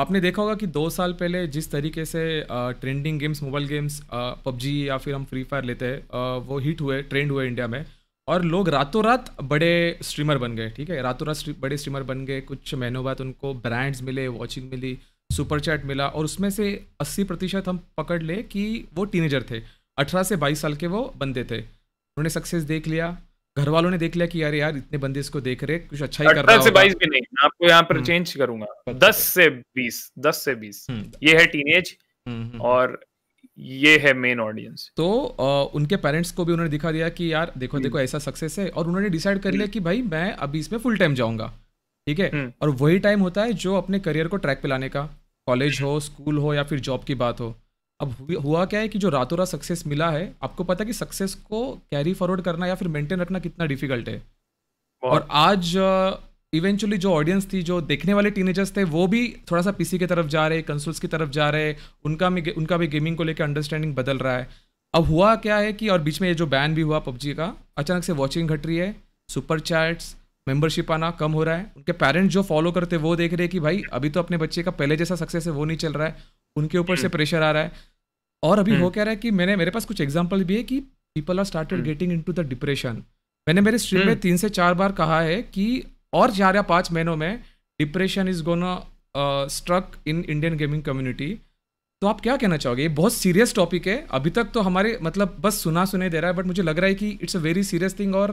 आपने देखा होगा कि दो साल पहले जिस तरीके से trending games, mobile games, PUBG या फिर हम फ्री फायर लेते हैं, वो हिट हुए, ट्रेंड हुए इंडिया में और लोग रातों रात बड़े स्ट्रीमर बन गए। ठीक है, रातों रात बड़े स्ट्रीमर बन गए। कुछ महीनों बाद उनको ब्रांड्स मिले, वॉचिंग मिली, सुपर चैट मिला और उसमें से अस्सी प्रतिशत हम पकड़ ले कि वो टीनेजर थे, अठारह से बाईस साल के वो बंदे थे। उन्होंने सक्सेस देख लिया, घर वालों ने देख लिया कि यार यार इतने बंदे इसको देख रहे, कुछ अच्छा ही कर रहा है। अठारह से बाईस भी नहीं, मैं आपको यहाँ पर चेंज करूंगा, दस से बीस ये है टीनेज और ये है मेन ऑडियंस। तो आ, उनके पेरेंट्स को भी उन्होंने दिखा दिया कि यार देखो देखो ऐसा सक्सेस है और उन्होंने डिसाइड कर लिया कि भाई मैं अभी इसमें फुल टाइम जाऊंगा। ठीक है, और वही टाइम होता है जो अपने करियर को ट्रैक पे लाने का, कॉलेज हो, स्कूल हो या फिर जॉब की बात हो। अब हुआ क्या है कि जो रातों रात सक्सेस मिला है, आपको पता है कि सक्सेस को कैरी फॉरवर्ड करना या फिर मेंटेन रखना कितना डिफिकल्ट है। और आज इवेंचुअली uh, जो ऑडियंस थी, जो देखने वाले टीनेजर्स थे, वो भी थोड़ा सा पीसी की तरफ जा रहे, कंसोल्स की तरफ जा रहे, उनका भी उनका भी गेमिंग को लेकर अंडरस्टैंडिंग बदल रहा है। अब हुआ क्या है कि और बीच में ये जो बैन भी हुआ पबजी का, अचानक से वॉचिंग घट रही है, सुपर चैट्स, मेंबरशिप आना कम हो रहा है। उनके पेरेंट्स जो फॉलो करते वो देख रहे हैं कि भाई अभी तो अपने बच्चे का पहले जैसा सक्सेस है वो नहीं चल रहा है, उनके ऊपर से प्रेशर आ रहा है। और अभी हो क्या रहा है कि मैंने मेरे पास कुछ एग्जांपल भी है कि people are started getting into the depression. मैंने मेरे स्ट्रीम में तीन से चार बार कहा है कि और चार या पाँच महीनों में depression is gonna struck in Indian gaming community. तो आप क्या कहना चाहोगे? ये बहुत सीरियस टॉपिक है, अभी तक तो हमारे मतलब बस सुना सुने दे रहा है, बट मुझे लग रहा है कि it's a very serious thing और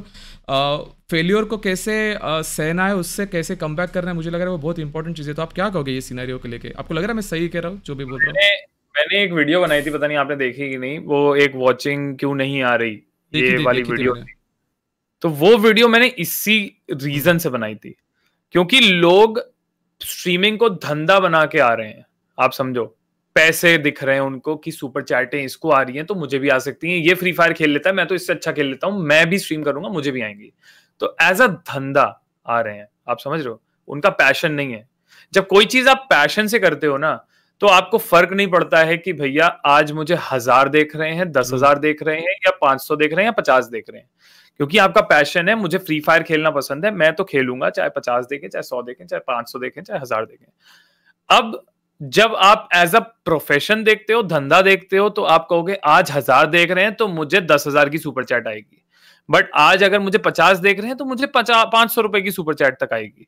फेलियर uh, को कैसे uh, सहना है, उससे कैसे कम बैक करना है, मुझे लग रहा है वो बहुत इंपॉर्टेंट चीज़ है। तो आप क्या कहोगे ये सिनेरियो को लेके? आपको लग रहा है मैं सही कह रहा हूँ जो भी बोल रहा हूँ? मैंने, मैंने एक वीडियो बनाई थी, पता नहीं आपने देखी कि नहीं, वो एक वॉचिंग क्यों नहीं आ रही ये वाली वीडियो, तो वो वीडियो मैंने इसी रीजन से बनाई थी क्योंकि लोग स्ट्रीमिंग को धंधा बना के आ रहे हैं। आप समझो, पैसे दिख रहे हैं उनको कि सुपर चैटें इसको आ रही हैं तो मुझे भी आ सकती हैं, ये फ्री फायर खेल लेता है मैं तो इससे अच्छा खेल लेता हूं, मैं भी स्ट्रीम करूंगा मुझे भी आएंगी। तो एज अ धंधा आ रहे हैं, आप समझ रहे हो, उनका पैशन नहीं है। जब कोई चीज आप पैशन से करते हो ना तो आपको फर्क नहीं पड़ता है कि भैया आज मुझे हजार देख रहे हैं, दस हजार देख रहे हैं या पांच सौ देख रहे हैं या पचास देख रहे हैं, क्योंकि आपका पैशन है। मुझे फ्री फायर खेलना पसंद है, मैं तो खेलूंगा, चाहे पचास देखें, चाहे सौ देखें, चाहे पांच सौ देखें, चाहे हजार देखें। अब जब आप एज अ प्रोफेशन देखते हो, धंधा देखते हो, तो आप कहोगे आज हजार देख रहे हैं तो मुझे दस हजार की सुपर चैट आएगी, बट आज अगर मुझे पचास देख रहे हैं तो मुझे पचास पांच सौ रुपए की सुपर चैट तक आएगी।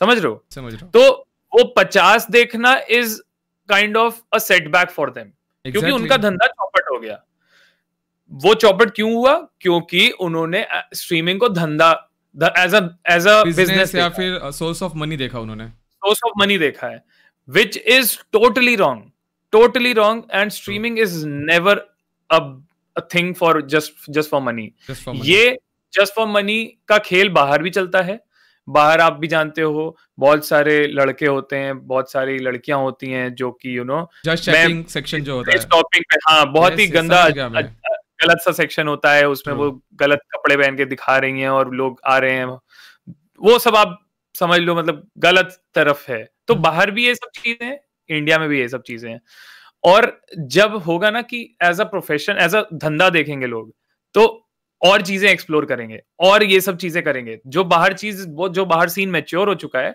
समझ रहे हो? समझ रहा हूं। तो वो पचास देखना is kind of a setback for them, क्योंकि उनका धंधा चौपट हो गया। वो चौपट क्यों हुआ? क्योंकि उन्होंने स्ट्रीमिंग को धंधा as a as a business या फिर सोर्स ऑफ मनी देखा, उन्होंने सोर्स ऑफ मनी देखा है, which is totally wrong, totally wrong, and streaming is never a a thing for just just for money. Just for money. ये just for money का खेल बाहर भी चलता है। बाहर आप भी जानते हो बहुत सारे लड़के होते हैं, बहुत सारी लड़कियां होती हैं जो कि you know just chatting section जो होता है टॉपिक पे, हाँ बहुत ही गंदा गलत सा सेक्शन होता है, उसमें वो गलत कपड़े पहन के दिखा रही हैं और लोग आ रहे हैं, वो सब आप समझ लो मतलब गलत तरफ है। तो बाहर भी ये सब चीजें हैं, इंडिया में भी ये सब चीजें हैं। और जब होगा ना कि as a profession, as a धंधा देखेंगे लोग, तो और चीजें एक्सप्लोर करेंगे और ये सब चीजें करेंगे। जो बाहर चीज जो बाहर सीन मैच्योर हो चुका है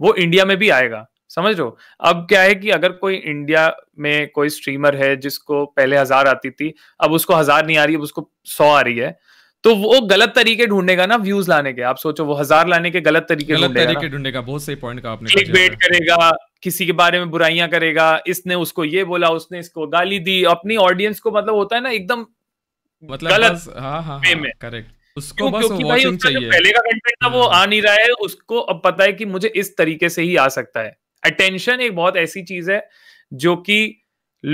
वो इंडिया में भी आएगा, समझ लो। अब क्या है कि अगर कोई इंडिया में कोई स्ट्रीमर है जिसको पहले हजार आती थी, अब उसको हजार नहीं आ रही, अब उसको सौ आ रही है, तो वो गलत तरीके ढूंढेगा ना व्यूज लाने के। आप सोचो वो हजार लाने के गलत तरीके गलत तरीके ढूंढेगा। बहुत सही पॉइंट कहा आपने। क्लिक बेट करेगा, किसी के बारे में बुराइयां करेगा, इसने उसको ये बोला, उसने इसको गाली दी, अपनी ऑडियंस को मतलब होता है ना एकदम मतलब गलत। हाँ हाँ करेक्ट। उसको बस वॉचिंग चाहिए। पहले का कंटेंट था वो आ नहीं रहा है, उसको अब पता है कि मुझे इस तरीके से ही आ सकता है। अटेंशन एक बहुत ऐसी चीज है जो कि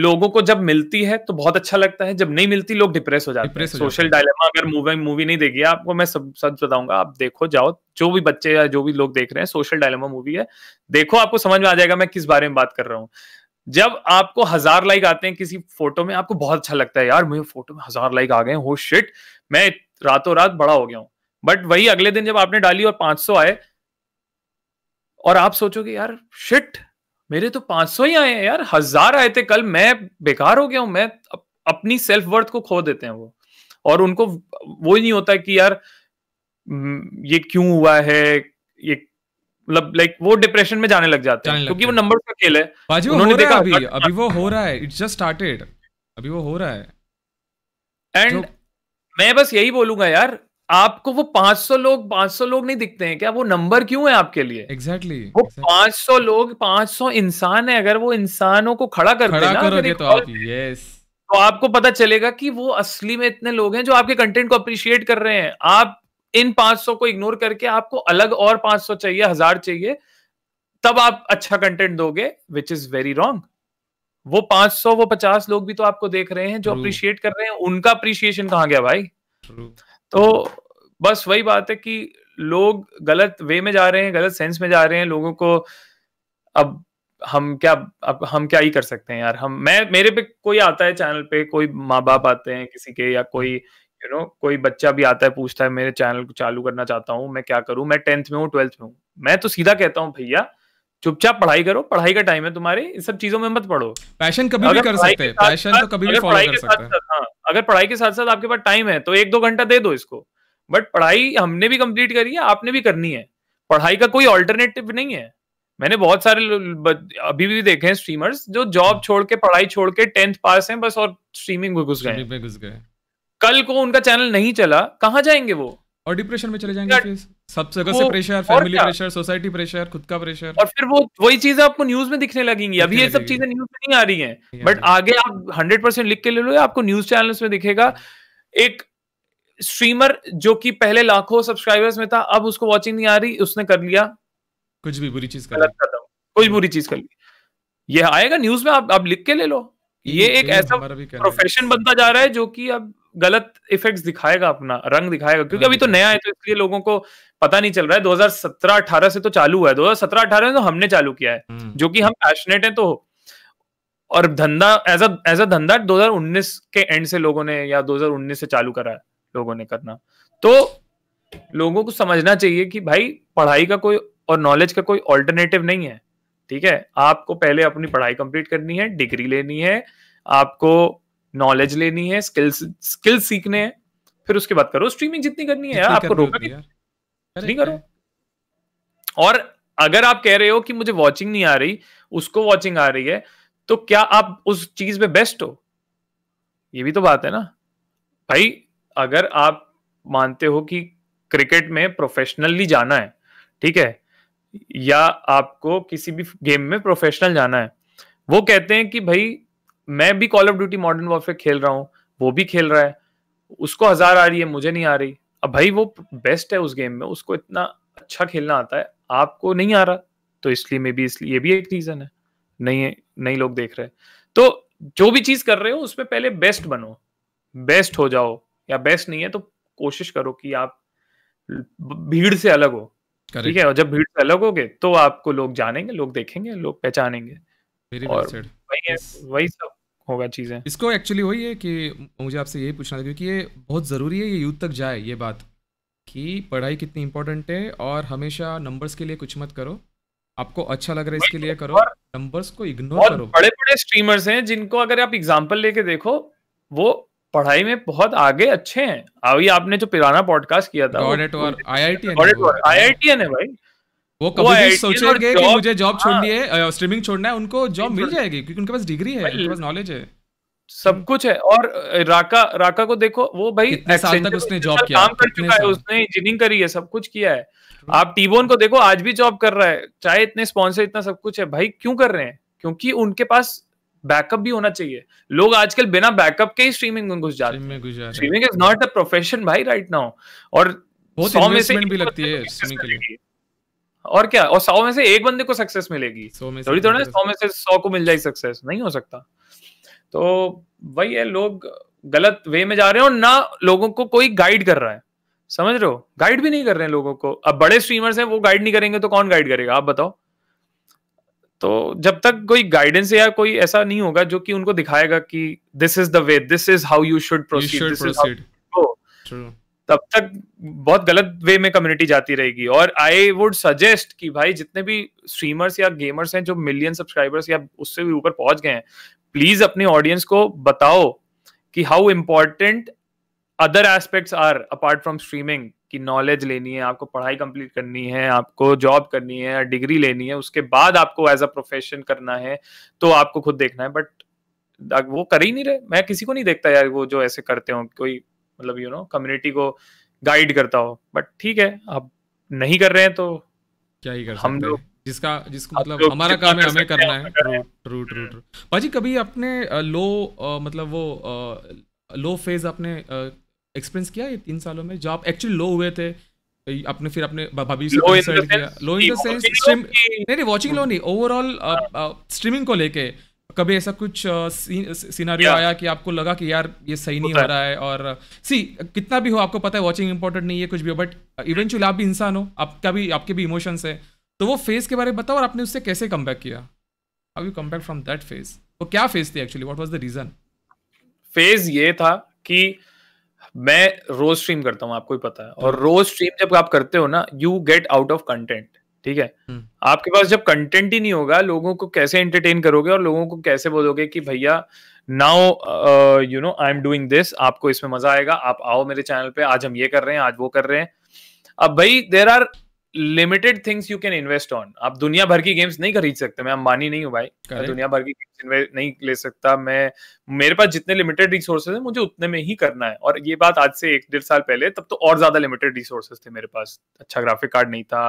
लोगों को जब मिलती है तो बहुत अच्छा लगता है, जब नहीं मिलती लोग डिप्रेस हो जाते हैं। सोशल डायलेमा अगर मूवी मूवी नहीं देखी है आपको, मैं सब सच बताऊंगा, आप देखो जाओ, जो भी बच्चे या जो भी लोग देख रहे हैं, सोशल डायलेमा मूवी है, देखो आपको समझ में आ जाएगा मैं किस बारे में बात कर रहा हूँ। जब आपको हजार लाइक आते हैं किसी फोटो में, आपको बहुत अच्छा लगता है, यार मुझे फोटो में हजार लाइक आ गए, हो शिट मैं रातों रात बड़ा हो गया हूँ। बट वही अगले दिन जब आपने डाली और पांच सौ आए और आप सोचोगे यार शिट मेरे तो पांच सौ ही आए हैं यार, हजार आए थे कल, मैं बेकार हो गया हूं। मैं अपनी सेल्फ वर्थ को खो देते हैं वो, और उनको वो ही नहीं होता कि यार ये क्यों हुआ है, ये मतलब लाइक वो डिप्रेशन में जाने लग जाते हैं क्योंकि वो नंबर का खेल है। उन्होंने देखा अभी अभी वो हो रहा है, इट्स जस्ट स्टार्टेड, अभी वो हो रहा है। एंड मैं बस यही बोलूंगा यार, आपको वो पांच सौ लोग पांच सौ लोग नहीं दिखते हैं क्या? वो नंबर क्यों है आपके लिए? एग्जैक्टली exactly, वो exactly. पांच सौ लोग पांच सौ इंसान है। अगर वो इंसानों को खड़ा करते खड़ा ना, करोगे तो आप यस तो आपको पता चलेगा कि वो असली में इतने लोग हैं जो आपके कंटेंट को अप्रिशिएट कर रहे हैं। आप इन पांच सौ को इग्नोर करके आपको अलग और पांच सौ चाहिए, हजार चाहिए, तब आप अच्छा कंटेंट दोगे, विच इज वेरी रॉन्ग। वो पांच सौ वो पचास लोग भी तो आपको देख रहे हैं जो अप्रिशिएट कर रहे हैं, उनका अप्रिशिएशन कहाँ गया भाई? True. तो बस वही बात है कि लोग गलत वे में जा रहे हैं, गलत सेंस में जा रहे हैं। लोगों को अब हम क्या अब हम क्या ही कर सकते हैं यार। हम मैं मेरे पे कोई आता है चैनल पे, कोई माँ बाप आते हैं किसी के, या कोई यू you नो know, कोई बच्चा भी आता है पूछता है मेरे चैनल को चालू करना चाहता हूँ, मैं क्या करूँ, मैं टेंथ में हूँ, ट्वेल्थ में हूँ। मैं तो सीधा कहता हूँ भैया चुपचाप पढ़ाई करो, पढ़ाई का टाइम है तुम्हारे, इन सब चीजों में मत पढ़ो। पैशन कभी भी कर सकते हैं, पैशन तो कभी भी फॉलो कर सकते हैं। हाँ, अगर पढ़ाई के साथ साथ आपके पास टाइम है तो एक दो घंटा दे दो इसको, बट पढ़ाई हमने भी कंप्लीट करी है, आपने भी करनी है। पढ़ाई का कोई ऑल्टरनेटिव नहीं है। मैंने बहुत सारे अभी भी देखे हैं स्ट्रीमर्स जो जॉब छोड़ के, पढ़ाई छोड़ के, टेंथ पास हैं बस और स्ट्रीमिंग में घुस गए। कल को उनका चैनल नहीं चला, कहाँ जाएंगे वो? और डिप्रेशन में चले जाएंगे। सबसे ज्यादा pressure, family pressure, society pressure, खुद का प्रेशर, और फिर वो वही चीजें आपको न्यूज में दिखने लगेंगी। अभी ये सब चीजें न्यूज में नहीं आ रही हैं, बट आगे आप हंड्रेड परसेंट लिख के ले लो, आपको न्यूज चैनल्स में दिखेगा। एक स्ट्रीमर जो कि पहले लाखों सब्सक्राइबर्स में था, अब उसको वॉचिंग नहीं आ रही, उसने कर लिया कुछ भी बुरी चीज कर ली, कुछ बुरी चीज कर ली, यह आएगा न्यूज में। आप लिख के ले लो। ये एक ऐसा प्रोफेशन बनता जा रहा है जो कि अब गलत इफेक्ट्स दिखाएगा, अपना रंग दिखाएगा, क्योंकि अभी तो नया है तो इसलिए लोगों को पता नहीं चल रहा है। दो हज़ार सत्रह अठारह से तो चालू है, दो हज़ार सत्रह अठारह में तो हमने चालू किया है जो कि हम पैशनेट हैं तो। और धंधा एज अ एज अ धंधा दो हज़ार उन्नीस के एंड से लोगों ने, या दो हज़ार उन्नीस से चालू करा है लोगों ने करना। तो लोगों को समझना चाहिए कि भाई पढ़ाई का कोई और नॉलेज का कोई ऑल्टरनेटिव नहीं है, ठीक है? आपको पहले अपनी पढ़ाई कंप्लीट करनी है, डिग्री लेनी है, आपको नॉलेज लेनी है, स्किल्स स्किल्स सीखने हैं, फिर उसके बाद करो स्ट्रीमिंग जितनी करनी है। आपको रोका नहीं करो। और अगर आप कह रहे हो कि मुझे वॉचिंग नहीं आ रही, उसको वॉचिंग आ रही है, तो क्या आप उस चीज में बेस्ट हो? ये भी तो बात है ना भाई। अगर आप मानते हो कि क्रिकेट में प्रोफेशनली जाना है, ठीक है, या आपको किसी भी गेम में प्रोफेशनल जाना है, वो कहते हैं कि भाई मैं भी call of duty modern warfare खेल रहा हूँ, वो भी खेल रहा है, उसको हजार आ रही है, मुझे नहीं आ रही। अब भाई वो बेस्ट है उस गेम में, उसको इतना अच्छा खेलना आता है, आपको नहीं आ रहा, तो इसलिए मे बी इसलिए ये भी एक रीजन है। नहीं है, नहीं लोग देख रहे। तो जो भी चीज कर रहे हो उसमें पहले बेस्ट बनो, बेस्ट हो जाओ, या बेस्ट नहीं है तो कोशिश करो कि आप भीड़ से अलग हो, ठीक है? और जब भीड़ से अलग होगे तो आपको लोग जानेंगे, लोग देखेंगे, लोग पहचानेंगे, और वही वही सब होगा चीजें। इसको एक्चुअली वही है कि मुझे आपसे यही पूछना था, क्योंकि ये बहुत ज़रूरी है, ये यूथ तक जाए ये बात कि पढ़ाई कितनी इंपॉर्टेंट है, और हमेशा नंबर्स के लिए कुछ मत करो। आपको अच्छा लग रहा है इसके लिए करो, नंबर्स को इग्नोर करो। बड़े बड़े स्ट्रीमर्स हैं जिनको अगर आप एग्जांपल लेके देखो, वो पढ़ाई में बहुत आगे अच्छे हैं। अभी आपने जो पुराना पॉडकास्ट किया था आई आई टी एन है भाई, वो कभी भी सोचेंगे कि मुझे जॉब छोड़नी है, स्ट्रीमिंग छोड़ना है, उनको जॉब मिल जाएगी क्योंकि उनके पास डिग्री है, उनके पास नॉलेज है, सब कुछ है। और राका राका को देखो, वो भाई साल तक उसने जॉब किया, काम कर चुका है, उसने इंजीनियरिंग करी है, सब कुछ किया है। आप टीबोन को देखो, आज भी जॉब कर रहा है, चाहे इतने स्पॉन्सर, इतना सब कुछ है भाई, क्यों कर रहे हैं? क्योंकि उनके पास बैकअप भी होना चाहिए। लोग आजकल बिना बैकअप के ही स्ट्रीमिंग में घुस जाते हैं। Streaming is not a profession भाई राइट नाउ, और सौ में से भी लगती है स्ट्रीमिंग के लिए, और क्या, और सौ में से एक बंदे को सक्सेस मिलेगी, थोड़ी थोड़ी सौ में से सौ को मिल जाएगी सक्सेस, नहीं हो सकता। तो वही है, लोग गलत वे में जा रहे हैं और ना लोगों को कोई गाइड कर रहा है, समझ रहे हो, गाइड भी नहीं कर रहे हैं लोगों को। अब बड़े स्ट्रीमर्स हैं, वो गाइड नहीं करेंगे तो कौन गाइड करेगा, आप बताओ। तो जब तक कोई गाइडेंस या कोई ऐसा नहीं होगा जो कि उनको दिखाएगा कि this is the way, this is how you should proceed, तब तक बहुत गलत वे में कम्युनिटी जाती रहेगी। और आई वुड सजेस्ट कि भाई जितने भी स्ट्रीमर्स या गेमर्स हैं जो मिलियन सब्सक्राइबर्स या उससे भी ऊपर पहुंच गए हैं, प्लीज अपने ऑडियंस को बताओ कि how important other aspects are apart from streaming, कि नॉलेज लेनी है आपको, पढ़ाई कंप्लीट करनी है आपको, जॉब करनी है, डिग्री लेनी है, उसके बाद आपको एज अ प्रोफेशन करना है, तो आपको खुद देखना है। बट वो कर ही नहीं रहे, मैं किसी को नहीं देखता यार वो जो ऐसे करते हो, कोई मतलब यू नो कम्युनिटी को गाइड करता हो। बट ठीक है, आप नहीं कर रहे हैं तो क्या ही कर सकते हम लोग, जिसका जिसको मतलब हमारा काम है, हमें करना है। ट्रू ट्रू ट्रू भाजी, कभी अपने लो मतलब वो लो फेज आपने एक्सपीरियंस किया है तीन सालों में, जो आप एक्चुअली लो हुए थे आपने, फिर आपने भाभी से कंसल्ट किया? लो इन द सेंस स्ट्रीम नहीं नहीं वाचिंग लो नहीं, ओवरऑल स्ट्रीमिंग को लेके कभी ऐसा कुछ सिनेरियो आया कि आपको लगा कि यार ये सही नहीं हो रहा है? और सी कितना भी हो, आपको पता है वाचिंग इंपॉर्टेंट नहीं है कुछ भी, बट इवेंचुअली आप भी इंसान हो, आपका भी आपके भी इमोशंस है, तो वो फेज के बारे में बताओ और आपने उससे कैसे कम बैक किया? How you come back from that phase? वो क्या फेज थी actually, what was the reason? Phase ये था कि मैं रोज स्ट्रीम करता हूँ, आपको ही पता है, और रोज स्ट्रीम जब आप करते हो ना, you get out of content, ठीक है? आपके पास जब कंटेंट ही नहीं होगा, लोगों को कैसे एंटरटेन करोगे और लोगों को कैसे बोलोगे कि भैया now you know I am doing this, आपको इसमें मजा आएगा, आप आओ मेरे चैनल पे, आज हम ये कर रहे हैं, आज वो कर रहे हैं। अब भाई there are limited things you can invest on, आप दुनिया भर की गेम्स नहीं खरीद सकते। मैं अंबानी नहीं हूँ भाई, मैं दुनिया भर की गेम्स नहीं ले सकता, मैं मेरे पास जितने लिमिटेड रिसोर्सेज हैं मुझे उतने में ही करना है। और ये बात आज से एक डेढ़ साल पहले, तब तो और ज्यादा लिमिटेड रिसोर्सेज थे मेरे पास, अच्छा ग्राफिक कार्ड नहीं था,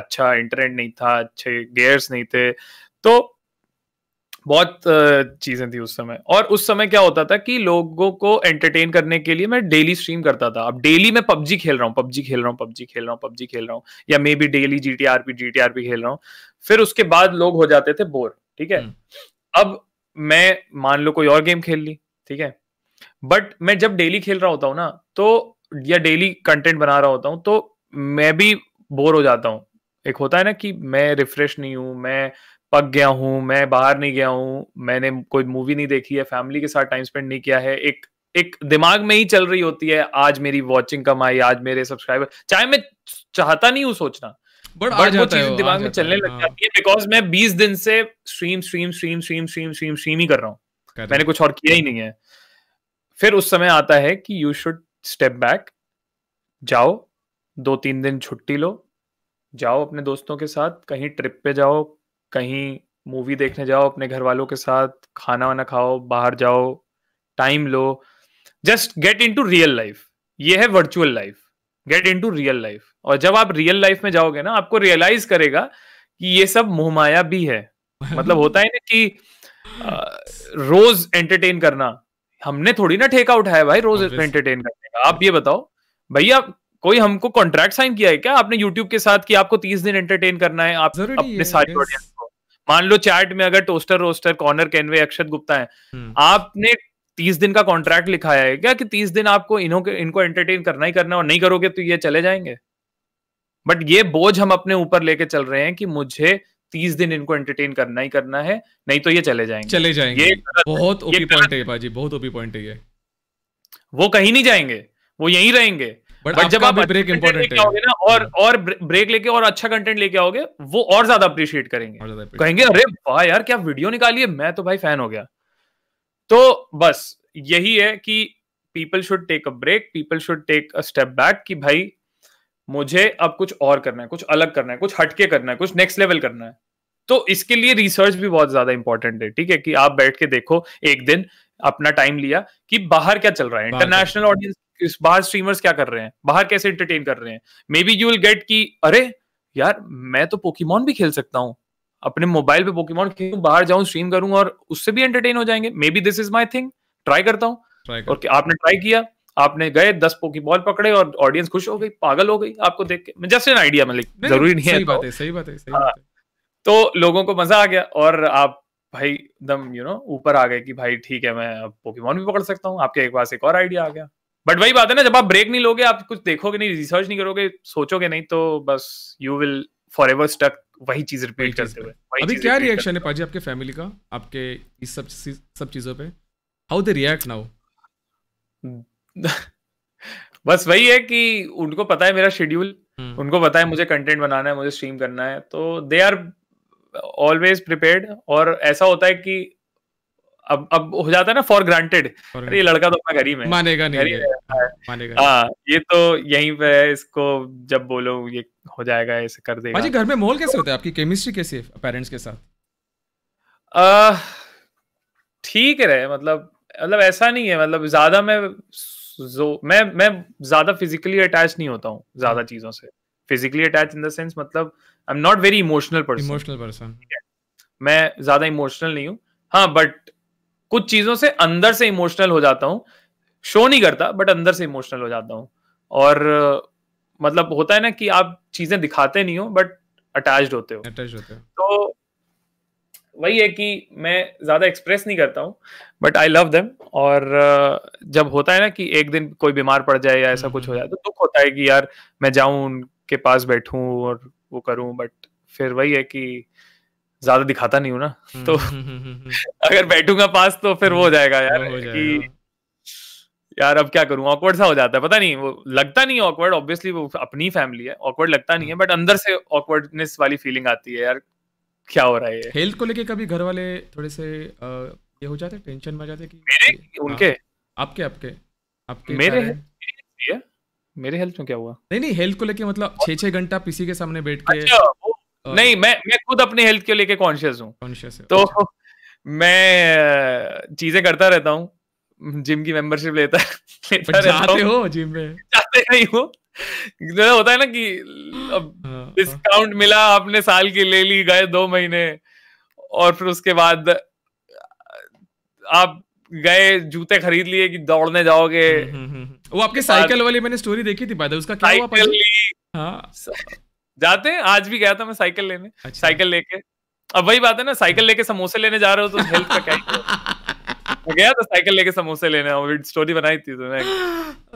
अच्छा इंटरनेट नहीं था, अच्छे गियर्स नहीं थे, तो बहुत चीजें थी उस समय। और उस समय क्या होता था कि लोगों को एंटरटेन करने के लिए मैं डेली स्ट्रीम करता था। अब डेली मैं पबजी खेल रहा हूँ पबजी खेल रहा हूँ पबजी खेल रहा हूँ पबजी खेल रहा हूँ या maybe daily GTRP GTRP खेल रहा हूँ। फिर उसके बाद लोग हो जाते थे बोर, ठीक है? अब मैं मान लो कोई और गेम खेल ली, ठीक है, बट मैं जब डेली खेल रहा होता हूँ ना, तो या डेली कंटेंट बना रहा होता हूँ, तो मैं भी बोर हो जाता हूँ। एक होता है ना कि मैं रिफ्रेश नहीं हूँ, मैं पक गया हूं, मैं बाहर नहीं गया हूं, मैंने कोई मूवी नहीं देखी है, फैमिली के साथ टाइम स्पेंड नहीं किया है, एक एक दिमाग में ही चल रही होती है आज मेरी वॉचिंग कम आई, आज मेरे सब्सक्राइबर, चाहे मैं चाहता नहीं हूं सोचना, बट आज वो चीज दिमाग में चलने लग जाती है, बिकॉज मैं बीस दिन से stream stream stream stream stream stream stream ही कर रहा हूँ, मैंने कुछ और किया ही नहीं है। फिर उस समय आता है कि यू शुड स्टेप बैक, जाओ दो तीन दिन छुट्टी लो, जाओ अपने दोस्तों के साथ कहीं ट्रिप पे जाओ, कहीं मूवी देखने जाओ अपने घर वालों के साथ, खाना वाना खाओ, बाहर जाओ, टाइम लो, just get into real life. ये है virtual life, get into real life. और जब आप रियल लाइफ में जाओगे ना, आपको रियलाइज करेगा कि ये सब मोहमाया भी है। मतलब होता है ना कि आ, रोज एंटरटेन करना, हमने थोड़ी ना ठेका उठाया भाई रोज एंटरटेन करने का। आप ये बताओ भैया, कोई हमको कॉन्ट्रैक्ट साइन किया है क्या आपने यूट्यूब के साथ कि आपको तीस दिन एंटरटेन करना है आप अपने सारे ऑडियंस को? मान लो चैट में अगर टोस्टर रोस्टर कॉर्नर कैनवे अक्षत गुप्ता हैं, आपने तीस दिन का कॉन्ट्रैक्ट लिखाया है क्या कि तीस दिन आपको इन्हों इनको एंटरटेन करना ही करना है, और नहीं करोगे तो ये चले जाएंगे? बट ये बोझ हम अपने ऊपर लेके चल रहे हैं कि मुझे तीस दिन इनको एंटरटेन करना ही करना है, नहीं तो ये चले जाएंगे चले जाएंगे ये बहुत ओपी पॉइंट है बाजी, बहुत ओपी पॉइंट है ये। वो कहीं नहीं जाएंगे, वो यहीं रहेंगे। बट जब आप ब्रेक इंपॉर्टेंट है ना, और और ब्रेक लेके और अच्छा कंटेंट लेके आओगे, वो और ज्यादा अप्रिशिएट करेंगे, कहेंगे अरे वाह यार क्या वीडियो निकाली है, मैं तो भाई फैन हो गया। तो बस यही है कि people should take a break, people should take a step back कि भाई मुझे अब कुछ और करना है, कुछ अलग करना है, कुछ हटके करना है, कुछ नेक्स्ट लेवल करना है. तो इसके लिए रिसर्च भी बहुत ज्यादा इंपॉर्टेंट है. ठीक है कि आप बैठ के देखो एक दिन अपना टाइम लिया कि बाहर क्या चल रहा है, इंटरनेशनल ऑडियंस, बाहर स्ट्रीमर्स क्या कर रहे हैं, बाहर कैसे एंटरटेन कर रहे हैं. Maybe you will get कि अरे यार मैं तो पोकेमॉन भी खेल सकता हूँ अपने मोबाइल पे, पोकेमॉन खेलूं, बाहर जाऊं, स्ट्रीम करूं और उससे भी एंटरटेन हो जाएंगे. Maybe this is my thing, try करता हूँ. और आपने ट्राई किया, आपने गए दस पोकेबॉल पकड़े और ऑडियंस खुश हो गई, पागल हो गई आपको देख के. जस्ट एन आइडिया, मतलब जरूरी नहीं है. सही बात है, सही बात है, सही बात है. तो लोगों को मजा आ गया और आप भाई एकदम यू नो ऊपर आ गए कि भाई ठीक है मैं अब पोकेमॉन भी पकड़ सकता हूँ. आपके पास एक और आइडिया आ गया. बट वही बात है ना, जब आप ब्रेक नहीं लोगे, आप कुछ देखोगे नहीं, रिसर्च नहीं करोगे, सोचोगे नहीं, तो बस यू विल फॉरएवर स्टक वही चीज रिपीट करते हुए. अभी क्या रिएक्शन है पाजी आपके फैमिली का आपके इस सब सब चीजों पे, हाउ दे रिएक्ट नाउ? बस वही है कि उनको पता है मेरा शेड्यूल, उनको पता है मुझे कंटेंट बनाना है, मुझे स्ट्रीम करना है, तो दे आर ऑलवेज प्रिपेयर्ड. और ऐसा होता है कि अब अब हो जाता है ना फॉर ग्रांटेड, अरे ये लड़का तो अपना घर ही में मानेगा नहीं है, मानेगा हाँ ये तो यहीं पे है, इसको जब बोलो ये हो जाएगा, ऐसे कर देगा. घर में माहौल कैसे होता है, आपकी केमिस्ट्री कैसी है पेरेंट्स के साथ? ठीक है, मतलब मतलब ऐसा नहीं है, मतलब ज्यादा मैं जो मैं मैं ज्यादा फिजिकली अटैच नहीं होता हूँ ज्यादा चीजों से. Physically attach in the sense मतलब I am not very emotional person. Emotional person मैं ज्यादा इमोशनल नहीं हूँ हाँ, बट कुछ चीजों से अंदर से इमोशनल हो जाता हूँ. शो नहीं करता बट अंदर से इमोशनल हो जाता हूँ. और मतलब होता है ना कि आप चीजें दिखाते नहीं हो बट अटैच्ड होते हो, अटैच्ड होते हो. तो वही है कि मैं ज्यादा एक्सप्रेस नहीं करता हूँ बट आई लव देम. और जब होता है ना कि एक दिन कोई बीमार पड़ जाए या ऐसा कुछ हो जाए तो दुख होता है कि यार मैं जाऊं उनके पास बैठूं और वो करूं, बट फिर वही है कि ज्यादा दिखाता नहीं हूँ ना, तो अगर बैठूंगा पास तो फिर वो हो जाएगा यार हो जाएगा। कि यार अब क्या करूँ, ऑकवर्ड सा हो जाता है. पता नहीं वो लगता नहीं ऑकवर्ड, ऑब्वियसली वो अपनी फैमिली है, ऑकवर्ड लगता नहीं है बट अंदर से ऑकवर्डनेस वाली फीलिंग आती है यार क्या हो रहा है. हेल्थ को लेके कभी घर वाले थोड़े से आ, ये हो जाते, टेंशन में जाते कि मेरे उनके आ, आपके आपके आपके मेरे है? मेरे हेल्थ में क्या हुआ? नहीं नहीं हेल्थ को लेके मतलब छः छः घंटा पीसी के सामने बैठ के. अच्छा, और... नहीं मैं मैं खुद अपने हेल्थ को लेके कॉन्शियस हूँ, कॉन्शियस है तो अच्छा. मैं चीजें करता रहता हूँ, जिम की मेंबरशिप लेता जाते हो जिम में जाते नहीं हो होता है ना कि अब डिस्काउंट मिला आपने साल की ले ली, गए दो महीने और फिर उसके बाद आप गए जूते खरीद लिए कि दौड़ने जाओगे. वो आपके साइकिल वाली मैंने स्टोरी देखी थी, बाद उसका क्या हुआ? हाँ जाते हैं, आज भी गया था मैं साइकिल लेने. अच्छा। साइकिल लेके अब वही बात है ना, साइकिल लेके समोसे लेने जा रहे हो तो हेल्थ का क्या गया था, साइकिल लेके समोसे लेने और स्टोरी बनाई थी तो मैं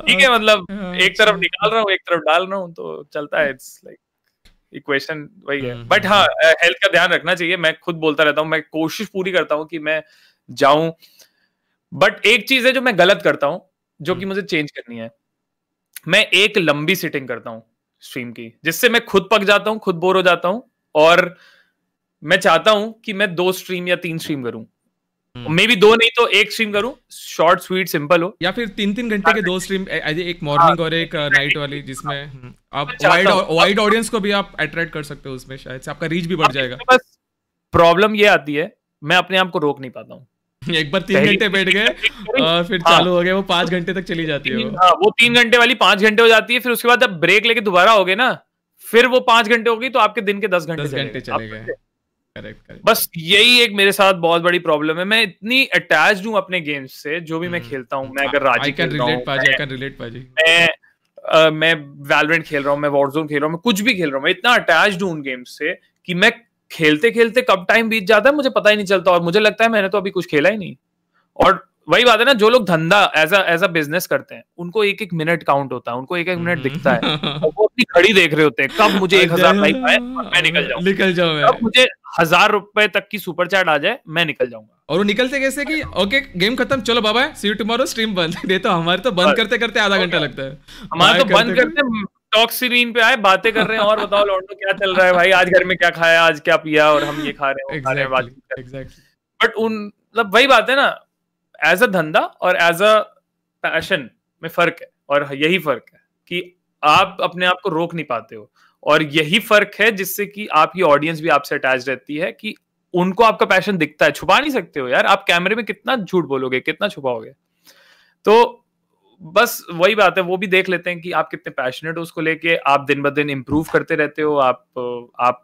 ठीक है मतलब एक तरफ निकाल रहा हूँ एक तरफ डाल रहा हूँ तो चलता है. इट्स लाइक इक्वेशन वही है. बट हाँ हेल्थ का ध्यान रखना चाहिए, मैं खुद बोलता रहता हूँ, मैं कोशिश पूरी करता हूँ कि मैं जाऊं. बट एक चीज है जो मैं गलत करता हूँ जो कि मुझे चेंज करनी है. मैं एक लंबी सिटिंग करता हूँ स्ट्रीम की जिससे मैं खुद पक जाता हूँ, खुद बोर हो जाता हूँ और मैं चाहता हूँ कि मैं दो स्ट्रीम या तीन स्ट्रीम करूँ, मे बी दो नहीं तो एक स्ट्रीम करूं, शॉर्ट स्वीट सिंपल हो, या फिर तीन तीन घंटे के दो स्ट्रीम, एक मॉर्निंग और एक नाइट वाली, जिसमें आप वाइड ऑडियंस को भी आप अट्रैक्ट कर सकते हो, उसमें शायद से आपका रीच भी बढ़ जाएगा. बस प्रॉब्लम ये आती है मैं अपने आप को रोक नहीं पाता हूँ. एक बार तीन घंटे बैठ गए और फिर चालू हो गए, वो पांच घंटे तक चली जाती है, वो तीन घंटे वाली पांच घंटे हो जाती है. फिर उसके बाद आप ब्रेक लेके दोबारा हो गए ना, फिर वो पांच घंटे हो गई तो आपके दिन के दस घंटे चले गए. Correct, correct. बस यही एक मेरे साथ बहुत बड़ी प्रॉब्लम है. मैं इतनी अटैच्ड हूँ अपने गेम्स से, जो भी मैं खेलता हूँ, मैं अगर राजी खेल रहा हूँ, मैं uh, मैं वैलोरेंट खेल रहा हूँ, मैं वॉर जोन खेल रहा हूँ, मैं कुछ भी खेल रहा हूँ, मैं इतना अटैच्ड हूँ उन गेम्स से कि मैं खेलते खेलते कब टाइम बीत जाता है मुझे पता ही नहीं चलता और मुझे लगता है मैंने तो अभी कुछ खेला ही नहीं. और वही बात है ना, जो लोग धंधा as a as a business करते हैं उनको एक एक मिनट काउंट होता है, उनको एक एक मिनट दिखता है और वो अपनी घड़ी देख रहे होते हैं कब मुझे एक हजार लाइक आए और मैं निकल जाऊं, निकल जाऊं, कब मुझे हजार रुपए तक की सुपर चैट आ जाए मैं निकल जाऊंगा. और वो निकलते कैसे कि ओके गेम खत्म, चलो बाबा सी यू टुमारो, स्ट्रीम बंद. नहीं तो हमारे तो बंद करते करते आधा घंटा लगता है, हमारे तो बंद करते टॉक स्क्रीन पे आए बातें कर रहे हैं और बताओ लॉन्डो क्या चल रहा है भाई, आज घर में क्या खाया, आज क्या पिया और हम ये खा रहे हैं. बट उन मतलब वही बात है ना, एज अ धंधा और एज अ पैशन में फर्क है, और यही फर्क है कि आप अपने आप को रोक नहीं पाते हो, और यही फर्क है जिससे कि आपकी ऑडियंस भी आपसे अटैच रहती है कि उनको आपका पैशन दिखता है, छुपा नहीं सकते हो यार। आप कैमरे में कितना झूठ बोलोगे, कितना छुपाओगे? तो बस वही बात है, वो भी देख लेते हैं कि आप कितने पैशनेट हो उसको लेके, आप दिन ब दिन इम्प्रूव करते रहते हो, आप आप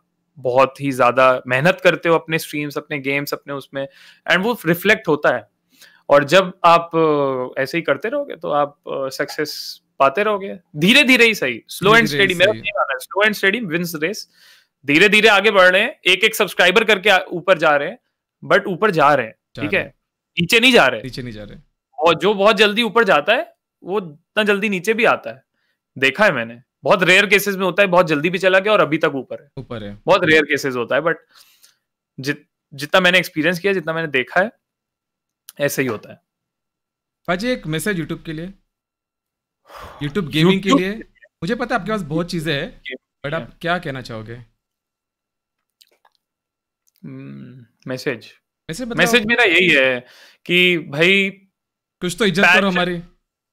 बहुत ही ज्यादा मेहनत करते हो अपने स्ट्रीम्स, अपने गेम्स, अपने उसमें, एंड वो रिफ्लेक्ट होता है। और जब आप ऐसे ही करते रहोगे तो आप सक्सेस पाते रहोगे, धीरे धीरे ही सही, स्लो एंड स्टेडी। मेरा कहना है slow and steady wins race, धीरे धीरे आगे बढ़ रहे हैं, एक एक सब्सक्राइबर करके ऊपर जा रहे हैं, बट ऊपर जा रहे हैं, ठीक है, नीचे नहीं जा रहे, नीचे नहीं जा रहे। और जो बहुत जल्दी ऊपर जाता है वो इतना जल्दी नीचे भी आता है, देखा है मैंने, बहुत रेयर केसेस में होता है बहुत जल्दी भी चला गया और अभी तक ऊपर है, ऊपर है, बहुत रेयर केसेस होता है, बट जित जितना मैंने एक्सपीरियंस किया, जितना मैंने देखा है, ऐसे ही होता है। भाजी एक मैसेज यूट्यूब के लिए, यूट्यूब गेमिंग के लिए, मुझे पता है आपके पास बहुत चीजें हैं, बट आप क्या कहना चाहोगे? मैसेज मैसेज मेरा यही है कि भाई कुछ तो इज्जत करो हमारी,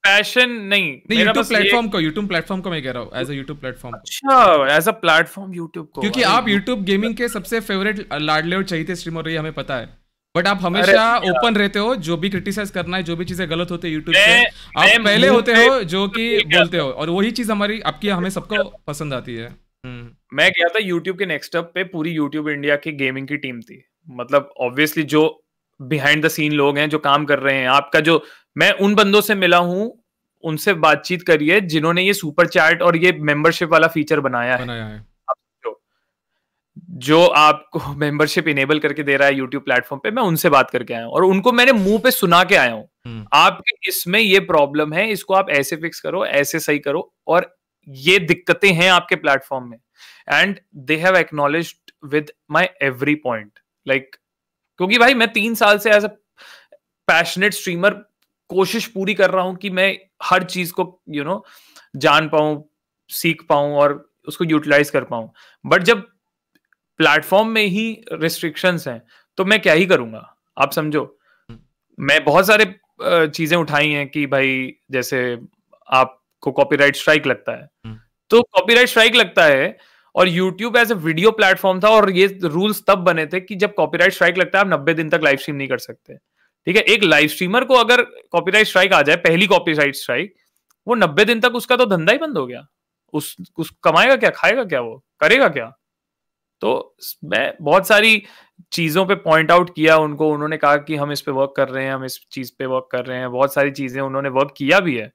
पैशन नहीं, नहीं YouTube प्लेटफॉर्म को, YouTube प्लेटफॉर्म को मैं कह रहा हूं, एज अ YouTube प्लेटफॉर्म। अच्छा, एज अ प्लेटफॉर्म YouTube को, क्योंकि आप YouTube गेमिंग के सबसे फेवरेट लाडले और चाहिए स्ट्रीमर रही, हमें पता है, बट आप हमेशा ओपन रहते हो, जो भी क्रिटिसाइज करना है, जो भी चीजें गलत होते YouTube से आप पहले होते हो, जो कि बोलते हो, और वही चीज हमारी आपकी हमें सबको पसंद आती है। मैं गया था YouTube के नेक्स्ट अप पे, पूरी YouTube इंडिया की गेमिंग की टीम थी, मतलब ऑब्वियसली जो बिहाइंड द सीन लोग हैं जो काम कर रहे हैं, आपका जो, मैं उन बंदों से मिला हूं, उनसे बातचीत करी है जिन्होंने ये सुपर चैट और ये मेंबरशिप वाला फीचर बनाया है, बनाया है। जो, जो आपको मेंबरशिप इनेबल करके दे रहा है यूट्यूब प्लेटफॉर्म पे, मैं उनसे बात करके आया हूं और उनको मैंने मुंह पे सुना के आया हूँ, आपके इसमें ये प्रॉब्लम है, इसको आप ऐसे फिक्स करो, ऐसे सही करो, और ये दिक्कतें हैं आपके प्लेटफॉर्म में, and they have acknowledged with my every point, like, क्योंकि भाई मैं तीन साल से एज अ पैशनेट स्ट्रीमर कोशिश पूरी कर रहा हूं कि मैं हर चीज को यू you नो know, जान पाऊं, सीख पाऊं और उसको यूटिलाइज कर पाऊं, बट जब प्लेटफॉर्म में ही रिस्ट्रिक्शंस हैं तो मैं क्या ही करूंगा, आप समझो। मैं बहुत सारे चीजें उठाई हैं कि भाई जैसे आपको कॉपीराइट स्ट्राइक लगता है, तो कॉपीराइट स्ट्राइक लगता है, और YouTube as a video platform था, और ये रूल्स तब बने थे कि जब कॉपीराइट स्ट्राइक लगता है आप नब्बे दिन तक लाइव स्ट्रीम नहीं कर सकते, ठीक है, एक लाइव स्ट्रीमर को अगर कॉपीराइट स्ट्राइक आ जाए, पहली कॉपीराइट स्ट्राइक, वो नब्बे दिन तक उसका तो धंधा ही बंद हो गया, उस उस कमाएगा क्या, खाएगा क्या, वो करेगा क्या? तो मैं बहुत सारी चीजों पे पॉइंट आउट किया उनको, उन्होंने कहा कि हम इस पे वर्क कर रहे हैं, हम इस चीज पे वर्क कर रहे हैं, बहुत सारी चीजें उन्होंने वर्क किया भी है,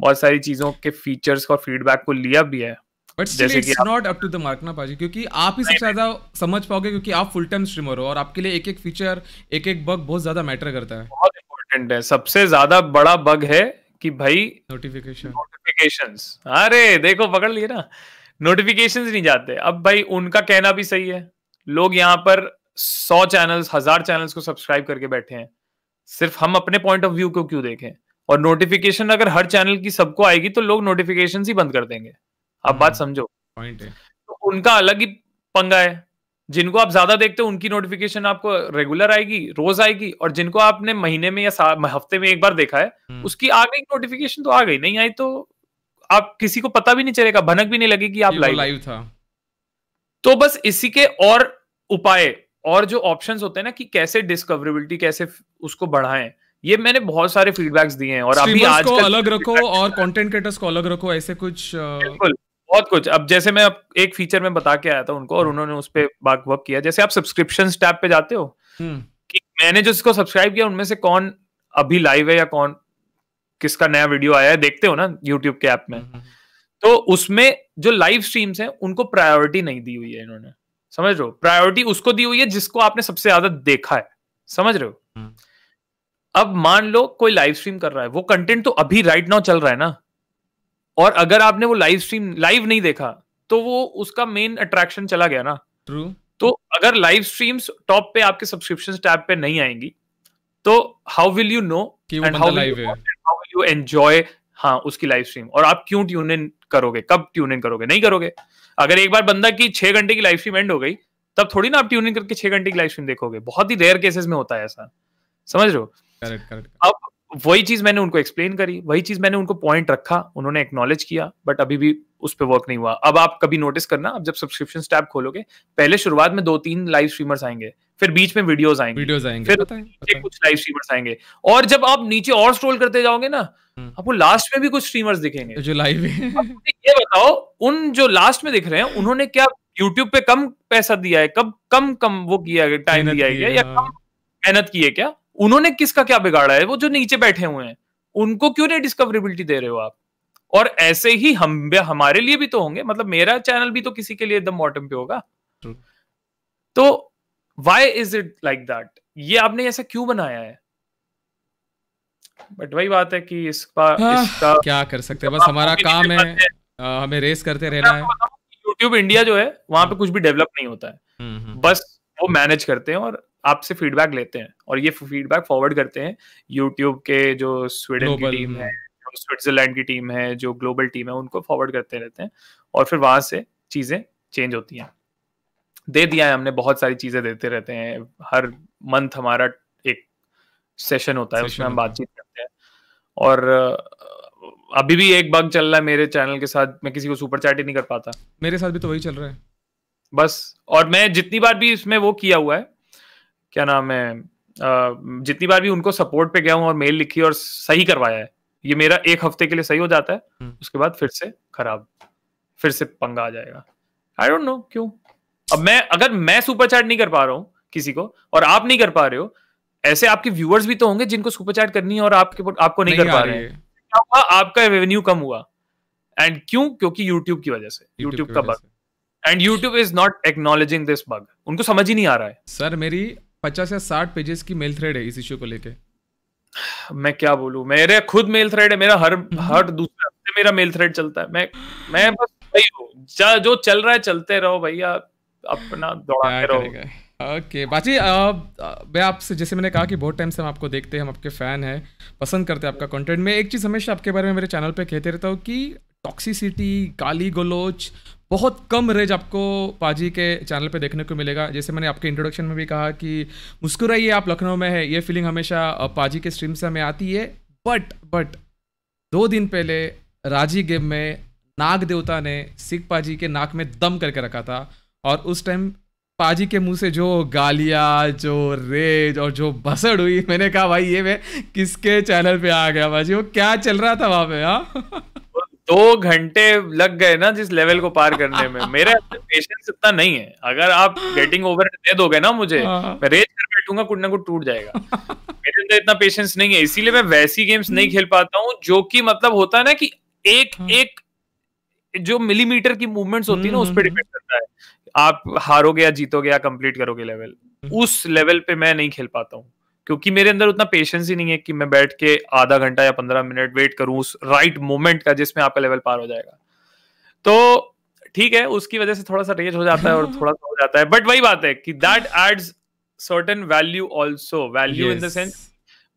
बहुत सारी चीजों के फीचर्स और फीडबैक को लिया भी है, but still it's not up to the mark ना पाजी, क्योंकि आप ही सबसे ज्यादा समझ पाओगे, क्योंकि आप फुल टाइम स्ट्रीमर हो और आपके लिए एक एक फीचर, एक एक बग बहुत ज्यादा मैटर करता है, बहुत इंपॉर्टेंट है। सबसे ज्यादा बड़ा बग है कि भाई नोटिफिकेशन, नोटिफिकेशंस, अरे देखो पकड़ लिए ना, नोटिफिकेशंस नहीं जाते। अब भाई उनका कहना भी सही है, लोग यहाँ पर सौ चैनल्स, हजार चैनल्स को सब्सक्राइब करके बैठे हैं, सिर्फ हम अपने पॉइंट ऑफ व्यू को क्यों देखें? और नोटिफिकेशन अगर हर चैनल की सबको आएगी तो लोग नोटिफिकेशन ही बंद कर देंगे, आप बात समझो, पॉइंट है। तो उनका अलग ही पंगा है, जिनको आप ज्यादा देखते हो उनकी नोटिफिकेशन आपको रेगुलर आएगी, रोज आएगी, और जिनको आपने महीने में या हफ्ते में एक बार देखा है, उसकी आ गई नोटिफिकेशन तो आ गई, नहीं आई तो आप किसी को पता भी नहीं चलेगा, भनक भी नहीं लगेगी आप लाइव लाइव था। तो बस इसी के और उपाय और जो ऑप्शंस होते हैं ना कि कैसे डिस्कवरेबिलिटी, कैसे उसको बढ़ाएं, ये मैंने बहुत सारे फीडबैक्स दिए हैं। और अभी आज को अलग रखो और कंटेंट क्रिएटर्स को अलग रखो, ऐसे कुछ बहुत कुछ। अब जैसे मैं अब एक फीचर में बता के आया था उनको और उन्होंने उस पे वर्क वर्क किया। जैसे आप सब्सक्रिप्शंस टैब पे जाते हो कि मैंने जो इसको सब्सक्राइब किया उनमें से कौन अभी लाइव है या कौन किसका नया वीडियो आया है, देखते हो ना यूट्यूब के ऐप में, तो उसमें जो लाइव स्ट्रीम्स हैं उनको प्रायोरिटी नहीं दी हुई है इन्होंने, समझ रहे हो? प्रायोरिटी उसको दी हुई है जिसको आपने सबसे ज्यादा देखा है, समझ रहे हो? अब मान लो कोई लाइव स्ट्रीम कर रहा है, वो कंटेंट तो अभी राइट नाउ चल रहा है ना, और अगर आपने वो लाइव स्ट्रीम लाइव नहीं देखा तो वो उसका मेन अट्रैक्शन चला गया ना। ट्रू। तो अगर लाइव स्ट्रीम्स टॉप पे आपके सब्सक्रिप्शन टैब पे नहीं आएंगी तो how will you know and how will you enjoy हाँ उसकी लाइव स्ट्रीम, और आप क्यों ट्यून इन करोगे, कब ट्यून इन करोगे, नहीं करोगे। अगर एक बार बंदा की छह घंटे की लाइव स्ट्रीम एंड हो गई तब थोड़ी ना आप ट्यून इन करके छह घंटे की लाइव स्ट्रीम देखोगे, बहुत ही रेयर केसेस में होता है ऐसा, समझ रहे हो? Correct correct. अब वही चीज मैंने उनको एक्सप्लेन करी, वही चीज मैंने उनको पॉइंट रखा, उन्होंने एक्नॉलेज किया, बट अभी भी उस पर वर्क नहीं हुआ। अब आप कभी नोटिस करना, अब जब सब्सक्रिप्शन टैब खोलोगे पहले शुरुआत में दो तीन लाइव स्ट्रीमर्स आएंगे, फिर बीच में वीडियोस आएंगे, वीडियोस आएंगे, फिर पता कुछ लाइव स्ट्रीमर्स आएंगे, और जब आप नीचे और स्क्रॉल करते जाओगे ना आपको लास्ट में भी कुछ स्ट्रीमर्स दिखेंगे जो लाइव है। ये बताओ उन जो लास्ट में दिख रहे हैं उन्होंने क्या यूट्यूब पे कम पैसा दिया है, कब कम कम वो किया है, टाइम दिया है या कम मेहनत की है क्या? उन्होंने किसका क्या बिगाड़ा है? वो जो नीचे बैठे हुए हैं उनको क्यों नहीं डिस्कवरेबिलिटी दे रहे हो आप? और ऐसे ही हम हमारे लिए भी तो होंगे, मतलब मेरा चैनल भी तो किसी के लिए एकदम बॉटम पे होगा। तो why is it like that? ये आपने ऐसा क्यों बनाया है? बट वही बात है कि इसका, हाँ, इसका क्या कर सकते हैं, बस हमारा काम है, आ, हमें रेस करते रहना है। यूट्यूब इंडिया जो है वहां पे कुछ भी डेवलप नहीं होता है, बस वो मैनेज करते हैं और आपसे फीडबैक लेते हैं और ये फीडबैक फॉरवर्ड करते हैं यूट्यूब के जो स्वीडन की टीम है, जो स्विट्जरलैंड की टीम है, जो ग्लोबल टीम है, उनको फॉरवर्ड करते रहते हैं और फिर वहां से चीजें चेंज होती हैं। दे दिया है हमने, बहुत सारी चीजें देते रहते हैं, हर मंथ हमारा एक सेशन होता है, उसमें हम बातचीत करते हैं। और अभी भी एक बग चल रहा है मेरे चैनल के साथ, मैं किसी को सुपर चैट ही नहीं कर पाता। मेरे साथ भी तो वही चल रहा है बस। और मैं जितनी बार भी इसमें वो किया हुआ है, क्या नाम है, जितनी बार भी उनको सपोर्ट पे गया हूँ और मेल लिखी और सही करवाया है, ये मेरा एक हफ्ते के लिए सही हो जाता है, उसके बाद फिर से खराब, फिर से पंगा आ जाएगा। आई डोंट नो क्यों। अब मैं अगर मैं सुपर चैट नहीं कर पा रहा हूँ किसी को और आप नहीं कर पा रहे हो, ऐसे आपके व्यूअर्स भी तो होंगे जिनको सुपर चैट करनी है और आपके आपको नहीं, नहीं कर पा रहे हैं। क्या हुआ? आपका रेवेन्यू कम हुआ। एंड क्यों? क्योंकि यूट्यूब की वजह से, यूट्यूब का bug, and YouTube is not acknowledging this bug. उनको समझ ही नहीं आ रहा है। सर मेरी पचास या साठ पेजेस की मेल थ्रेड है इस इश्यू को लेके, मैं क्या बोलूं। मेरे खुद मेल थ्रेड है, मेरा हर हर दूसरे हफ्ते मेरा मेल थ्रेड चलता है। मैं मैं बस भाई हूं, जो चल रहा है चलते रहो भैया, अपना दौड़ाते रहो। ओके बाजी, मैं आपसे, जैसे मैंने कहा कि बहुत टाइम से हम आपको देखते हैं, हम आपके फैन हैं, पसंद करते हैं आपका कंटेंट। मैं एक चीज़ हमेशा आपके बारे में मेरे चैनल पे कहते रहता हूँ कि टॉक्सिसिटी, गाली गलोच, बहुत कम रेज आपको पाजी के चैनल पे देखने को मिलेगा। जैसे मैंने आपके इंट्रोडक्शन में भी कहा कि मुस्कुराइए आप लखनऊ में है, ये फीलिंग हमेशा पाजी के स्ट्रीम से हमें आती है। बट बट दो दिन पहले राजी गेम में नाग देवता ने सिख पाजी के नाक में दम करके रखा था और उस टाइम पाजी के मुंह से जो गालियाँ, जो रेज और जो बसड़ हुई, मैंने कहा भाई ये मैं किसके चैनल पर आ गया पाजी, वो क्या चल रहा था वहाँ पे? हाँ दो घंटे लग गए ना जिस लेवल को पार करने में। मेरा पेशेंस इतना नहीं है, अगर आप गेटिंग ओवर दे दोगे ना मुझे, मैं रेज कर बैठूंगा, कुछ ना कुछ टूट जाएगा। मेरे अंदर इतना पेशेंस नहीं है, इसीलिए मैं वैसी गेम्स नहीं खेल पाता हूँ जो कि मतलब होता है ना कि एक एक जो मिलीमीटर की मूवमेंट्स होती है ना उस पर डिपेंड करता है आप हारोगे या जीतोगे या कंप्लीट करोगे लेवल। उस लेवल पे मैं नहीं खेल पाता हूँ क्योंकि मेरे अंदर उतना पेशेंस ही नहीं है कि मैं बैठ के आधा घंटा या पंद्रह मिनट वेट करूं उस राइट मोमेंट का जिसमें आपका लेवल पार हो जाएगा। तो ठीक है, उसकी वजह से थोड़ा सा रेज हो जाता है और थोड़ा सा हो जाता है, बट वही बात है कि that adds certain value also, value in the sense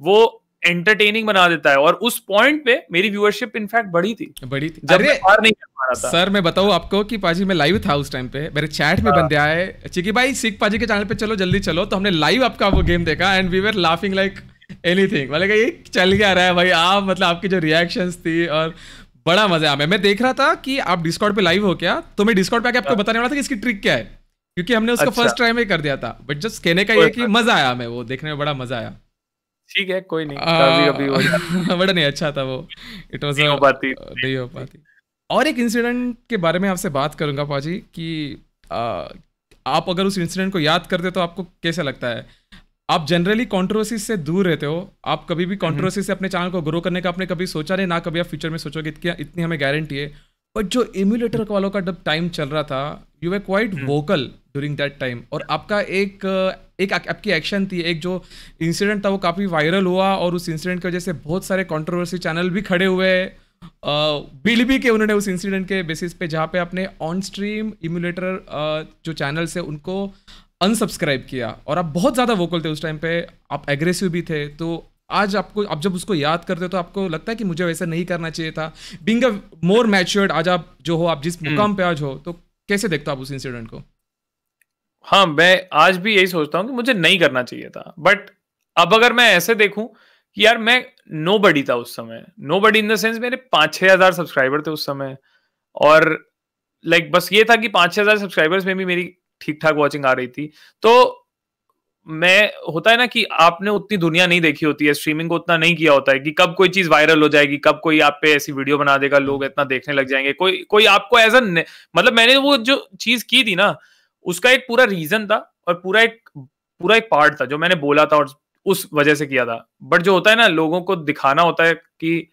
वो एंटरटेनिंग बना देता है। और उस पॉइंट पे मेरी व्यूअरशिप इनफैक्ट बढ़ी थी, बढ़ी थी। अरे और नहीं कर पा रहा था सर, मैं बताऊं आपको कि पाजी मैं लाइव था उस टाइम पे, मेरे चैट में बंदे आए, चिकी भाई सिख पाजी के चैनल पे चलो जल्दी चलो, तो हमने लाइव आपका वो गेम देखा and we were laughing like anything. मतलब ये चल गया रहा है भाई आप, मतलब आपकी जो रिएक्शंस थी और बड़ा मजा आया। मैं देख रहा था कि आप डिस्कॉर्ड पे लाइव हो क्या, तो मैं डिस्कॉर्ड पे आके आपको बताने वाला था कि इसकी ट्रिक क्या है क्योंकि हमने उसको फर्स्ट ट्राई में कर दिया था, बट जस्ट कहने का ये कि मजा आया, मैं वो देखने में बड़ा मजा आया। ठीक है, कोई नहीं, कभी-कभी हो जाता है। बड़ा नहीं अच्छा था वो, इट वाज नहीं हो पाती, नहीं हो पाती। और एक इंसिडेंट के बारे में आपसे बात करूंगा पाजी कि आ, आप अगर उस इंसिडेंट को याद करते तो आपको कैसा लगता है? आप जनरली कंट्रोवर्सी से दूर रहते हो, आप कभी भी कंट्रोवर्सी से अपने चैनल को ग्रो करने का आपने कभी सोचा नहीं, ना कभी आप फ्यूचर में सोचोगे, इतनी हमें गारंटी है। बट जो इम्यूलेटर वालों का जब टाइम चल रहा था, you were quite vocal during that time, और आपका एक एक आपकी एक्शन थी, एक जो इंसिडेंट था वो काफ़ी वायरल हुआ और उस इंसिडेंट की वजह से बहुत सारे कंट्रोवर्सी चैनल भी खड़े हुए, बिल भी के उन्होंने उस इंसिडेंट के बेसिस पे, जहाँ पे आपने ऑन स्ट्रीम इम्यूलेटर जो चैनल्स है उनको अनसब्सक्राइब किया और आप बहुत ज़्यादा वोकल थे उस टाइम पे, आप एग्रेसिव भी थे। तो आज आपको, आप जब उसको याद करते हो तो आपको लगता है कि मुझे वैसा नहीं करना चाहिए था, बीइंग अ मोर मैच्योर्ड, आज आप जो हो, आप जिस मुकाम पे आज हो, तो कैसे देखते हो आप उस इंसिडेंट को? हाँ, मैं आज भी यही सोचता हूँ कि मुझे नहीं करना चाहिए था, बट अब अगर मैं ऐसे देखूं यार मैं नोबडी था उस समय, नोबडी इन द सेंस मेरे पाँच छः हजार सब्सक्राइबर थे उस समय, और लाइक like, बस ये था कि पाँच छः हजार सब्सक्राइबर्स में भी मेरी ठीक ठाक वॉचिंग आ रही थी। तो मैं होता है ना कि आपने उतनी दुनिया नहीं देखी होती है, स्ट्रीमिंग को उतना नहीं किया होता है कि कब कोई चीज वायरल हो जाएगी, कब कोई आप पे ऐसी वीडियो बना देगा, लोग इतना देखने लग जाएंगे, कोई कोई आपको एज अ मतलब मैंने वो जो चीज की थी ना उसका एक पूरा रीजन था और पूरा एक पूरा एक पार्ट था जो मैंने बोला था और उस वजह से किया था। बट जो होता है ना लोगों को दिखाना होता है कि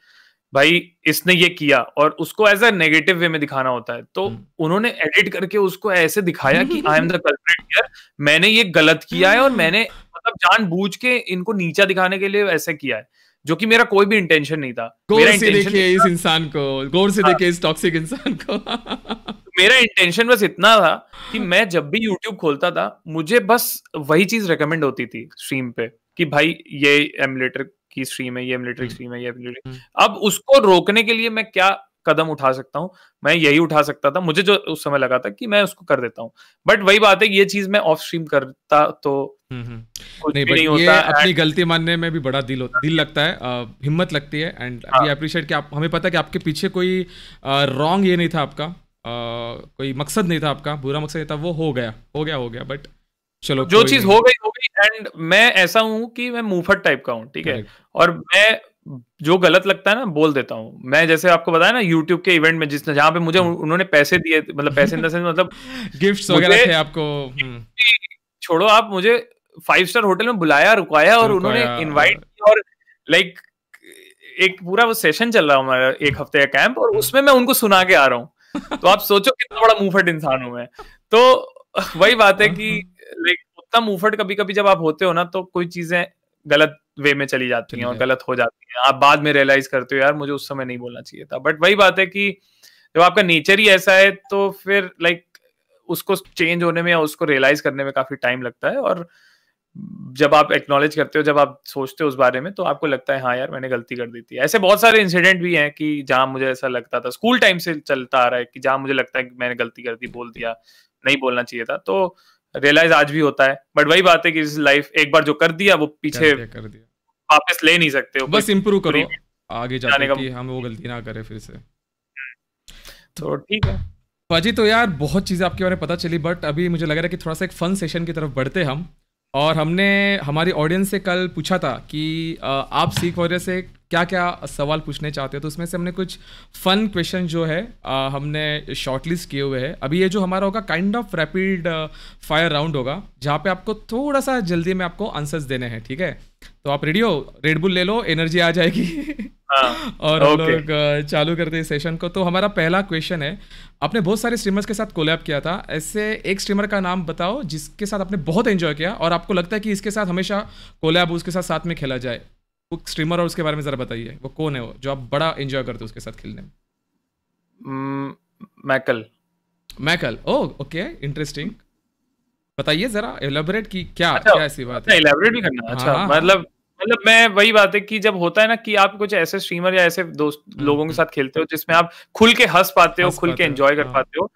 भाई इसने ये किया और उसको एज अ नेगेटिव वे में दिखाना होता है, तो उन्होंने एडिट करके उसको ऐसे दिखाया कि I am the culprit here, मैंने ये गलत किया है और मैंने मतलब जानबूझ के इनको नीचा दिखाने के लिए ऐसे किया है, जो कि मेरा कोई भी इंटेंशन नहीं था। गौर से देखिए इस इंसान को, गौर से देखिए इस टॉक्सिक इंसान को। मेरा इंटेंशन बस इतना था कि मैं जब भी यूट्यूब खोलता था मुझे बस वही चीज रिकमेंड होती थी स्ट्रीम पे कि भाई ये एमुलेटर की स्ट्रीम है, ये मिलिट्री स्ट्रीम है, ये मिलिट्री। अब उसको रोकने के लिए मैं क्या कदम उठा सकता हूँ, मैं यही उठा सकता था, मुझे जो उस समय लगा था कि मैं उसको कर देता हूँ। बट वही बात है ये चीज मैं ऑफ स्ट्रीम करता तो कुछ नहीं, भी नहीं होता। ये अपनी गलती मानने में भी बड़ा दिल होता, दिल लगता है, आ, हिम्मत लगती है, एंड वी अप्रिशिएट कि आप, हमें पता है कि आपके पीछे कोई रॉन्ग ये नहीं था, आपका कोई मकसद नहीं था, आपका बुरा मकसद नहीं था, वो हो गया हो गया हो गया बट चलो जो चीज हो गई हो गई। एंड मैं ऐसा हूं कि मैं मुंहफट टाइप का हूं, ठीक है, और मैं जो गलत लगता है ना बोल देता हूँ। मैं जैसे आपको बताया ना यूट्यूब के इवेंट में जिसने जहाँ पे मुझे उन्होंने पैसे दिए, मतलब पैसे इन द सेंस मतलब गिफ्ट्स वगैरह थे आपको, छोड़ो आप, मुझे फाइव स्टार होटल में बुलाया रुकवाया और उन्होंने इन्वाइट किया और लाइक एक पूरा वो सेशन चल रहा हमारा एक हफ्ते का कैंप और उसमें मैं उनको सुना के आ रहा हूँ। तो आप सोचो कितना बड़ा मुंहफट इंसान हूँ मैं। तो वही बात है कि लाइक उतना मुंहफट कभी कभी जब आप होते हो ना तो कोई चीजें गलत वे में चली जाती हैं और गलत हो जाती हैं, आप बाद में रियलाइज करते हो यार मुझे उस समय नहीं बोलना चाहिए था। बट वही बात है कि जब आपका नेचर ही ऐसा है तो फिर लाइक उसको चेंज होने में या उसको रियलाइज करने में काफी टाइम लगता है, और जब आप एक्नॉलेज करते हो, जब आप सोचते हो उस बारे में, तो आपको लगता है हाँ यार मैंने गलती कर दी थी। ऐसे बहुत सारे इंसिडेंट भी हैं कि जहाँ मुझे ऐसा लगता था, स्कूल टाइम से चलता आ रहा है कि जहाँ मुझे लगता है कि मैंने गलती कर दी, बोल दिया, नहीं बोलना चाहिए था, तो रियलाइज आज भी होता है। बट वही बात है कि इस लाइफ एक बार जो कर दिया वो पीछे कर दिया, वापस ले नहीं सकते हो, बस इम्प्रूव करो आगे जाने का, हम वो गलती ना करें फिर से। तो ठीक है पाजी, तो यार बहुत चीज़ें आपके बारे में पता चली, बट अभी मुझे लग रहा है कि थोड़ा सा एक फन सेशन की तरफ बढ़ते हम। और हमने हमारी ऑडियंस से कल पूछा था कि आप सीख वॉरियर से क्या क्या सवाल पूछने चाहते हो, तो उसमें से हमने कुछ फन क्वेश्चन जो है हमने शॉर्टलिस्ट किए हुए हैं। अभी ये जो हमारा होगा kind of rapid fire round होगा, जहाँ पे आपको थोड़ा सा जल्दी में आपको आंसर्स देने हैं, ठीक है। तो आप रेडी हो? रेड बुल ले लो, एनर्जी आ जाएगी। और हम लोग चालू करते हैं सेशन को। तो हमारा पहला क्वेश्चन है, आपने बहुत सारे स्ट्रीमर्स के साथ कोलैब किया था, ऐसे एक स्ट्रीमर का नाम बताओ जिसके साथ आपने बहुत एंजॉय किया और आपको लगता है कि इसके साथ हमेशा कोलैब, उसके साथ साथ में खेला जाए। वो स्ट्रीमर और उसके बारे में ज़रा बताइए, वो कौन है वो जो आप बड़ा एंजॉय करते हो उसके साथ खेलने में? Michael. Michael, oh okay, interesting. बताइए जरा एलैबोरेट की क्या अच्छा, क्या ऐसी बात है? एलैबोरेट भी करना अच्छा, हाँ, मतलब मतलब मैं वही बात है कि जब होता है ना कि आप कुछ ऐसे स्ट्रीमर या ऐसे दोस्त लोगों के साथ खेलते हो जिसमें आप खुल के हंस पाते हो, खुल के एंजॉय कर पाते हो,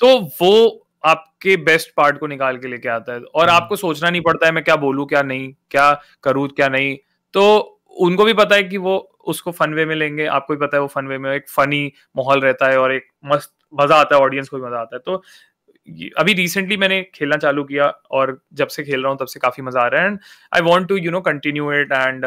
तो वो आपके बेस्ट पार्ट को निकाल के लेके आता है और आपको सोचना नहीं पड़ता है मैं क्या बोलूं क्या नहीं, क्या करूँ क्या नहीं। तो उनको भी पता है कि वो उसको फन वे में लेंगे, आपको भी पता है वो फन वे में, एक फनी माहौल रहता है और एक मस्त मजा आता है, ऑडियंस को भी मजा आता है। तो अभी रिसेंटली मैंने खेलना चालू किया और जब से खेल रहा हूँ तब से काफी मजा आ रहा है, and I want to you know continue it and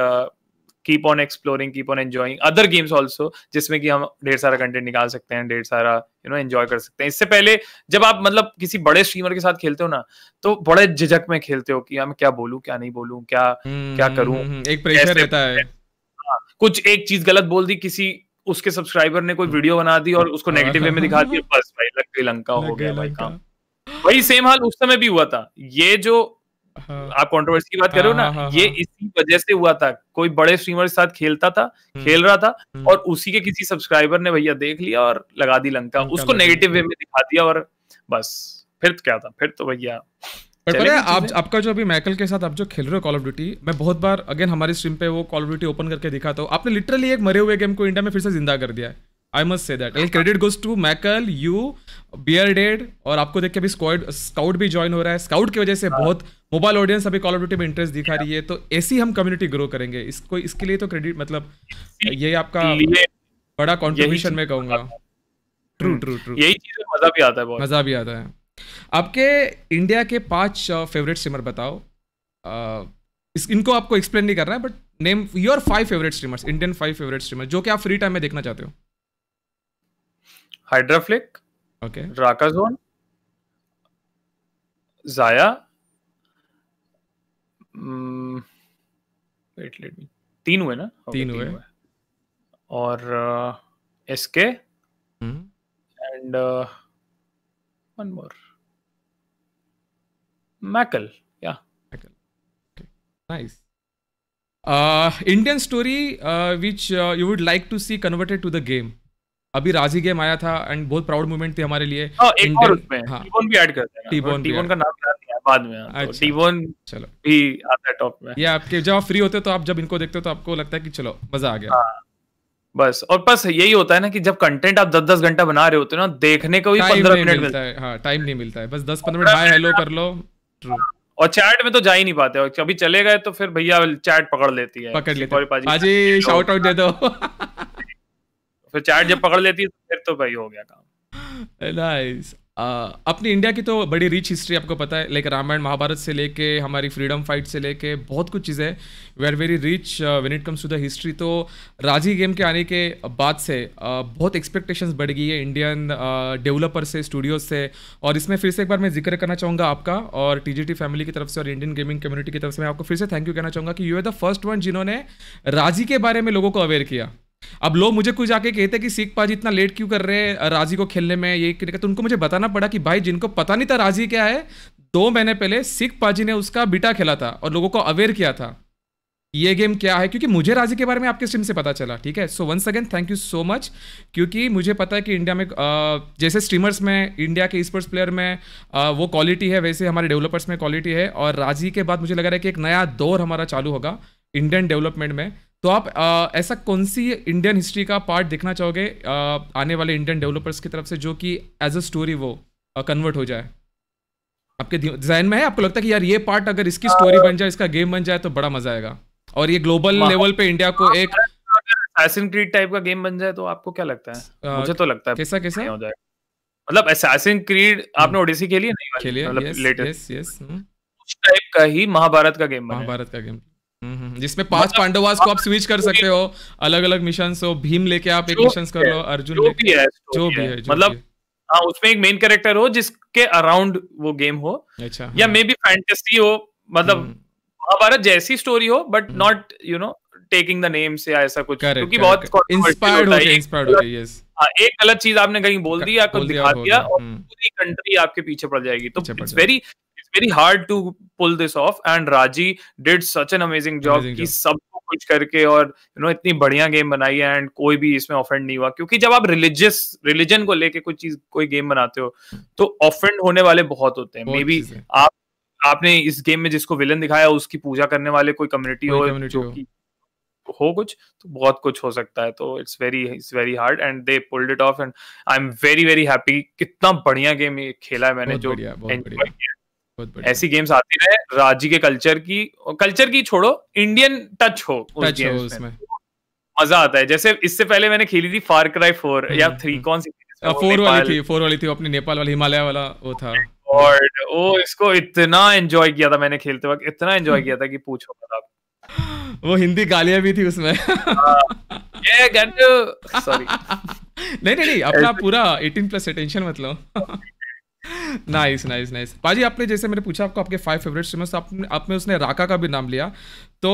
keep on exploring, keep on enjoying other games also, जिसमें कि हम ढेर सारा कंटेंट निकाल सकते हैं, ढेर सारा यू नो एंजॉय कर सकते हैं। इससे पहले जब आप मतलब किसी बड़े स्ट्रीमर के साथ खेलते हो ना तो बड़े झिझक में खेलते हो कि मैं क्या बोलूँ क्या नहीं बोलूँ, क्या क्या करूँ, एक प्रेशर रहता है। कुछ एक चीज गलत बोल दी, किसी उसके सब्सक्राइबर ने कोई वीडियो बना दी और उसको नेगेटिव वे में दिखा दिया, बस भाई लग गई लंका, हो गया भाई काम। वही सेम हाल उस समय भी हुआ था, ये जो आप कंट्रोवर्सी की बात कर रहे हो ना ये इसी वजह से हुआ था। कोई बड़े स्ट्रीमर के साथ खेलता था, खेल रहा था और उसी के किसी सब्सक्राइबर ने भैया देख लिया और लगा दी लंका, उसको नेगेटिव वे में दिखा दिया और बस फिर क्या था, फिर तो भैया। आप आपका जो अभी माइकल के साथ आप जो खेल रहे हो कॉल ऑफ ड्यूटी, मैं बहुत बार अगेन हमारी स्ट्रीम पे वो कॉल ऑफ ड्यूटी ओपन करके दिखाता हूँ, आपने लिटरली एक मरे हुए गेम को इंडिया में फिर से जिंदा कर दिया है। I must say that credit goes to Michael, you, beer dead, और आपको देख के अभी स्क्वाड स्काउट भी ज्वाइन हो रहा है। स्काउट की वजह से बहुत मोबाइल ऑडियंस अभी कॉल ऑफ ड्यूटी में इंटरेस्ट दिखा रही है, तो ऐसी हम कम्युनिटी ग्रो करेंगे। इसको इसके लिए तो क्रेडिट मतलब ये आपका बड़ा कॉन्ट्रीब्यूशन मैं कहूँगा। ट्रू ट्रू ट्रू, यही चीज मजा भी आता है, मजा भी आता है। आपके इंडिया के पांच फेवरेट स्ट्रीमर बताओ, आ, इस, इनको आपको एक्सप्लेन नहीं करना है, but name your five favourite streamers, Indian five favourite streamer जो कि आप फ्री टाइम में देखना चाहते हो। हाइड्राफ्लिक, ओके, राका जोन, जाया, वेट लेट मी, तीन हुए ना? तीन हुए, और SK and one more, Michael, yeah, Michael, okay, nice. Uh, Indian story uh, which uh, you would like to see converted to the game. अभी राजी गेम आया था and बहुत proud moment थी हमारे लिए। हाँ, एक और उसमें T-Bone भी add कर देना। T-Bone, T-Bone का नाम याद नहीं है, बाद में। T-Bone चलो भी आता है top में। ये आपके जब free होते हो तो आप जब इनको देखते हो तो आपको लगता है कि चलो मजा आ गया। बस, और बस यही होता है ना कि जब कंटेंट आप दस दस घंटा बना रहे होते हो ना, देखने को भी पंद्रह मिनट मिलता है। हाँ, टाइम नहीं मिलता है, बस दस पंद्रह मिनट हाय हेलो कर लो। ट्रू, और चैट में तो जा ही नहीं पाते, और कभी चले गए तो फिर भैया चैट पकड़ लेती है, पकड़ लेती है, पाजी शाउट आउट दे दो। फिर चैट जब पकड़ लेती है फिर तो भाई हो गया काम। नाइस। अपनी इंडिया की तो बड़ी रिच हिस्ट्री आपको पता है, लाइक रामायण महाभारत से लेके हमारी फ्रीडम फाइट से लेके बहुत कुछ चीज़ें, we are very rich when it comes to the history. तो राजी गेम के आने के बाद से uh, बहुत एक्सपेक्टेशंस बढ़ गई है इंडियन डेवलपर uh, से, स्टूडियोज से, और इसमें फिर से एक बार मैं जिक्र करना चाहूँगा आपका और टीजीटी फैमिली की तरफ से और इंडियन गेमिंग कम्युनिटी की तरफ से। मैं आपको फिर से थैंक यू कहना चाहूँगा कि you are the first one जिन्होंने राजी के बारे में लोगों को अवेयर किया। अब लोग मुझे कुछ जाके कहते हैं कि सीख पाजी इतना लेट क्यों कर रहे हैं राजी को खेलने में, ये तो उनको मुझे बताना पड़ा कि भाई जिनको पता नहीं था राजी क्या है, दो महीने पहले सीख पाजी ने उसका बीटा खेला था और लोगों को अवेयर किया था ये गेम क्या है, क्योंकि मुझे राजी के बारे में आपके स्ट्रीम से पता चला। ठीक है, so once again thank you so much, क्योंकि मुझे पता है कि इंडिया में जैसे स्ट्रीमर्स में, इंडिया के स्पोर्ट्स प्लेयर में वो क्वालिटी है, वैसे हमारे डेवलपर्स में क्वालिटी है, और राजी के बाद मुझे लग रहा है कि एक नया दौर हमारा चालू होगा इंडियन डेवलपमेंट में। तो आप आ, ऐसा कौन सी इंडियन हिस्ट्री का पार्ट देखना चाहोगे आ, आने वाले इंडियन डेवलपर्स की तरफ से जो कि एज अ स्टोरी वो कन्वर्ट हो जाए, आपके डिजाइन में है? आपको लगता है कि यार ये पार्ट अगर इसकी स्टोरी बन जाए, इसका गेम बन जाए तो बड़ा मजा आएगा, और ये ग्लोबल लेवल पे इंडिया को एक असैसिन क्रीड टाइप का गेम बन जाए तो आपको क्या लगता है? मुझे तो लगता है कैसा कैसा हो जाए, मतलब असैसिन क्रीड आपने ओडिसी खेली है? नहीं खेली है, मतलब लेटेस्ट। यस, उस टाइप का ही महाभारत का गेम, महाभारत का गेम जिसमें पांच पांडवास को आप स्विच कर सकते हो, अलग अलग मिशन हो, भीम लेके आप एक मिशन कर लो, अर्जुन जो भी है, जो भी है, मतलब हाँ उसमें एक मेन कैरेक्टर हो जिसके अराउंड वो गेम हो। अच्छा, या मे बी फैंटेसी हो, मतलब महाभारत जैसी स्टोरी हो but not you know taking the names या ऐसा कुछ, क्योंकि बहुत इंस्पायर्ड होके इंस्पायर्ड होके। यस, एक गलत चीज आपने कहीं बोल दी या कुछ दिखा दिया और पूरी कंट्री आपके पीछे पड़ जाएगी, तो it's very very hard to pull this off, and Rajii did such an amazing job कि सबको कुछ करके और you know इतनी बढ़िया गेम बनाई है, and कोई भी इसमें offend नहीं हुआ, क्योंकि जब आप religious religion को लेके कुछ चीज कोई गेम बनाते हो तो offend होने वाले बहुत होते हैं। मे बी आप आपने इस गेम में जिसको विलन दिखाया उसकी पूजा करने वाले कोई कम्युनिटी हो, जो कि हो कुछ, तो बहुत कुछ हो सकता है। तो it's very it's very hard and they pulled it off, and I am very very happy, कितना बढ़िया गेम ये खेला है मैंने, जो ऐसी गेम्स आती रहे, राजी के कल्चर की कल्चर की छोड़ो, इंडियन टच हो उस गेम्स में, मजा आता है। जैसे इससे पहले मैंने खेली थी फार क्राई फोर या थ्री, कौन सी फोर वाली थी, फोर वाली थी अपने नेपाल वाला, हिमालय वाला वो था, और वो इसको इतना एंजॉय किया था मैंने खेलते वक्त, इतना एंजॉय किया था कि पूछो मत आप। वो हिंदी गालियां भी थी उसमें। ये गंदू, सॉरी, नहीं नहीं अपना पूरा अठारह प्लस टेंशन मतलब। नाइस नाइस नाइस पाजी, आपने जैसे मैंने पूछा आपको आपके फाइव फेवरेट स्ट्रीमर्स, आपने आप में उसने राका का भी नाम लिया, तो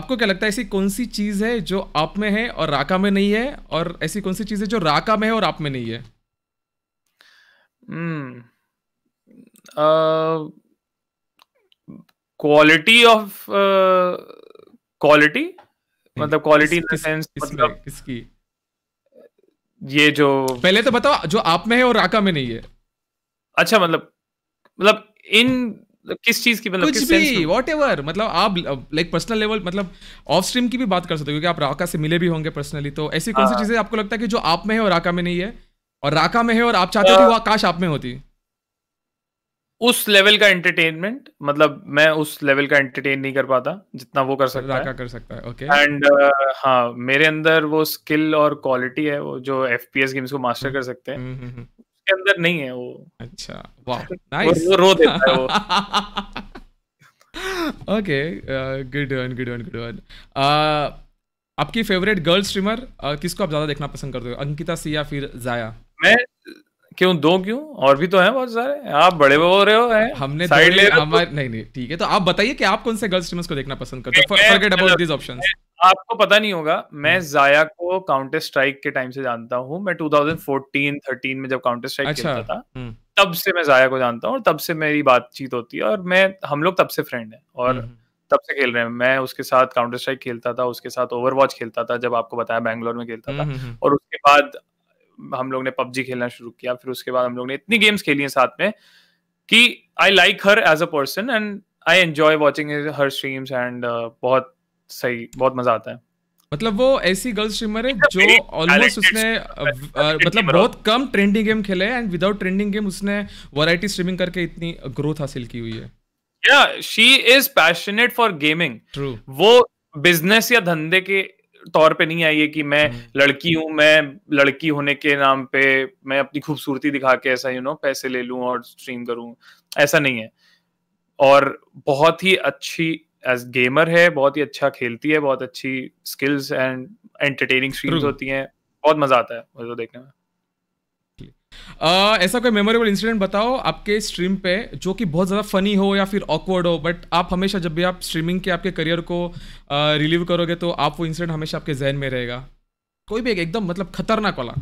आपको क्या लगता है ऐसी कौन सी चीज़ है जो आप में है और राका में नहीं है, और ऐसी कौन सी चीज़ है जो राका में है और आप में नहीं है? क्वालिटी ऑफ क्वालिटी, मतलब क्वालिटी इन द सेंस, मतलब किसकी? ये जो पहले तो बताओ जो आप में है और राका में नहीं है। अच्छा, मतलब मतलब इन किस चीज की, मतलब कुछ भी, व्हाटएवर, मतलब आप लाइक पर्सनल लेवल, मतलब ऑफ स्ट्रीम की भी बात कर सकते हो क्योंकि आप राका से मिले भी होंगे पर्सनली, तो ऐसी कौन सी चीजें आपको लगता है कि जो आप में है और राका में नहीं है, और राका में है और आप चाहते थे वो आकाश आप में होती। उस लेवल का एंटरटेनमेंट, मतलब मैं उस लेवल का एंटरटेन नहीं कर पाता जितना वो कर सकता है, कर सकता है। ओके एंड uh, हाँ मेरे अंदर वो स्किल और क्वालिटी है वो जो एफपीएस गेम्स को मास्टर कर सकते हैं उसके अंदर नहीं है वो। अच्छा वाह नाइस। वो रो देता है वो। Okay good one good one good one. आपकी फेवरेट गर्ल स्ट्रीमर uh, किसको आप ज्यादा देखना पसंद करते हो, अंकिता सी या फिर जाया? मैं क्यों दो क्यों और भी तो हैं बहुत सारे। आप बड़े हो रहे हो हैं। हमने साइड ले हमारे नहीं नहीं ठीक है। तो आप बताइए कि आप कौन से गर्ल स्ट्रीमर्स को देखना पसंद करते हो? Forget about this options. आपको पता नहीं होगा मैं जाया को काउंटर स्ट्राइक के टाइम से जानता हूँ। मैं टू थाउजेंड फोर्टीन थर्टीन में जब काउंटर स्ट्राइक खेलता था तब से मैं जाया को जानता हूँ और तब से मेरी बातचीत होती है और मैं हम लोग तब से फ्रेंड हैं और तब से खेल रहे हैं। मैं उसके साथ काउंटर स्ट्राइक खेलता था, उसके साथ ओवरवॉच खेलता था जब आपको बताया बैंगलोर में खेलता था, और उसके बाद हम लोग ने पबजी खेलना शुरू किया। फिर उसके बाद हम लोग ने इतनी गेम्स खेली हैं साथ में कि I like her as a person and I enjoy watching her streams and बहुत सही, बहुत मजा आता है। मतलब वो ऐसी गर्ल स्ट्रीमर है जो ऑलमोस्ट उसने मतलब बहुत कम ट्रेंडिंग गेम खेले एंड विदाउट ट्रेंडिंग गेम उसने वैरायटी स्ट्रीमिंग करके इतनी ग्रोथ हासिल की हुई है। या she is passionate for gaming. True. वो बिजनेस या धंधे के तौर पे नहीं आई है कि मैं लड़की हूं, मैं लड़की होने के नाम पे मैं अपनी खूबसूरती दिखा के ऐसा यू नो पैसे ले लूं और स्ट्रीम करूं, ऐसा नहीं है। और बहुत ही अच्छी एज गेमर है, बहुत ही अच्छा खेलती है, बहुत अच्छी स्किल्स एंड एंटरटेनिंग स्ट्रीम्स होती हैं, बहुत मजा आता है मुझे देखने में। Uh, ऐसा कोई मेमोरेबल इंसिडेंट बताओ आपके स्ट्रीम पे जो कि बहुत ज़्यादा फनी हो या फिर ऑकवर्ड हो, बट आप हमेशा जब भी आप स्ट्रीमिंग के आपके करियर को रिलीव uh, करोगे तो आप वो इंसिडेंट हमेशा आपके जहन में रहेगा। कोई भी एक एकदम मतलब खतरनाक वाला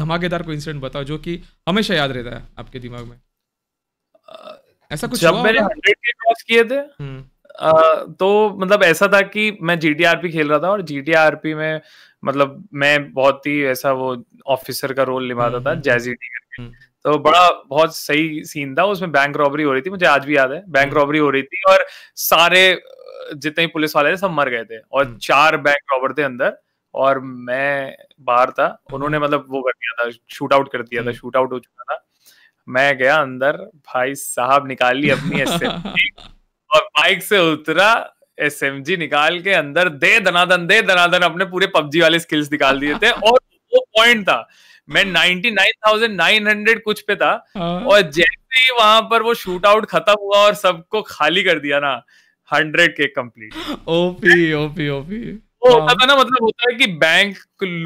धमाकेदार कोई इंसिडेंट बताओ जो कि हमेशा याद रहता है आपके दिमाग में। uh, ऐसा कुछ जब मैंने हंड्रेड के क्रॉस किए थे uh, तो मतलब ऐसा था कि मैं जीटीआरपी खेल रहा था और जीटीआरपी में मतलब मैं बहुत ही ऐसा वो ऑफिसर का रोल निभाता था जैजी डी करके, तो बड़ा बहुत सही सीन था। उसमें बैंक रॉबरी हो रही थी, मुझे आज भी याद है बैंक रॉबरी हो रही थी और सारे जितने ही पुलिस वाले थे सब मर गए थे और चार बैंक रॉबर थे अंदर और मैं बाहर था। उन्होंने मतलब वो कर दिया था, शूट आउट कर दिया था, शूट आउट हो चुका था। मैं गया अंदर, भाई साहब निकाली अपनी एसएमजी और बाइक से उतरा, एसएमजी निकाल के अंदर दे दनादन दे दनादन अपने पूरे पबजी वाले स्किल्स निकाल दिए थे। और वो पॉइंट था, मैं निन्यानवे हज़ार नौ सौ कुछ पे था और जैसे ही वहां पर वो शूट आउट खत्म हुआ और सबको खाली कर दिया ना, हंड्रेड के कंप्लीट। ओपी ओपी ओपी वो होता था ना, मतलब होता है कि बैंक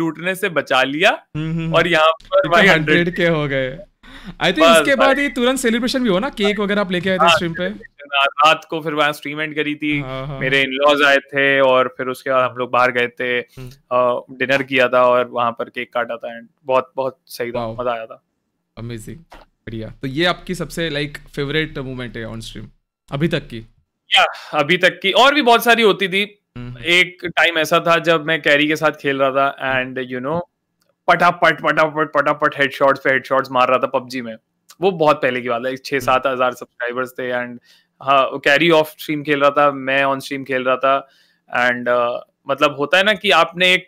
लूटने से बचा लिया और यहाँ पर भाई हंड्रेड के हो गए। आई थिंक इसके बाद ये तुरंत सेलिब्रेशन भी हो ना, केक वगैरह आप लेके आए थे स्ट्रीम पे? रात को फिर वहां स्ट्रीम एंड करी थी, मेरे इन-लॉज आए थे और फिर उसके बाद हम लोग बाहर गए थे, डिनर किया था और वहां पर केक काटा था एंड बहुत बहुत सही था, मजा आया था। अमेजिंग, बढ़िया। तो ये आपकी सबसे लाइक फेवरेट मोमेंट है ऑन स्ट्रीम अभी तक की? या अभी तक की और भी बहुत सारी होती थी। एक टाइम ऐसा था जब मैं कैरी के साथ खेल रहा था एंड यू नो पटापट पटापट पटापट हेडशॉट्स पे हेडशॉट्स मार रहा था पबजी में। वो बहुत पहले की बात है, छह सात हजार सब्सक्राइबर्स थे एंड हाँ कैरी ऑफ स्ट्रीम खेल रहा था, मैं ऑन स्ट्रीम खेल रहा था एंड uh, मतलब होता है ना कि आपने एक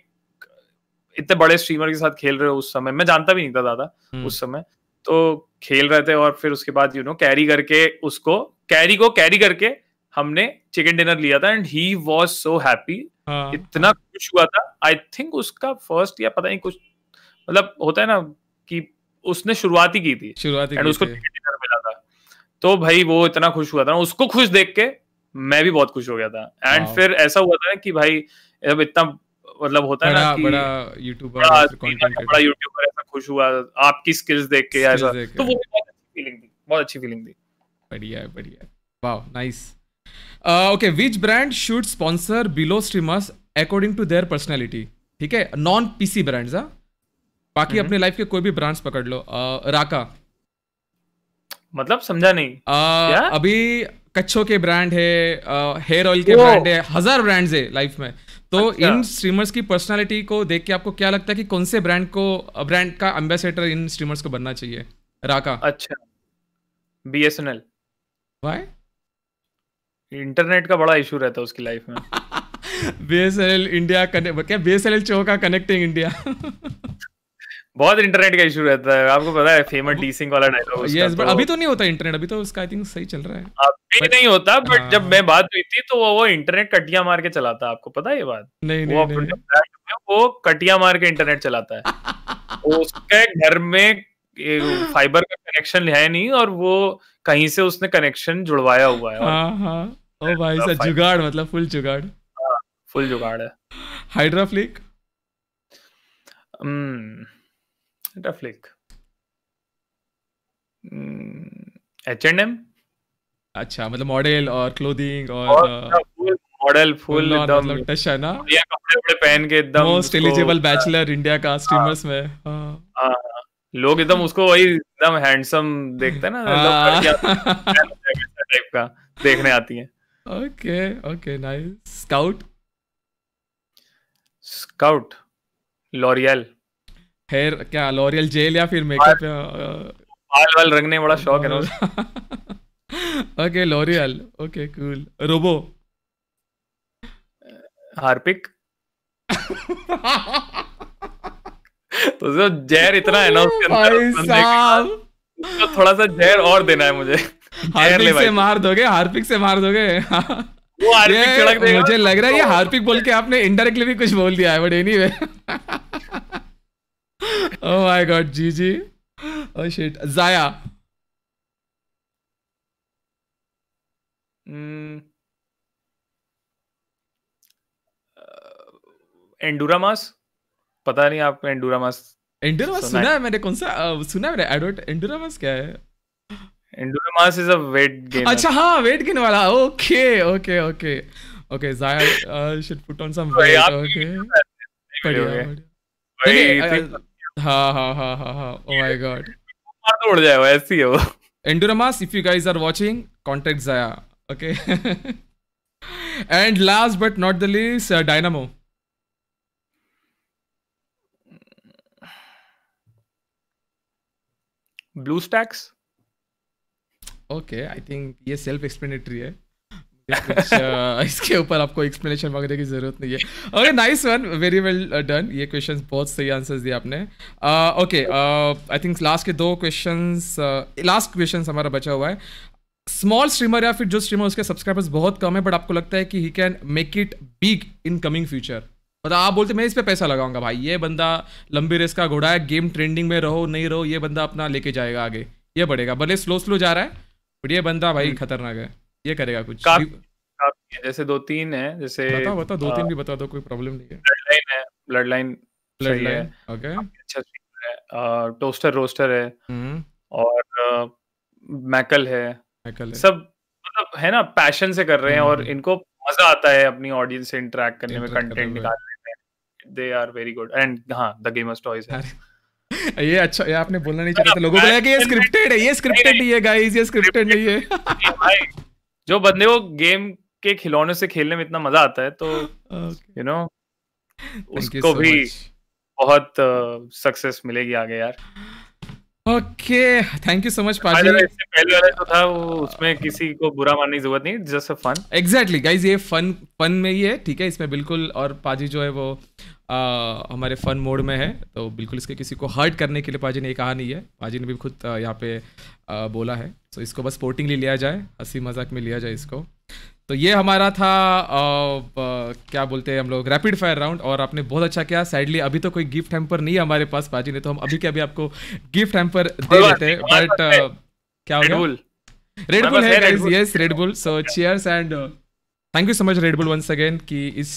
इतने बड़े स्ट्रीमर के साथ खेल रहे हो। उस समय मैं जानता भी नहीं था दादा उस समय, तो खेल रहे थे और फिर उसके बाद यू नो कैरी करके उसको कैरी को कैरी करके हमने चिकन डिनर लिया था and he was so happy, इतना खुश हुआ था। आई थिंक उसका फर्स्ट या पता नहीं कुछ मतलब होता है ना कि उसने शुरुआत ही की थी एंड उसको चिकन डिनर मिला था, तो भाई वो इतना खुश हुआ था, उसको खुश देख के मैं भी बहुत खुश हो गया था। एंड फिर ऐसा हुआ था कि भाई जब इतना मतलब होता है ना कि बड़ा यूट्यूबर बड़ा यूट्यूबर ऐसा खुश हुआ आपकी स्किल्स देख के ऐसा, तो वो बहुत अच्छी फीलिंग थी, बहुत अच्छी फीलिंग थी। बढ़िया बढ़िया, wow nice. Okay, which brand should sponsor below streamers according to their personality? ठीक है, नॉन पीसी ब्रांड्स, हां बाकी अपने लाइफ के कोई भी ब्रांड्स पकड़ लो। राका मतलब समझा नहीं। आ, अभी कच्छों के ब्रांड है, हेयर ऑयल के ब्रांड है, हजार ब्रांड्स है लाइफ में, तो अच्छा। इन स्ट्रीमर्स की पर्सनालिटी को देख के आपको क्या लगता है कि कौन से ब्रांड को ब्रांड का एम्बेसडर इन स्ट्रीमर्स को बनना चाहिए? राका। अच्छा, बीएसएनएल। व्हाई? इंटरनेट का बड़ा इशू रहता है उसकी लाइफ में। बीएसएनएल इंडिया कनेक्ट, क्या बीएसएनएल चौका कनेक्टिंग इंडिया। बहुत इंटरनेट का इशू रहता है, आपको पता है फेमस डीसिंग वाला डायलॉग। यस बट अभी तो नहीं होता इंटरनेट, अभी तो उसका आई थिंक सही चल रहा है। अभी नहीं होता बट जब मैं बात हुई थी तो वो इंटरनेट कटिया मार के चलाता है, आपको पता है ये बात? नहीं नहीं, वो कटिया मार के इंटरनेट चलाता है। उसके घर में फाइबर का कनेक्शन है नहीं और वो कहीं से उसने कनेक्शन जुड़वाया हुआ है। हाँ हाँ, ओ भाई साहब जुगाड़, मतलब फुल जुगाड़, फुल जुगाड़ है। Hydra flick, hydra flick, H and M. अच्छा मतलब मॉडल और क्लोथिंग और मॉडल फुल एकदम टच है ना, ये कपड़े पहन के एकदम मोस्ट एलिजिबल बैचलर इंडिया का स्ट्रीमर्स में। हां लोग एकदम उसको वही एकदम हैंडसम देखते हैं ना, टाइप का देखने आती है। Okay okay nice. Scout, scout L'Oreal hair, क्या लॉरियल जेल या फिर मेकअप, बाल बाल रंगने बड़ा शौक है ना। Okay L'Oreal, okay cool. Robo, Harpic. तो जो जहर इतना है ना उसके अंदर, थोड़ा सा जहर और देना है मुझे। हार्पिक से मार दोगे, हार्पिक से मार दोगे। वो हार्पिक छिड़क देगा। मुझे लग रहा है ये हार्पिक बोल के आपने इनडायरेक्टली भी कुछ बोल दिया है, but anyway. Oh my god, जी जी, ओह शिट। जाया, एंडूरा मास, पता नहीं आपको एंडूरा मास? एंडूरा मास सुना है मैंने, कौन सा uh, सुना है मैंने एडवर्ट। एंडूरा मास क्या है? Endura mass is a weight gain. अच्छा हाँ, वेट गेन वाला, okay okay okay okay. Jaya should put on some weight, okay बढ़िया। हाँ हाँ हाँ हाँ हाँ, ओह माय गॉड मार तो उड़ जाएगा, ऐसी है वो। Endura mass, if you guys are watching, contact Jaya, okay. And last but not the least, Dynamo. BlueStacks, okay I think ये सेल्फ एक्सप्लेनेटरी है, इसके ऊपर आपको एक्सप्लेनेशन मांगने की जरूरत नहीं है। Okay nice one, very well done. ये क्वेश्चंस बहुत सही आंसर्स दिए आपने। ओके आई थिंक लास्ट के दो क्वेश्चंस, लास्ट क्वेश्चंस हमारा बचा हुआ है। स्मॉल स्ट्रीमर या फिर जो स्ट्रीमर उसके सब्सक्राइबर्स बहुत कम है बट आपको लगता है कि he can make it big in coming future, मतलब आप बोलते मैं इस पे पैसा लगाऊंगा, भाई ये बंदा लंबी रेस का घोड़ा है, गेम ट्रेंडिंग में रहो नहीं रहो ये बंदा अपना लेके जाएगा आगे, ये बढ़ेगा, भले स्लो स्लो जा रहा है बट ये बंदा भाई खतरनाक है, ये करेगा कुछ। काफी, काफी है, जैसे दो तीन है, जैसे बताओ बताओ दो आ, तीन भी बता दो, कोई प्रॉब्लम नहीं है। ब्लड लाइन है, bloodline bloodline okay अच्छा है। टोस्टर रोस्टर है और मैकल है, सब मतलब है ना पैशन से कर रहे हैं और इनको मजा आता है अपनी ऑडियंस से इंटरेक्ट करने में, कंटेंट निकालने में। They are very good and हाँ द गेमर्स टॉयज है। ये अच्छा, ये आपने बोलना नहीं चाहिए था, लोगों को लगा कि ये स्क्रिप्टेड है, ये स्क्रिप्टेड नहीं है गाइस, ये स्क्रिप्टेड नहीं है। भाई जो बंदे को गेम के खिलौने से खेलने में इतना मजा आता है तो यू नो उसको भी बहुत सक्सेस मिलेगी आगे यार। Okay thank you so much पाजी। इससे पहले वाला जो था वो उसमें किसी को बुरा मानने की जरूरत नहीं, just a fun. Exactly guys, ये फन फन में ही है, ठीक है इसमें बिल्कुल, और पाजी जो है वो आ, हमारे फन मोड में है तो बिल्कुल इसके किसी को हर्ट करने के लिए पाजी ने ये कहा नहीं है, पाजी ने भी खुद यहाँ पे आ, बोला है, तो इसको बस स्पोर्टिंगली लिया जाए, हंसी मजाक में लिया जाए इसको। तो ये हमारा था आ, आ, क्या बोलते हैं हम लोग, रैपिड फायर राउंड, और आपने बहुत अच्छा किया। सैडली अभी तो कोई गिफ्ट हैम्पर नहीं है हमारे पास पाजी ने, तो हम अभी के अभी आपको गिफ्ट हैम्पर दे देते हैं, बट क्या होगा रेड बुल है guys, yes Red Bull. So cheers and thank you so much Red Bull once again कि इस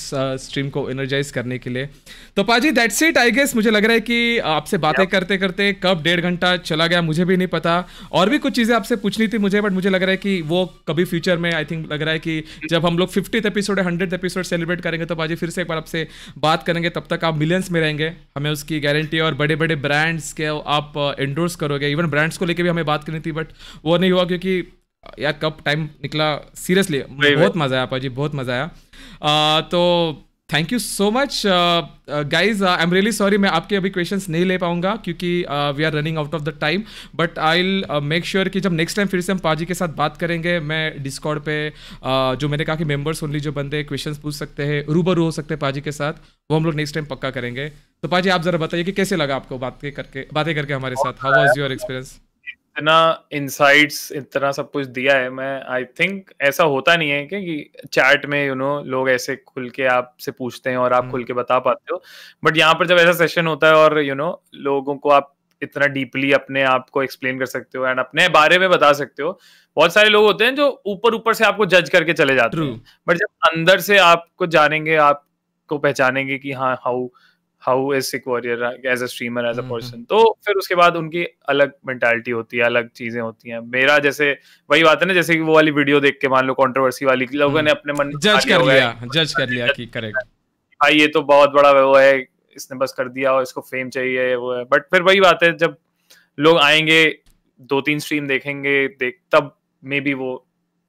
स्ट्रीम uh, को एनर्जाइज करने के लिए। तो पाजी दैट्स इट आई गेस, मुझे लग रहा है कि आपसे बातें करते करते कब डेढ़ घंटा चला गया मुझे भी नहीं पता, और भी कुछ चीज़ें आपसे पूछनी थी मुझे बट मुझे लग रहा है कि वो कभी फ्यूचर में आई थिंक लग रहा है कि जब हम लोग fiftieth episode hundred episode celebrate करेंगे तो पाजी फिर से एक बार आपसे बात करेंगे, तब तक आप मिलियंस में रहेंगे हमें उसकी गारंटी, और बड़े बड़े ब्रांड्स के आप एंडोर्स करोगे, इवन ब्रांड्स को लेकर भी हमें बात करनी थी बट वो नहीं हुआ क्योंकि यार कब टाइम निकला, सीरियसली बहुत मज़ा आया पाजी, बहुत मज़ा आया। आ, तो thank you so much guys, I am really sorry मैं आपके अभी क्वेश्चंस नहीं ले पाऊंगा क्योंकि we are running out of the time, but I will make sure कि जब नेक्स्ट टाइम फिर से हम पाजी के साथ बात करेंगे, मैं डिस्कॉर्ड पे uh, जो मैंने कहा कि मेंबर्स ओनली जो बंदे क्वेश्चंस पूछ सकते हैं, रूबरू हो सकते हैं पाजी के साथ, वो हम लोग नेक्स्ट टाइम पक्का करेंगे। तो पाजी आप जरा बताइए कि कैसे लगा आपको बातें करके बातें करके हमारे साथ, हाउ वाज योर एक्सपीरियंस? इतना इंसाइट्स इतना सब कुछ दिया है, मैं आई थिंक ऐसा होता नहीं है कि चैट में यू नो लोग ऐसे खुल के आपसे पूछते हैं और आप खुल के बता पाते हो, बट यहाँ पर जब ऐसा सेशन होता है और यू नो लोगों को आप इतना डीपली अपने आप को एक्सप्लेन कर सकते हो एंड अपने बारे में बता सकते हो। बहुत सारे लोग होते हैं जो ऊपर ऊपर से आपको जज करके चले जाते हैं, बट जब अंदर से आपको जानेंगे, आपको पहचानेंगे कि हाँ how how is Sikh warrior as a streamer as a person, तो फिर उसके बाद उनकी अलग मेंटालिटी होती है, अलग चीजें होती हैं। मेरा जैसे वही बात है ना, जैसे कि वो वाली वीडियो देख के मान लो कंट्रोवर्सी वाली, लोगों ने अपने मन में जज कर लिया जज कर लिया कि करेक्ट भाई ये तो बहुत बड़ा वो है, इसने बस कर दिया और इसको फेम चाहिए वो है, बट फिर वही बात है जब लोग आएंगे दो तीन स्ट्रीम देखेंगे देख तब मे बी वो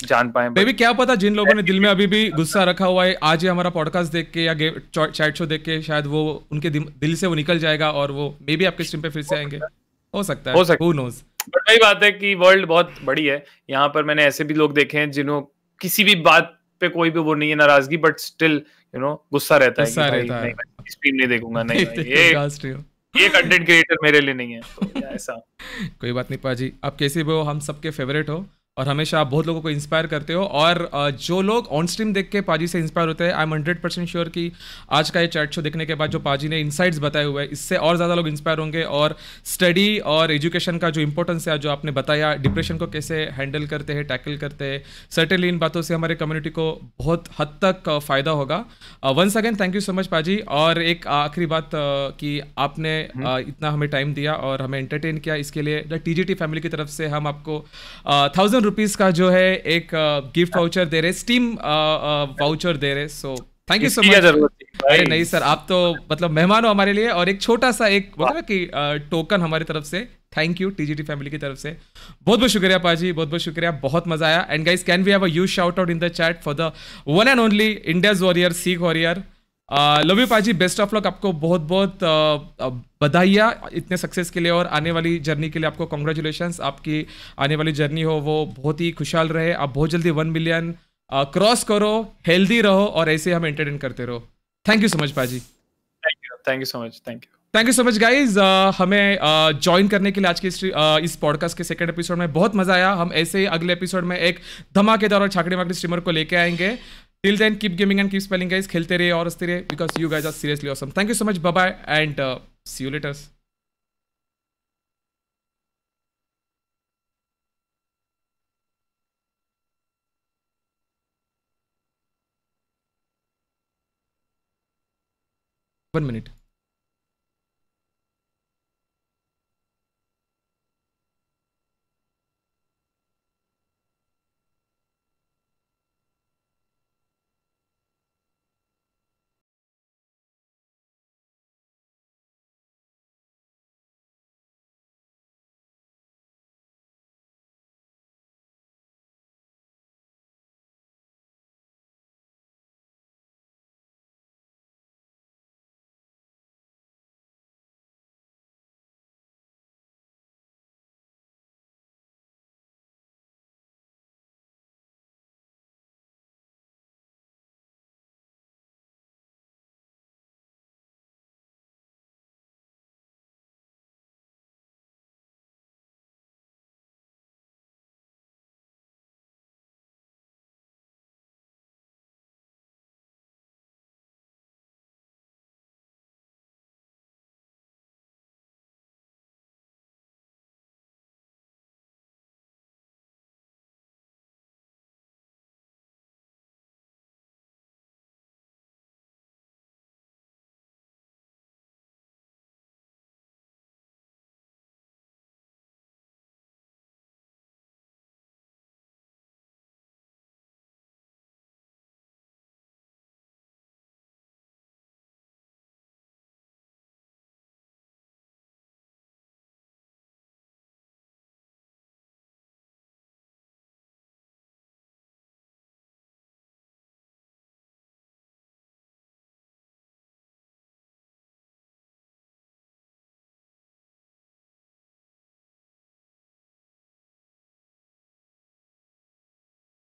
जान पाए। बेबी क्या पता जिन लोगों ने दिल में अभी भी गुस्सा रखा हुआ है, आज ये हमारा पॉडकास्ट देख के या चैट शो देख के शायद वो उनके दिल से वो निकल जाएगा और वो मे बी आपके स्ट्रीम पे फिर से आएंगे, हो सकता है, हो सकता है, who knows। बट वही बात है कि वर्ल्ड बहुत बड़ी है, यहाँ पर मैंने ऐसे भी लोग देखे हैं जिन्हों किसी भी बात पे कोई भी वो नहीं है नाराजगी, बट स्टिल यू नो गुस्सा रहता है, स्ट्रीम नहीं देखूंगा, नहीं ये कंटेंट क्रिएटर मेरे लिए नहीं है। ऐसा कोई बात नहीं पाजी, आप कैसे भी हो हम सबके फेवरेट हो और हमेशा आप बहुत लोगों को इंस्पायर करते हो, और जो लोग ऑन स्ट्रीम देख के पाजी से इंस्पायर होते हैं, I am hundred percent sure कि आज का ये चैट शो देखने के बाद जो पाजी ने इनसाइट्स बताए हुए हैं, इससे और ज़्यादा लोग इंस्पायर होंगे और स्टडी और एजुकेशन का जो इंपॉर्टेंस है, जो आपने बताया डिप्रेशन को कैसे हैंडल करते हैं, टैकल करते हैं, सर्टेनली इन बातों से हमारे कम्युनिटी को बहुत हद तक फ़ायदा होगा। Once again thank you so much पाजी, और एक आखिरी बात कि आपने इतना हमें टाइम दिया और हमें एंटरटेन किया, इसके लिए the T G T family की तरफ से हम आपको थाउजेंड रुपीस का जो है एक गिफ्ट वाउचर दे रहे, स्टीम वाउचर दे रहे, so thank you so much. अरे नहीं सर आप तो मतलब मेहमान हो हमारे लिए, और एक छोटा सा एक बोला कि टोकन हमारी तरफ से थैंक यू टीजीटी फैमिली की तरफ से, बहुत बहुत शुक्रिया पाजी, बहुत बहुत शुक्रिया, बहुत मजा आया। And guys can we have a huge shout out in the chat for the one and only India's warrior Sikh warrior, love you पाजी, बेस्ट ऑफ लक, आपको बहुत बहुत बधाइयाँ इतने सक्सेस के लिए और आने वाली जर्नी के लिए, आपको कॉन्ग्रेचुलेशंस, आपकी आने वाली जर्नी हो वो बहुत ही खुशहाल रहे, आप बहुत जल्दी वन मिलियन क्रॉस करो, हेल्दी रहो और ऐसे हम एंटरटेन करते रहो। थैंक यू सो मच पाजी, thank you thank you so much, thank you thank you so much guys, हमें ज्वाइन uh, करने के लिए आज के uh, इस पॉडकास्ट के सेकंड एपिसोड में बहुत मजा आया। हम ऐसे ही अगले एपिसोड में एक धमाकेदार और छाकड़ी माकड़ी स्ट्रीमर को लेके आएंगे। Till then, keep gaming and keep spelling guys, खेलते रहिए और हंसते रहिए, because you guys are seriously awesome. Thank you so much, bye bye and uh, see you later. One minute.